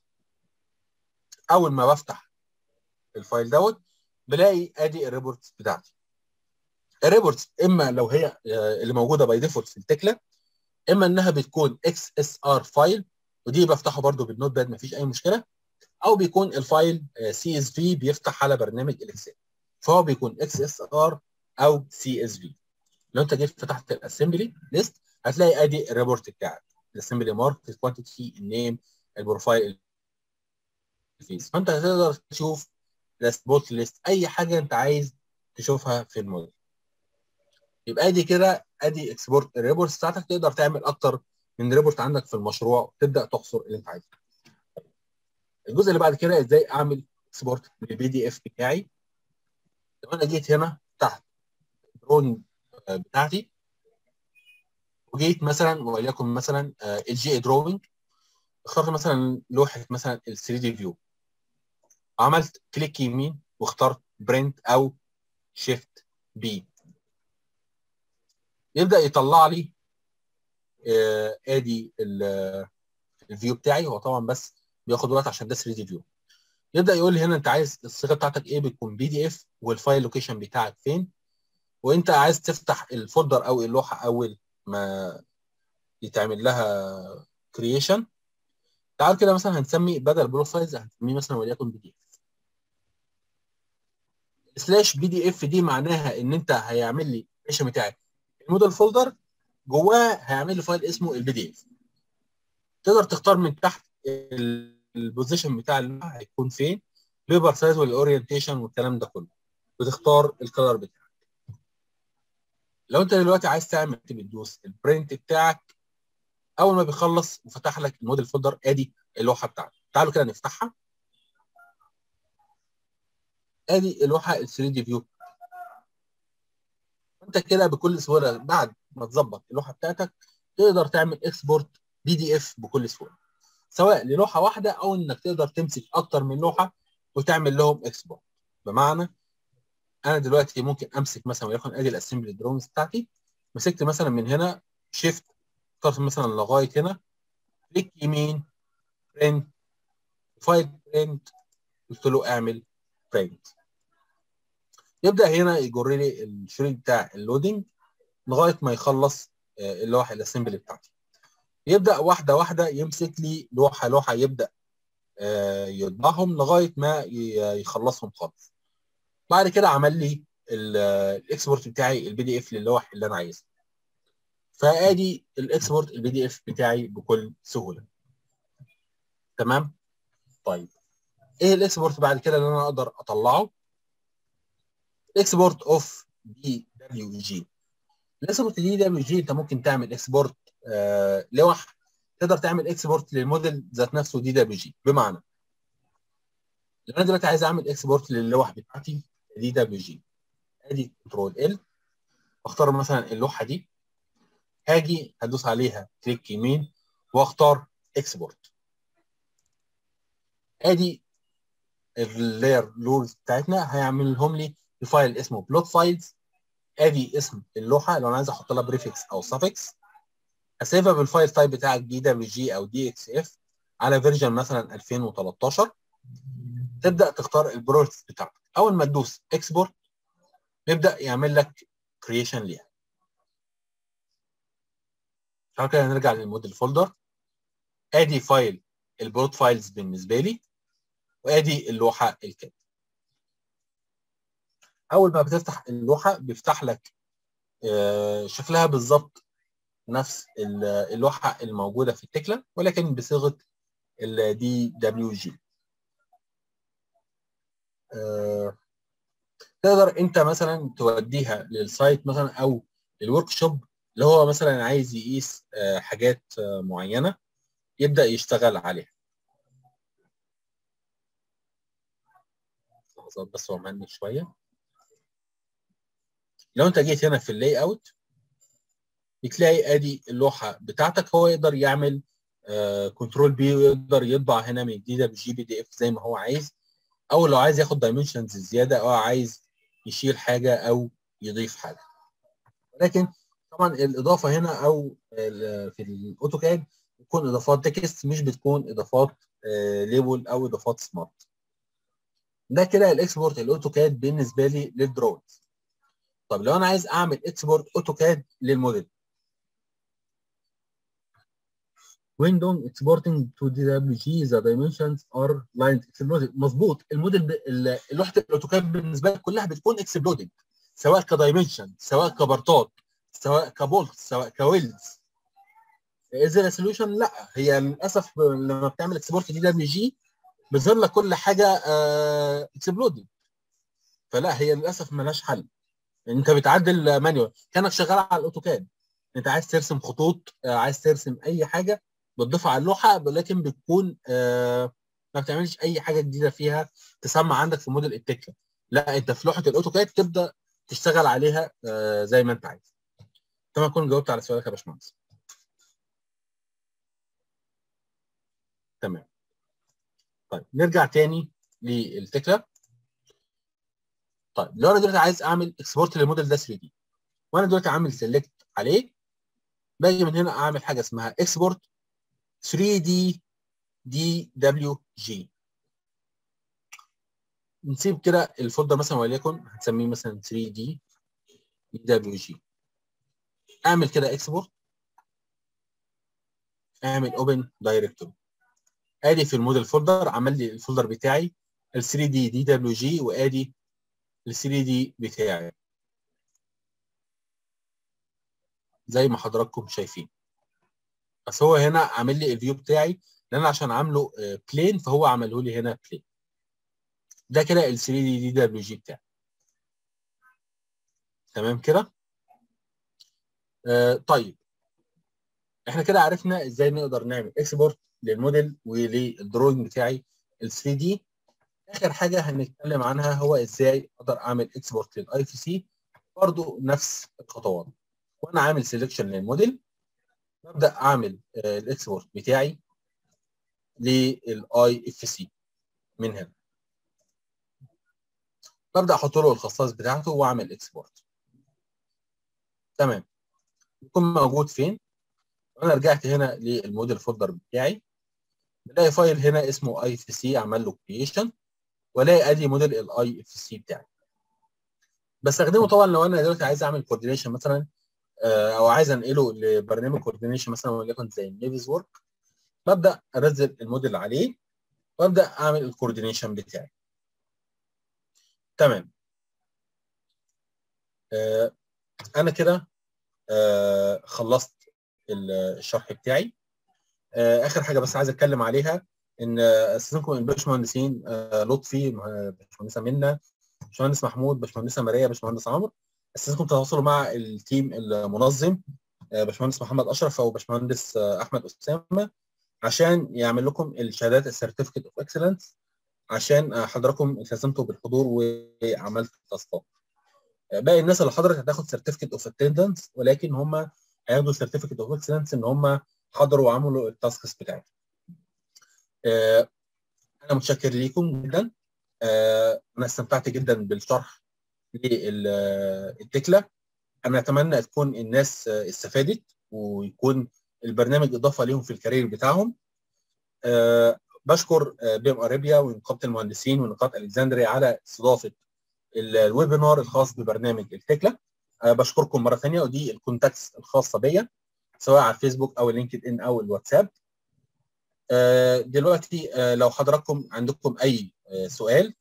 اول ما بفتح الفايل دوت بلاقي ادي الريبورتس بتاعتي. الريبورتس اما لو هي اللي موجوده باي ديفولت في التكله، اما انها بتكون اكس اس ار فايل، ودي بفتحه برده بالنوت باد مفيش اي مشكله، او بيكون الفايل سي اس في بيفتح على برنامج الاكسل، فهو بيكون اكس اس ار او سي اس في. لو انت جيت فتحت الاسمبلي ليست هتلاقي ادي الريبورت بتاعك، الاسمبلي مارك، الكوانتيتي، النيم، البروفايل، الفيس. فانت هتقدر تشوف السبوت ليست اي حاجه انت عايز تشوفها في الموديل. يبقى ادي كده ادي اكسبورت الريبورت بتاعتك، تقدر تعمل اكتر من ريبورت عندك في المشروع وتبدا تحصر اللي انت عايزه. الجزء اللي بعد كده ازاي اعمل اكسبورت للبي دي اف بتاعي. لو انا جيت هنا تحت الدرون بتاعتي وجيت مثلا وليكن مثلا الجي دروينج، اخترت مثلا لوحه مثلا ال ثري دي فيو، عملت كليك يمين واخترت برنت او شيفت بي، يبدا يطلع لي آه ادي الفيو بتاعي. هو طبعا بس بياخد وقت عشان ده ثري دي فيو. يبدا يقول لي هنا انت عايز الصيغه بتاعتك ايه، بتكون بي دي اف، والفايل لوكيشن بتاعك فين، وانت عايز تفتح الفولدر او اللوحه اول ما يتعمل لها كرييشن. تعال كده مثلا هنسمي بدل بروفايلز هنسميه مثلا وليكن بي دي اف. سلاش بي دي اف دي معناها ان انت هيعمل لي الكرييشن بتاعك الموديل فولدر، جواه هيعمل لي فايل اسمه البي دي اف. تقدر تختار من تحت البوزيشن بتاع اللوحه هيكون فين، بيبر سايز والاورينتيشن والكلام ده كله، بتختار الكلر بتاعك. لو انت دلوقتي عايز تعمل بتدوس البرنت بتاعك، اول ما بيخلص وفتح لك الموديل فولدر ادي اللوحه بتاعتك. تعالوا كده نفتحها، ادي اللوحه ال ثري دي فيو. انت كده بكل سهوله بعد ما تظبط اللوحه بتاعتك تقدر تعمل اكسبورت بي دي اف بكل سهوله، سواء للوحه واحده او انك تقدر تمسك اكتر من لوحه وتعمل لهم اكسبورت. بمعنى انا دلوقتي ممكن امسك مثلا وليكن ادي الاسمبلي دروينجز بتاعتي، مسكت مثلا من هنا شيفت اخترت مثلا لغايه هنا، كليك يمين، برنت، فايل برنت، قلت له اعمل برنت. يبدا هنا يجر لي الشريط بتاع اللودنج لغايه ما يخلص اللوحه الاسمبلي بتاعتي. يبدا واحده واحده يمسك لي لوحه لوحه، يبدا يطبعهم لغايه ما يخلصهم خالص. بعد كده عمل لي الاكسبورت بتاعي البي دي اف للوح اللي انا عايزها. فادي الاكسبورت البي دي اف بتاعي بكل سهوله. تمام؟ طيب ايه الاكسبورت بعد كده اللي انا اقدر اطلعه؟ اكسبورت اوف دي دبليو جي. الاكسبورت دي دبليو جي انت ممكن تعمل اكسبورت آه لوح، تقدر تعمل اكسبورت للموديل ذات نفسه دي دبليو جي. بمعنى لو انا دلوقتي عايز اعمل اكسبورت للوح بتاعتي دي دبليو جي، ادي كنترول ال، اختار مثلا اللوحه دي هاجي هدوس عليها كليك يمين واختار اكسبورت. ادي اللاير لورز بتاعتنا هيعملهم لي الفايل اسمه بلوت فايلز. ادي اسم اللوحه لو انا عايز احط لها بريفكس او سفكس. اسيفها بالفايل تايب بتاعك دي دبليو جي او دي اكس اف على فيرجن مثلا ألفين وتلتاشر. تبدا تختار البروجكت بتاعتك. اول ما تدوس اكسبورت بيبدا يعمل لك كريشن ليها. تعالى كده هنرجع للموديل فولدر. ادي فايل البروت فايلز بالنسبه لي، وادي اللوحه الكاد. اول ما بتفتح اللوحه بيفتح لك شكلها بالظبط نفس اللوحه الموجوده في التكله ولكن بصيغه ال دي دبليو جي. تقدر انت مثلا توديها للسايت مثلا او للورك شوب اللي هو مثلا عايز يقيس حاجات معينه يبدا يشتغل عليها. بس هو مهني شويه. لو انت جيت هنا في اللاي اوت بتلاقي ادي اللوحه بتاعتك. هو يقدر يعمل كنترول بي ويقدر يطبع هنا من جديد بجي بي دي اف زي ما هو عايز، او لو عايز ياخد دايمنشنز زياده او عايز يشيل حاجه او يضيف حاجه. لكن طبعا الاضافه هنا او في الاوتوكاد بتكون اضافات تكست مش بتكون اضافات ليبل او اضافات سمارت. ده كده الاكسبورت الاوتوكاد بالنسبه لي للدروينز. طب لو انا عايز اعمل اكسبورت اوتوكاد للموديل، when done exporting to دي دبليو جي the dimensions are lined exploded. مظبوط. الموديل لوحه الاوتوكاد بالنسبه لك كلها بتكون اكسبلودد، سواء كدايمنشن سواء كبرطات سواء كبولت سواء كويلز. از ريسوليوشن لا، هي للاسف لما بتعمل اكسبورت دي دبليو جي بتظهر لك كل حاجه اكسبلودد، فلا هي للاسف مالهاش حل. انت بتعدل مانيوال، كانك شغال على الاوتوكاد، انت عايز ترسم خطوط عايز ترسم اي حاجه بتضيفها على اللوحه، ولكن بتكون آه ما بتعملش اي حاجه جديده فيها تسمع عندك في موديل التكله. لا، انت في لوحه الاوتوكاد تبدا تشتغل عليها آه زي ما انت عايز. تمام، اكون جاوبت على سؤالك يا باشمهندس. تمام. طيب نرجع تاني للتكله. طيب لو انا دلوقتي عايز اعمل اكسبورت للموديل ده ثري دي وانا دلوقتي عامل سيلكت عليه، باجي من هنا اعمل حاجه اسمها اكسبورت ثري دي دي دبليو جي. نسيب كده الفولدر مثلا وليكن هنسميه مثلا ثري دي دي دبليو جي. اعمل كده اكسبورت، اعمل اوبن دايركتوري. ادي في الموديل فولدر عمل لي الفولدر بتاعي ال ثري دي دي دبليو جي، وادي ال ثري دي بتاعي زي ما حضراتكم شايفين. بس هو هنا عامل لي الفيو بتاعي لان انا عشان عامله بلين فهو عمله لي هنا بلين. ده كده ال ثري دي دي دبليو جي بتاعي. تمام كده؟ آه طيب احنا كده عرفنا ازاي نقدر نعمل اكسبورت للموديل وللدروينج بتاعي ال ثري دي. اخر حاجه هنتكلم عنها هو ازاي اقدر اعمل اكسبورت للاي في سي. برضه نفس الخطوات. وانا عامل سيلكشن للموديل ببدا اعمل الاكسبورت بتاعي للاي اف سي. من هنا ببدا احط له الخصائص بتاعته واعمل اكسبورت. تمام، يكون موجود فين؟ انا رجعت هنا للموديل فولدر بتاعي بلاقي فايل هنا اسمه اي اف سي، اعمل له كريشن والاقي ادي موديل الاي اف سي بتاعي. بستخدمه طبعا لو انا دلوقتي عايز اعمل كوردينيشن مثلا او عايز انقله لبرنامج كوردينيشن مثلا وليكن زي النيفز وورك. ببدا انزل الموديل عليه وابدا اعمل الكوردينيشن بتاعي. تمام. آه انا كده آه خلصت الشرح بتاعي. آه اخر حاجه بس عايز اتكلم عليها ان استاذنكم الباشمهندسين آه لطفي، باشمهندسه منى، باشمهندس محمود، باشمهندسه مريا، باشمهندس عمرو، استاذنكم تتواصلوا مع التيم المنظم باشمهندس محمد اشرف او باشمهندس احمد اسامه عشان يعمل لكم الشهادات السيرتيفيكت اوف اكسلنس عشان حضراتكم التزمتوا بالحضور وعملتوا التاسكات. باقي الناس اللي حضرت هتاخد سيرتيفيكت اوف اتندنس ولكن هم هياخدوا سيرتيفيكت اوف اكسلنس ان هم حضروا وعملوا التاسكس بتاعتهم. آه انا متشكر ليكم جدا. آه انا استمتعت جدا بالشرح للتكلة. انا اتمنى تكون الناس استفادت ويكون البرنامج اضافه ليهم في الكارير بتاعهم. آه بشكر بيمارابيا ونقابه المهندسين ونقابه الكسندريا على استضافه الويبينار الخاص ببرنامج التكلة. أه بشكركم مره ثانيه، ودي الكونتاكتس الخاصه بيا سواء على الفيسبوك او اللينكد ان او الواتساب. أه دلوقتي أه لو حضراتكم عندكم اي أه سؤال،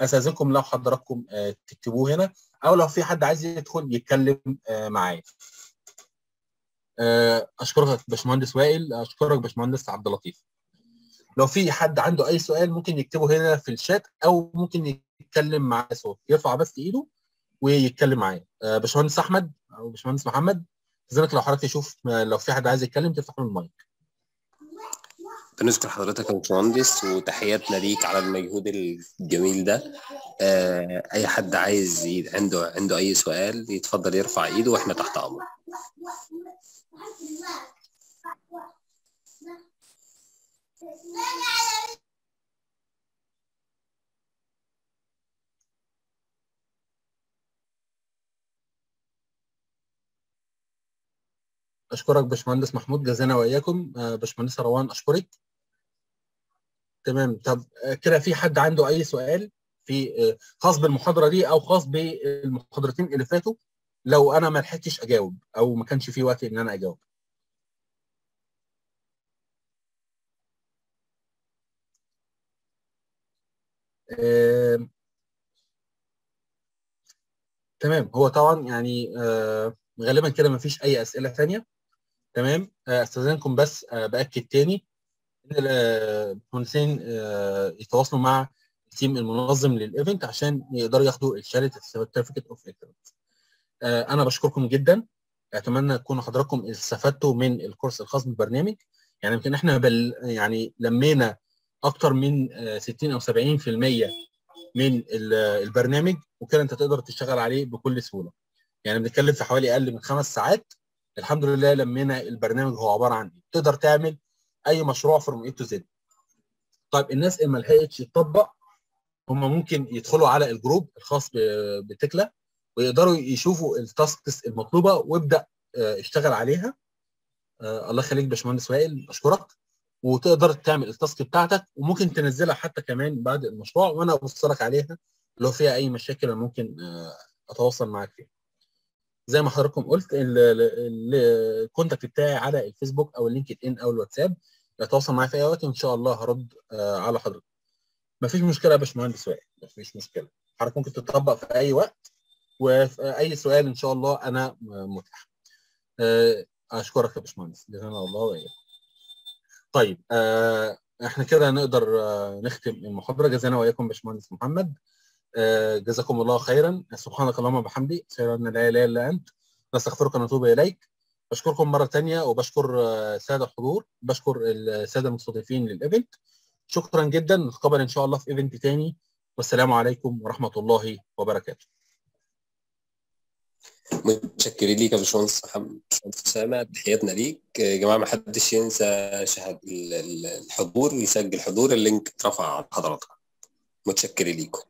استاذنكم لو حضراتكم أه تكتبوه هنا، او لو في حد عايز يدخل يتكلم أه معايا. أه اشكرك باشمهندس وائل، اشكرك باشمهندس عبد اللطيف. لو في حد عنده اي سؤال ممكن يكتبه هنا في الشات، او ممكن يتكلم معايا صوت، يرفع بس ايده ويتكلم معايا. أه باشمهندس احمد او باشمهندس محمد، استاذنك لو حضرتك تشوف لو في حد عايز يتكلم تفتح له المايك. بنشكر حضرتك يا باشمهندس، وتحياتنا ليك على المجهود الجميل ده. أه اي حد عايز عنده عنده اي سؤال يتفضل يرفع ايده، واحنا تحت امره. اشكرك باشمهندس محمود، جزانا واياكم. باشمهندسه روان اشكرك. تمام، طب كده في حد عنده اي سؤال في خاص بالمحاضره دي او خاص بالمحاضرتين اللي فاتوا، لو انا ما لحقتش اجاوب او ما كانش في وقت ان انا اجاوب؟ آه، تمام، هو طبعا يعني آه، غالبا كده ما فيش اي اسئله ثانيه. تمام، آه، استاذنكم بس آه، باكد تاني ان المهندسين آه، يتواصلوا مع التيم المنظم للايفنت عشان يقدروا ياخدوا السيرتيفيكت اوف اكسلنس. انا بشكركم جدا، اتمنى تكونوا حضراتكم استفدتوا من الكورس الخاص بالبرنامج. يعني يمكن احنا بل يعني لمينا اكتر من ستين او سبعين في المية من البرنامج، وكده انت تقدر تشتغل عليه بكل سهوله. يعني بنتكلم في حوالي اقل من خمس ساعات، الحمد لله لمينا البرنامج. هو عباره عن ايه؟ تقدر تعمل اي مشروع فروم اي تو زد. طيب الناس اللي ما لحقتش تطبق، هم ممكن يدخلوا على الجروب الخاص بتكلة ويقدروا يشوفوا التاسكس المطلوبه، وابدا اشتغل عليها. الله يخليك باشمهندس وائل، اشكرك. وتقدر تعمل التاسك بتاعتك، وممكن تنزلها حتى كمان بعد المشروع، وانا ابص لك عليها لو فيها اي مشاكل ممكن اتواصل معاك فيها. زي ما حضراتكم قلت، الكونتاكت بتاعي على الفيسبوك او اللينكد ان او الواتساب، اتواصل معايا في اي وقت، وان شاء الله هرد على حضرتك. مفيش مشكله يا باشمهندس وائل، مفيش مشكله. حضرتك ممكن تطبق في اي وقت، وفي اي سؤال ان شاء الله انا متاح. اشكرك يا باشمهندس، جزانا الله وإياك. طيب آه احنا كده نقدر آه نختم المحاضره. جزانا واياكم باشمهندس محمد، آه جزاكم الله خيرا. سبحانك اللهم وبحمدك، اشهد ان لا اله الا انت، نستغفرك ونتوب اليك. بشكركم مره ثانيه، وبشكر آه ساده الحضور، بشكر الساده المستضيفين للايفنت. شكرا جدا، نتقابل ان شاء الله في ايفنت ثاني، والسلام عليكم ورحمه الله وبركاته. متشكرين ليك يا باشمهندس محمد اسامه، تحياتنا ليك يا جماعه. ما حدش ينسى شهاده الحضور ويسجل حضور، اللينك اترفع على حضراتكم. متشكرين ليكم.